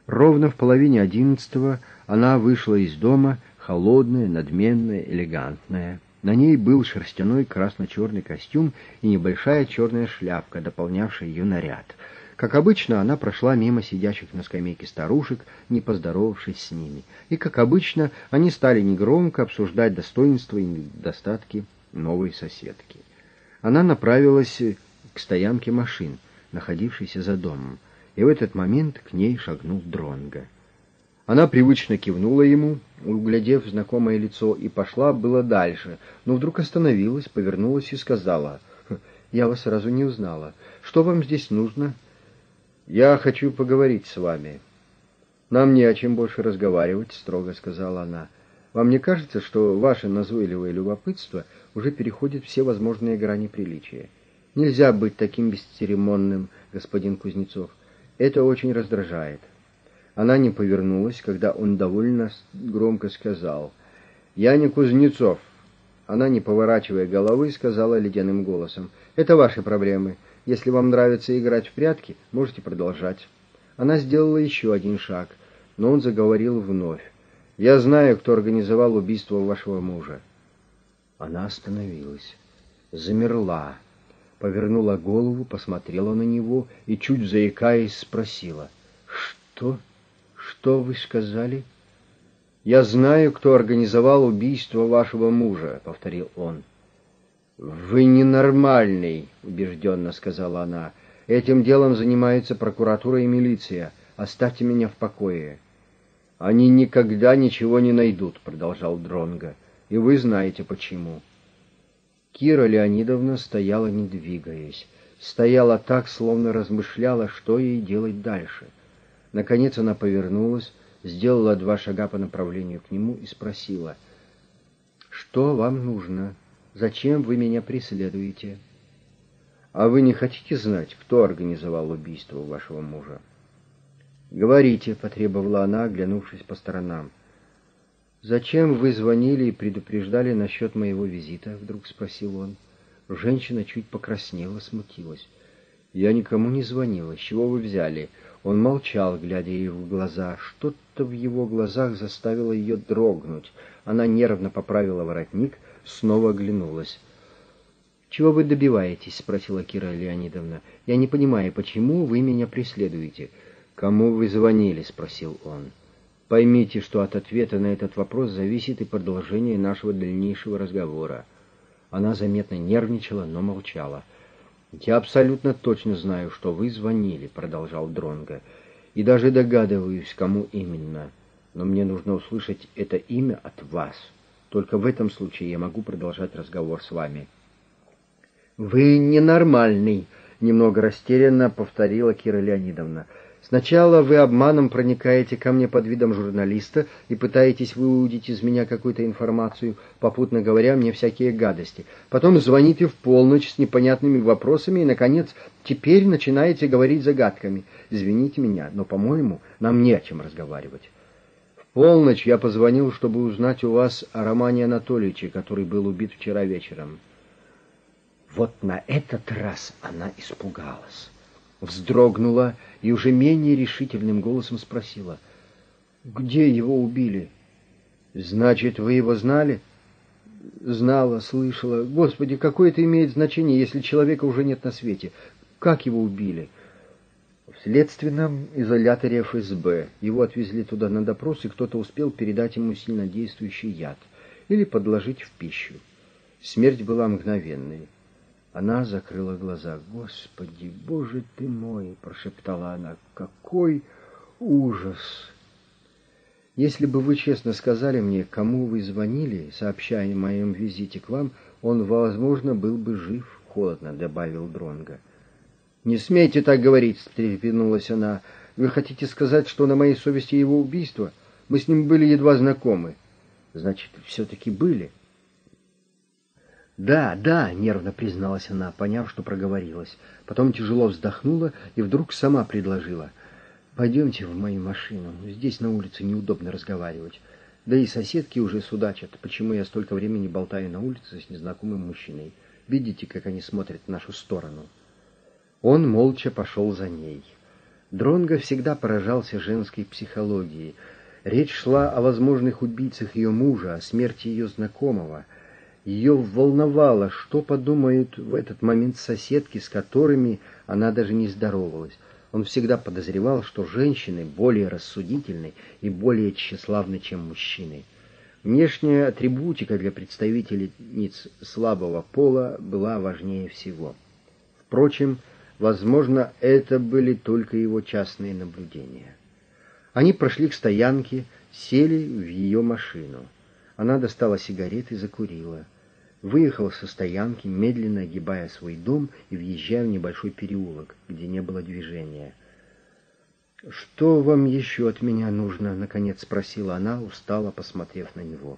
Ровно в половине одиннадцатого она вышла из дома, холодная, надменная, элегантная. На ней был шерстяной красно-черный костюм и небольшая черная шляпка, дополнявшая ее наряд. Как обычно, она прошла мимо сидящих на скамейке старушек, не поздоровавшись с ними. И, как обычно, они стали негромко обсуждать достоинства и недостатки новой соседки. Она направилась к стоянке машин, находившейся за домом, и в этот момент к ней шагнул Дронго. Она привычно кивнула ему, углядев знакомое лицо, и пошла было дальше, но вдруг остановилась, повернулась и сказала: «Я вас сразу не узнала. Что вам здесь нужно?» «Я хочу поговорить с вами». «Нам не о чем больше разговаривать», — строго сказала она. «Вам не кажется, что ваше назойливое любопытство уже переходит все возможные грани приличия? Нельзя быть таким бесцеремонным, господин Кузнецов. Это очень раздражает». Она не повернулась, когда он довольно громко сказал: «Я не Кузнецов». Она, не поворачивая головы, сказала ледяным голосом: «Это ваши проблемы. Если вам нравится играть в прятки, можете продолжать». Она сделала еще один шаг, но он заговорил вновь: «Я знаю, кто организовал убийство вашего мужа». Она остановилась, замерла, повернула голову, посмотрела на него и, чуть заикаясь, спросила: «Что? Что вы сказали?» «Я знаю, кто организовал убийство вашего мужа», — повторил он. «Вы ненормальный», — убежденно сказала она. «Этим делом занимается прокуратура и милиция. Оставьте меня в покое». «Они никогда ничего не найдут», — продолжал Дронго. «И вы знаете почему». Кира Леонидовна стояла, не двигаясь. Стояла так, словно размышляла, что ей делать дальше. Наконец она повернулась, сделала два шага по направлению к нему и спросила: «Что вам нужно? Зачем вы меня преследуете?» «А вы не хотите знать, кто организовал убийство вашего мужа?» «Говорите», — потребовала она, оглянувшись по сторонам. «Зачем вы звонили и предупреждали насчет моего визита?» — вдруг спросил он. Женщина чуть покраснела, смутилась. «Я никому не звонила. С чего вы взяли?» Он молчал, глядя ей в глаза. Что-то в его глазах заставило ее дрогнуть. Она нервно поправила воротник, снова оглянулась. «Чего вы добиваетесь?» — спросила Кира Леонидовна. «Я не понимаю, почему вы меня преследуете?» «Кому вы звонили?» — спросил он. «Поймите, что от ответа на этот вопрос зависит и продолжение нашего дальнейшего разговора». Она заметно нервничала, но молчала. «Я абсолютно точно знаю, что вы звонили», — продолжал Дронго, «и даже догадываюсь, кому именно. Но мне нужно услышать это имя от вас. Только в этом случае я могу продолжать разговор с вами». «Вы ненормальный», — немного растерянно повторила Кира Леонидовна. «Сначала вы обманом проникаете ко мне под видом журналиста и пытаетесь выудить из меня какую-то информацию, попутно говоря мне всякие гадости. Потом звоните в полночь с непонятными вопросами и, наконец, теперь начинаете говорить загадками. Извините меня, но, по-моему, нам не о чем разговаривать». «В полночь я позвонил, чтобы узнать у вас о Романе Анатольевиче, который был убит вчера вечером». Вот на этот раз она испугалась. Вздрогнула и уже менее решительным голосом спросила: «Где его убили?» «Значит, вы его знали?» «Знала, слышала. Господи, какое это имеет значение, если человека уже нет на свете? Как его убили?» «В следственном изоляторе эф эс бэ. Его отвезли туда на допрос, и кто-то успел передать ему сильнодействующий яд или подложить в пищу. Смерть была мгновенной». Она закрыла глаза. «Господи, Боже ты мой!» — прошептала она. «Какой ужас!» «Если бы вы честно сказали мне, кому вы звонили, сообщая о моем визите к вам, он, возможно, был бы жив», — холодно добавил Дронго. «Не смейте так говорить!» — встрепенулась она. «Вы хотите сказать, что на моей совести его убийство? Мы с ним были едва знакомы». «Значит, все-таки были?» «Да, да», — нервно призналась она, поняв, что проговорилась. Потом тяжело вздохнула и вдруг сама предложила: «Пойдемте в мою машину, здесь на улице неудобно разговаривать. Да и соседки уже судачат, почему я столько времени болтаю на улице с незнакомым мужчиной. Видите, как они смотрят в нашу сторону». Он молча пошел за ней. Дронго всегда поражался женской психологии. Речь шла о возможных убийцах ее мужа, о смерти ее знакомого. Ее волновало, что подумают в этот момент соседки, с которыми она даже не здоровалась. Он всегда подозревал, что женщины более рассудительны и более тщеславны, чем мужчины. Внешняя атрибутика для представительниц слабого пола была важнее всего. Впрочем, возможно, это были только его частные наблюдения. Они прошли к стоянке, Сели в ее машину. Она достала сигареты и закурила. Выехала со стоянки, медленно огибая свой дом и въезжая в небольшой переулок, где не было движения. «Что вам еще от меня нужно?» — наконец спросила она, устало посмотрев на него.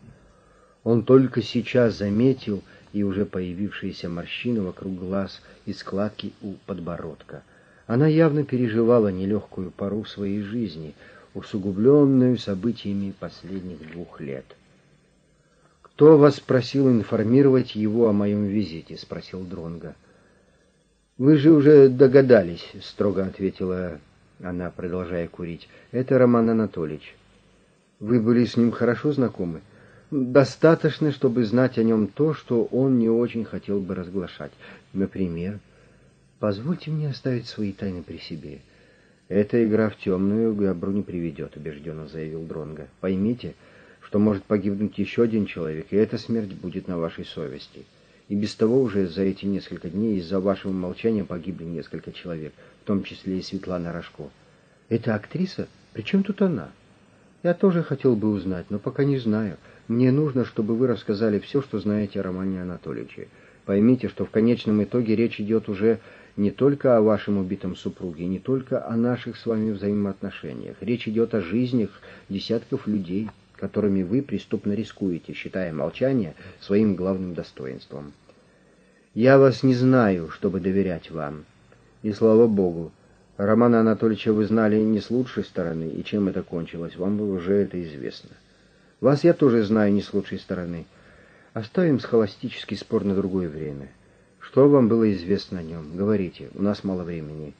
Он только сейчас заметил и уже появившиеся морщины вокруг глаз и складки у подбородка. Она явно переживала нелегкую пору своей жизни, усугубленную событиями последних двух лет. «Кто вас просил информировать его о моем визите?» — спросил Дронго. «Вы же уже догадались», — строго ответила она, продолжая курить. «Это Роман Анатольевич. Вы были с ним хорошо знакомы? Достаточно, чтобы знать о нем то, что он не очень хотел бы разглашать. Например, позвольте мне оставить свои тайны при себе. Эта игра в темную к добру не приведет», — убежденно заявил Дронго. «Поймите, что может погибнуть еще один человек, и эта смерть будет на вашей совести. И без того уже за эти несколько дней из-за вашего молчания погибли несколько человек, в том числе и Светлана Рожко. Это актриса? Причем тут она? Я тоже хотел бы узнать, но пока не знаю. Мне нужно, чтобы вы рассказали все, что знаете о Романе Анатольевиче. Поймите, что в конечном итоге речь идет уже не только о вашем убитом супруге, не только о наших с вами взаимоотношениях. Речь идет о жизнях десятков людей, которыми вы преступно рискуете, считая молчание своим главным достоинством. Я вас не знаю, чтобы доверять вам. И слава Богу, Романа Анатольевича вы знали не с лучшей стороны, и чем это кончилось, вам уже это известно. Вас я тоже знаю не с лучшей стороны. Оставим схоластический спор на другое время. Что вам было известно о нем? Говорите, у нас мало времени.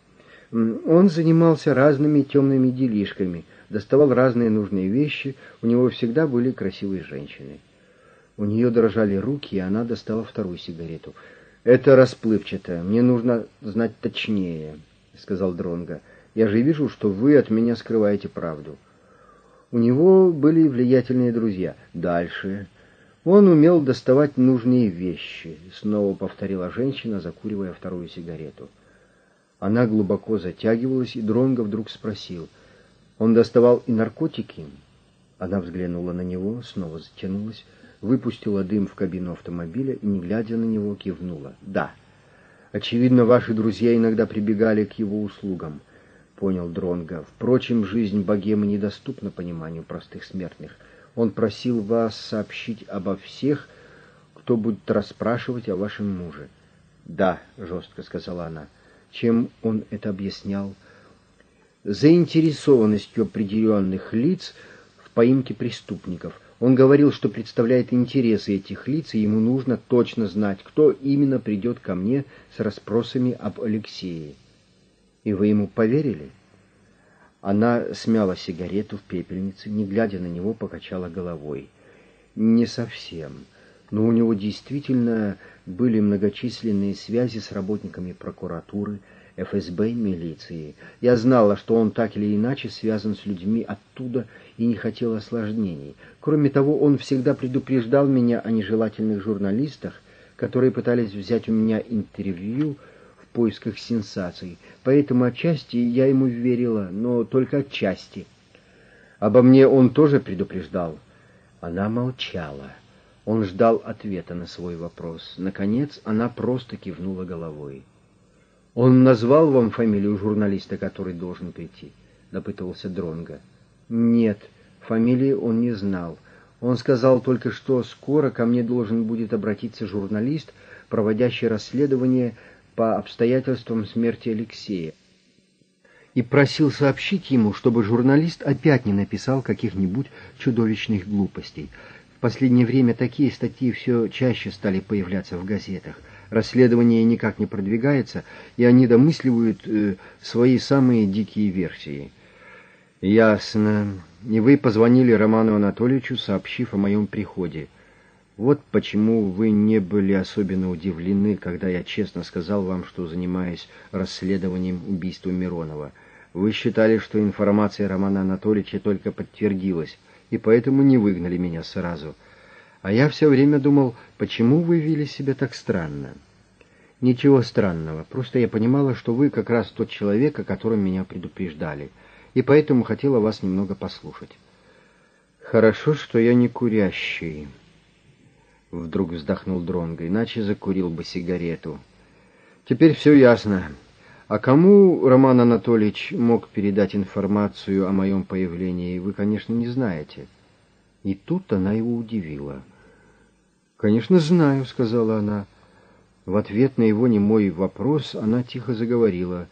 Он занимался разными темными делишками, доставал разные нужные вещи, у него всегда были красивые женщины». У нее дрожали руки, и она достала вторую сигарету. «Это расплывчато, мне нужно знать точнее», — сказал Дронго. «Я же вижу, что вы от меня скрываете правду». У него были влиятельные друзья. «Дальше. Он умел доставать нужные вещи», — снова повторила женщина, закуривая вторую сигарету. Она глубоко затягивалась, и Дронго вдруг спросил: «Он доставал и наркотики?» Она взглянула на него, снова затянулась, выпустила дым в кабину автомобиля и, не глядя на него, кивнула. «Да. Очевидно, ваши друзья иногда прибегали к его услугам», — понял Дронго. «Впрочем, жизнь богемы недоступна пониманию простых смертных. Он просил вас сообщить обо всех, кто будет расспрашивать о вашем муже». «Да», — жестко сказала она. Чем он это объяснял? «Заинтересованностью определенных лиц в поимке преступников. Он говорил, что представляет интересы этих лиц, и ему нужно точно знать, кто именно придет ко мне с расспросами об Алексее». «И вы ему поверили?» Она смяла сигарету в пепельнице, не глядя на него, покачала головой. «Не совсем. Но у него действительно были многочисленные связи с работниками прокуратуры, эф эс бэ и милиции. Я знала, что он так или иначе связан с людьми оттуда и не хотел осложнений. Кроме того, он всегда предупреждал меня о нежелательных журналистах, которые пытались взять у меня интервью в поисках сенсаций. Поэтому отчасти я ему верила, но только отчасти. Обо мне он тоже предупреждал». Она молчала. Он ждал ответа на свой вопрос. Наконец, она просто кивнула головой. «Он назвал вам фамилию журналиста, который должен прийти?» — допытывался Дронго. «Нет, фамилии он не знал. Он сказал только, что скоро ко мне должен будет обратиться журналист, проводящий расследование по обстоятельствам смерти Алексея, и просил сообщить ему, чтобы журналист опять не написал каких-нибудь чудовищных глупостей. В последнее время такие статьи все чаще стали появляться в газетах. Расследование никак не продвигается, и они домысливают э, свои самые дикие версии». «Ясно. И вы позвонили Роману Анатольевичу, сообщив о моем приходе. Вот почему вы не были особенно удивлены, когда я честно сказал вам, что занимаюсь расследованием убийства Миронова. Вы считали, что информация Романа Анатольевича только подтвердилась, и поэтому не выгнали меня сразу. А я все время думал, почему вы вели себя так странно». «Ничего странного. Просто я понимала, что вы как раз тот человек, о котором меня предупреждали, и поэтому хотела вас немного послушать». «Хорошо, что я не курящий», — вдруг вздохнул Дронго, — «иначе закурил бы сигарету». «Теперь все ясно. А кому Роман Анатольевич мог передать информацию о моем появлении, вы, конечно, не знаете». И тут она его удивила. «Конечно, знаю», — сказала она. В ответ на его немой вопрос она тихо заговорила.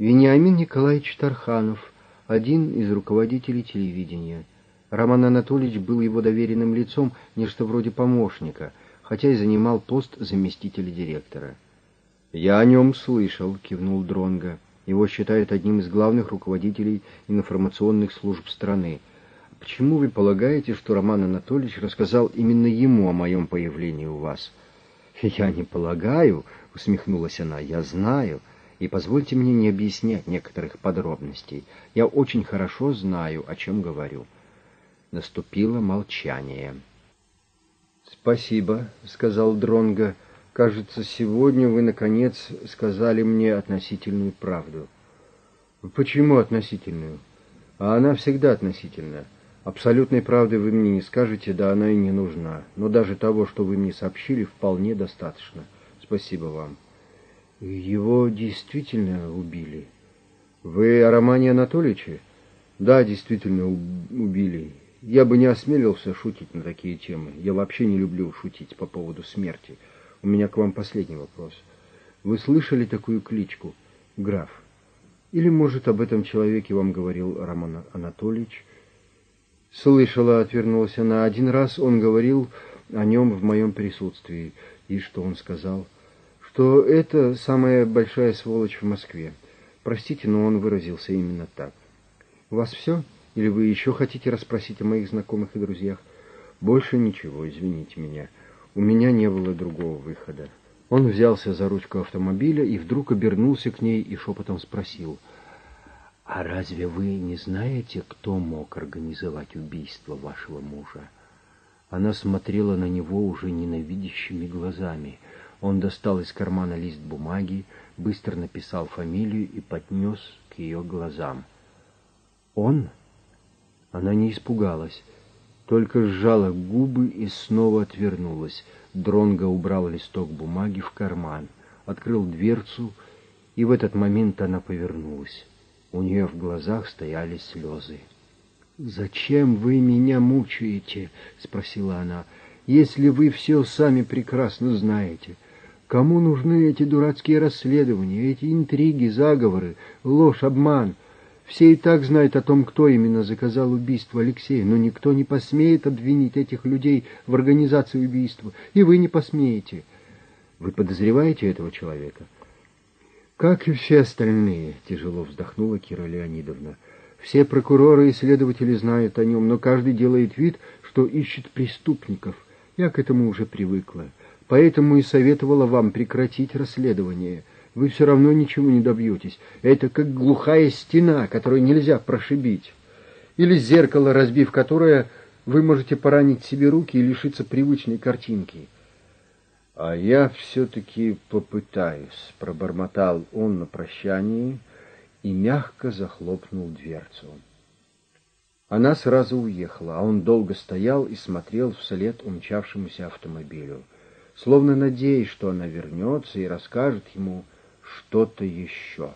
«Вениамин Николаевич Тарханов, один из руководителей телевидения. Роман Анатольевич был его доверенным лицом, нечто вроде помощника, хотя и занимал пост заместителя директора». «Я о нем слышал», — кивнул Дронго. «Его считают одним из главных руководителей информационных служб страны. Почему вы полагаете, что Роман Анатольевич рассказал именно ему о моем появлении у вас?» «Я не полагаю», — усмехнулась она, — «я знаю. И позвольте мне не объяснять некоторых подробностей. Я очень хорошо знаю, о чем говорю». Наступило молчание. «Спасибо», — сказал Дронго. «Кажется, сегодня вы, наконец, сказали мне относительную правду». «Почему относительную? А она всегда относительна. Абсолютной правды вы мне не скажете, да она и не нужна. Но даже того, что вы мне сообщили, вполне достаточно. Спасибо вам». «Его действительно убили?» «Вы о Романе Анатольевиче?» «Да, действительно убили. Я бы не осмелился шутить на такие темы. Я вообще не люблю шутить по поводу смерти. У меня к вам последний вопрос. Вы слышали такую кличку «Граф»? Или, может, об этом человеке вам говорил Роман Анатольевич?» «Слышала», — отвернулась она. «Один раз он говорил о нем в моем присутствии. И что он сказал?» «Что это самая большая сволочь в Москве. Простите, но он выразился именно так». «У вас все? Или вы еще хотите расспросить о моих знакомых и друзьях?» «Больше ничего, извините меня. У меня не было другого выхода». Он взялся за ручку автомобиля и вдруг обернулся к ней и шепотом спросил: «А разве вы не знаете, кто мог организовать убийство вашего мужа?» Она смотрела на него уже ненавидящими глазами. Он достал из кармана лист бумаги, быстро написал фамилию и поднес к ее глазам. «Он?» Она не испугалась, только сжала губы и снова отвернулась. Дронго убрал листок бумаги в карман, открыл дверцу, и в этот момент она повернулась. У нее в глазах стояли слезы. «Зачем вы меня мучаете?» — спросила она. «Если вы все сами прекрасно знаете, кому нужны эти дурацкие расследования, эти интриги, заговоры, ложь, обман? Все и так знают о том, кто именно заказал убийство Алексея, но никто не посмеет обвинить этих людей в организации убийства, и вы не посмеете. Вы подозреваете этого человека?» «Как и все остальные», — тяжело вздохнула Кира Леонидовна. «Все прокуроры и следователи знают о нем, но каждый делает вид, что ищет преступников. Я к этому уже привыкла, поэтому и советовала вам прекратить расследование. Вы все равно ничего не добьетесь. Это как глухая стена, которую нельзя прошибить. Или зеркало, разбив которое, вы можете поранить себе руки и лишиться привычной картинки». «А я все-таки попытаюсь», — пробормотал он на прощании и мягко захлопнул дверцу. Она сразу уехала, а он долго стоял и смотрел вслед умчавшемуся автомобилю, словно надеясь, что она вернется и расскажет ему что-то еще.